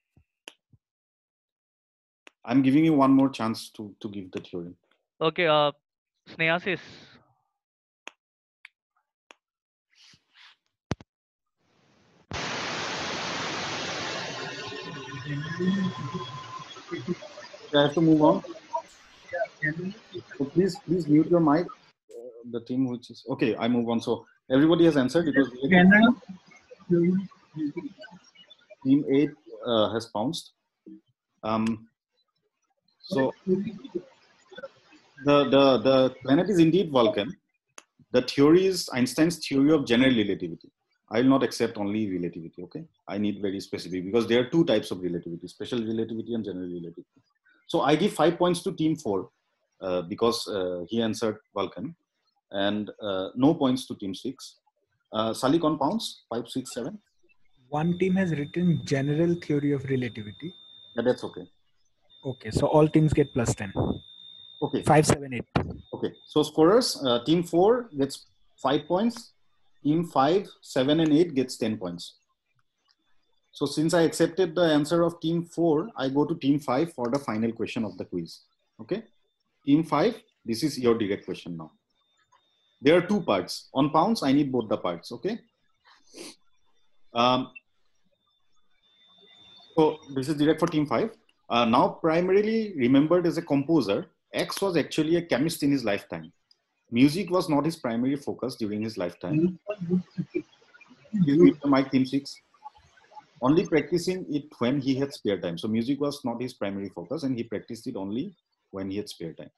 I'm giving you one more chance to, to give the theory. Okay, uh, Sneha says. I have to move on. So please, please mute your mic. Uh, the team which is okay, I move on. So everybody has answered. It was really... Team eight uh, has pounced. Um, so. The, the, the planet is indeed Vulcan. The theory is Einstein's theory of general relativity. I will not accept only relativity, okay? I need very specific because there are two types of relativity, special relativity and general relativity. So I give five points to team four uh, because uh, he answered Vulcan, and uh, no points to team six. Uh, Salik on pounds, five, six, seven. One team has written general theory of relativity. Yeah, that's okay. Okay, so all teams get plus ten. Okay. Five, seven, eight. Okay. So scorers, uh, team four gets five points. Team five, seven, and eight gets ten points. So since I accepted the answer of team four, I go to team five for the final question of the quiz. Okay. Team five, this is your direct question now. There are two parts. On pounds, I need both the parts. Okay. Um, so this is direct for team five. Uh, now primarily remembered as a composer, X was actually a chemist in his lifetime. Music was not his primary focus during his lifetime. Mike, team six. Only practicing it when he had spare time. So music was not his primary focus and he practiced it only when he had spare time.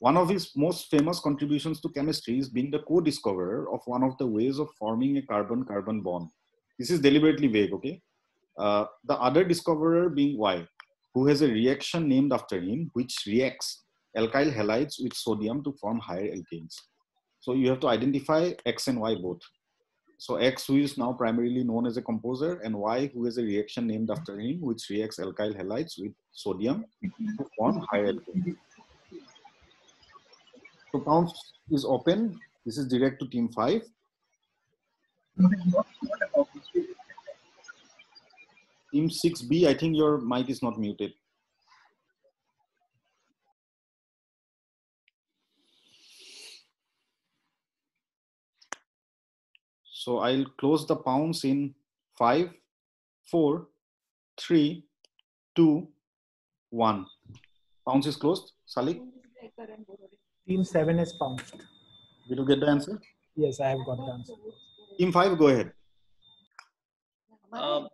One of his most famous contributions to chemistry is being the co-discoverer of one of the ways of forming a carbon-carbon bond. This is deliberately vague, okay? Uh, the other discoverer being Y, who has a reaction named after him, which reacts alkyl halides with sodium to form higher alkanes. So you have to identify X and Y both. So X, who is now primarily known as a composer, and Y, who has a reaction named after him, which reacts alkyl halides with sodium to form higher alkanes. So pounds is open. This is direct to team five. Team six B, I think your mic is not muted. So I'll close the pounds in five, four, three, two, one. Pounds is closed. Salik? Team seven is pounced. Did you get the answer? Yes, I have got the answer. Team five, go ahead. Um,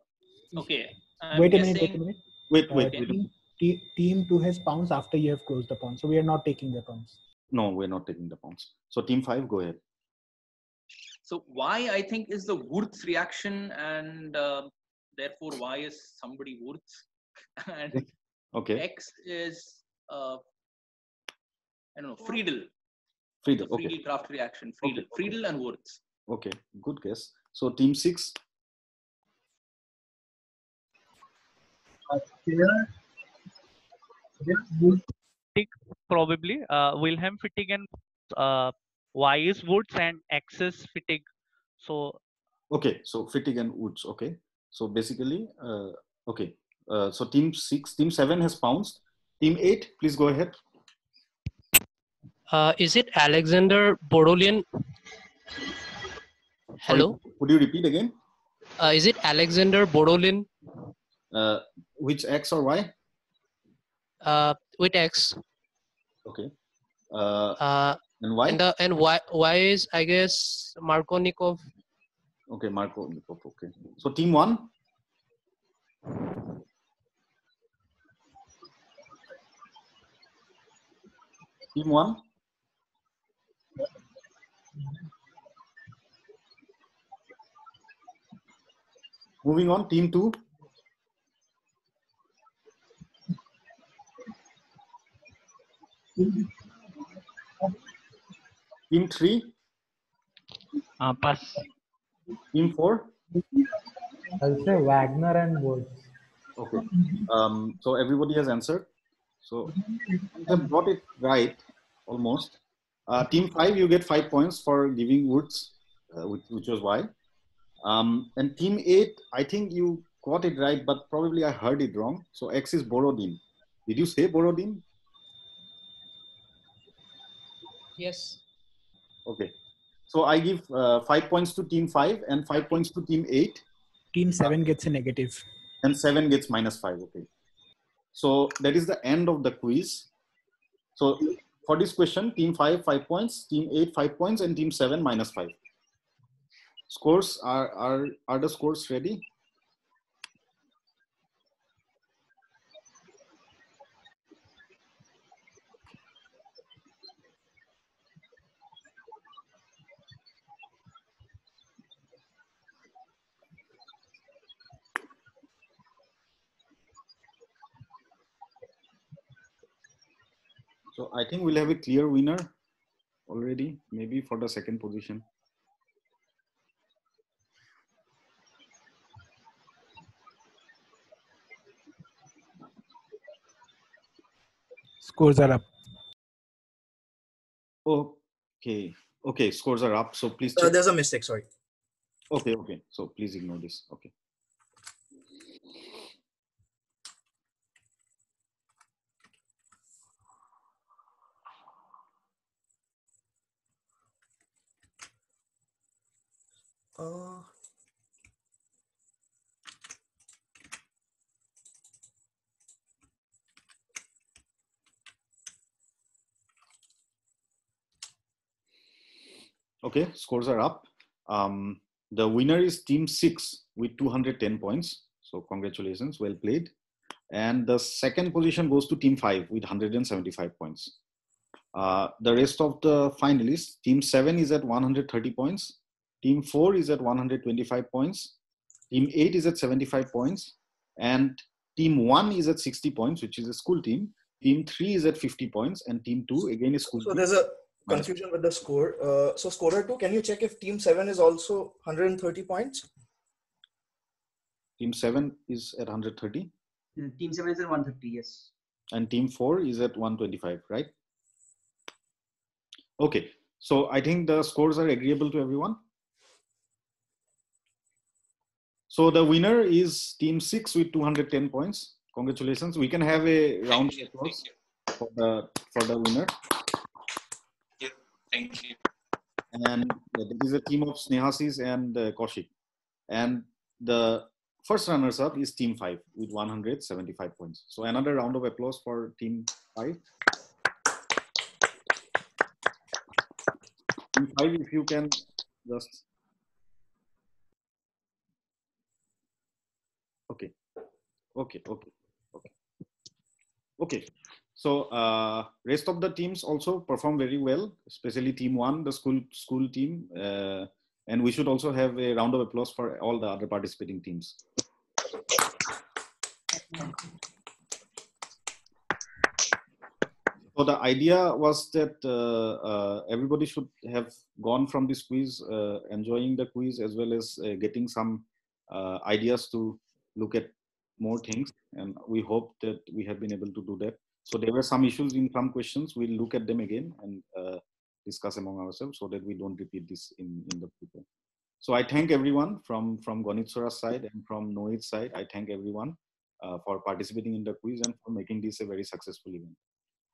okay. I'm wait a minute, wait a minute. Wait, wait. Uh, team, te team two has pounds after you have closed the pounds. So we are not taking the pounds. No, we're not taking the pounds. So team five, go ahead. So Y, I think, is the Wurtz reaction, and uh, therefore Y is somebody Wurtz, and okay. X is uh, I don't know, Friedel. Friedel, okay. Friedel craft reaction, Friedel, okay. Friedel and Wurtz. Okay, good guess. So team six. Fittig, probably uh, Wilhelm Fittig and uh, Wise Woods and Axis Fittig. So okay, so Fittig and Woods. Okay, so basically, uh, okay, uh, so team six, team seven has pounced. Team eight, please go ahead. Uh, is it Alexander Borolean? Hello. Sorry, would you repeat again? Uh, is it Alexander Borolean? Uh, which X or Y? Uh, with X. Okay. Uh, uh, and Y? And, the, and y, y is, I guess, Markovnikov. Okay, Markovnikov. Okay. So team one. Team one. Moving on, team two. Team three. Uh, pass. Team four. I'll say Wagner and Wurtz. Okay. Um, so everybody has answered. So I've got it right almost. Uh, team five, you get five points for giving Wurtz, uh, which, which was why. Um, and team eight, I think you got it right, but probably I heard it wrong. So X is Borodin. Did you say Borodin? Yes. Okay. So I give uh, five points to team five and five points to team eight. Team seven gets a negative. And seven gets minus five. Okay. So that is the end of the quiz. So for this question, team five, five points, team eight, five points, and team seven, minus five. Scores are, are, are the scores ready? So I think we'll have a clear winner already, maybe for the second position. Scores are up. Okay. Okay, scores are up. So please check. Uh, there's a mistake, sorry. Okay, okay. So please ignore this. Okay. Uh, okay, scores are up. Um, the winner is team six with two hundred ten points. So congratulations, well played. And the second position goes to team five with one hundred seventy-five points. Uh, the rest of the finalists, team seven is at one hundred thirty points. Team four is at one hundred twenty-five points. Team eight is at seventy-five points. And team one is at sixty points, which is a school team. Team three is at fifty points. And team two, again, is school. So team. There's a confusion with the score. Uh, so scorer two, can you check if team seven is also one hundred thirty points? Team seven is at one hundred thirty. Team seven is at one hundred thirty, yes. And team four is at one hundred twenty-five, right? Okay. So I think the scores are agreeable to everyone. So the winner is team six with two hundred ten points. Congratulations. We can have a round of applause for the, for the winner. Yeah, thank you. And this is a team of Snehasis and uh, Kaushik. And the first runners up is team five with one hundred seventy-five points. So another round of applause for team five. Team five, if you can just... Okay, okay, okay, okay. Okay, so uh, rest of the teams also perform very well, especially team one, the school school team. Uh, and we should also have a round of applause for all the other participating teams. So the idea was that uh, uh, everybody should have gone from this quiz, uh, enjoying the quiz as well as uh, getting some uh, ideas to look at more things. And we hope that we have been able to do that. So there were some issues in some questions. We'll look at them again and uh, discuss among ourselves so that we don't repeat this in, in the future. So I thank everyone from, from Gonit Sora's side and from Knowit's side. I thank everyone uh, for participating in the quiz and for making this a very successful event.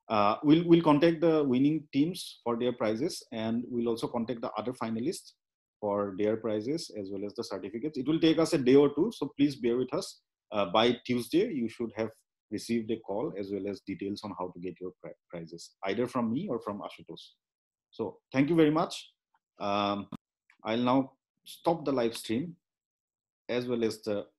Uh, we'll, we'll contact the winning teams for their prizes, and we'll also contact the other finalists for their prizes as well as the certificates. It will take us a day or two, so please bear with us. Uh, by Tuesday, you should have received a call as well as details on how to get your pri prizes, either from me or from Ashutosh. So thank you very much. Um, I'll now stop the live stream as well as the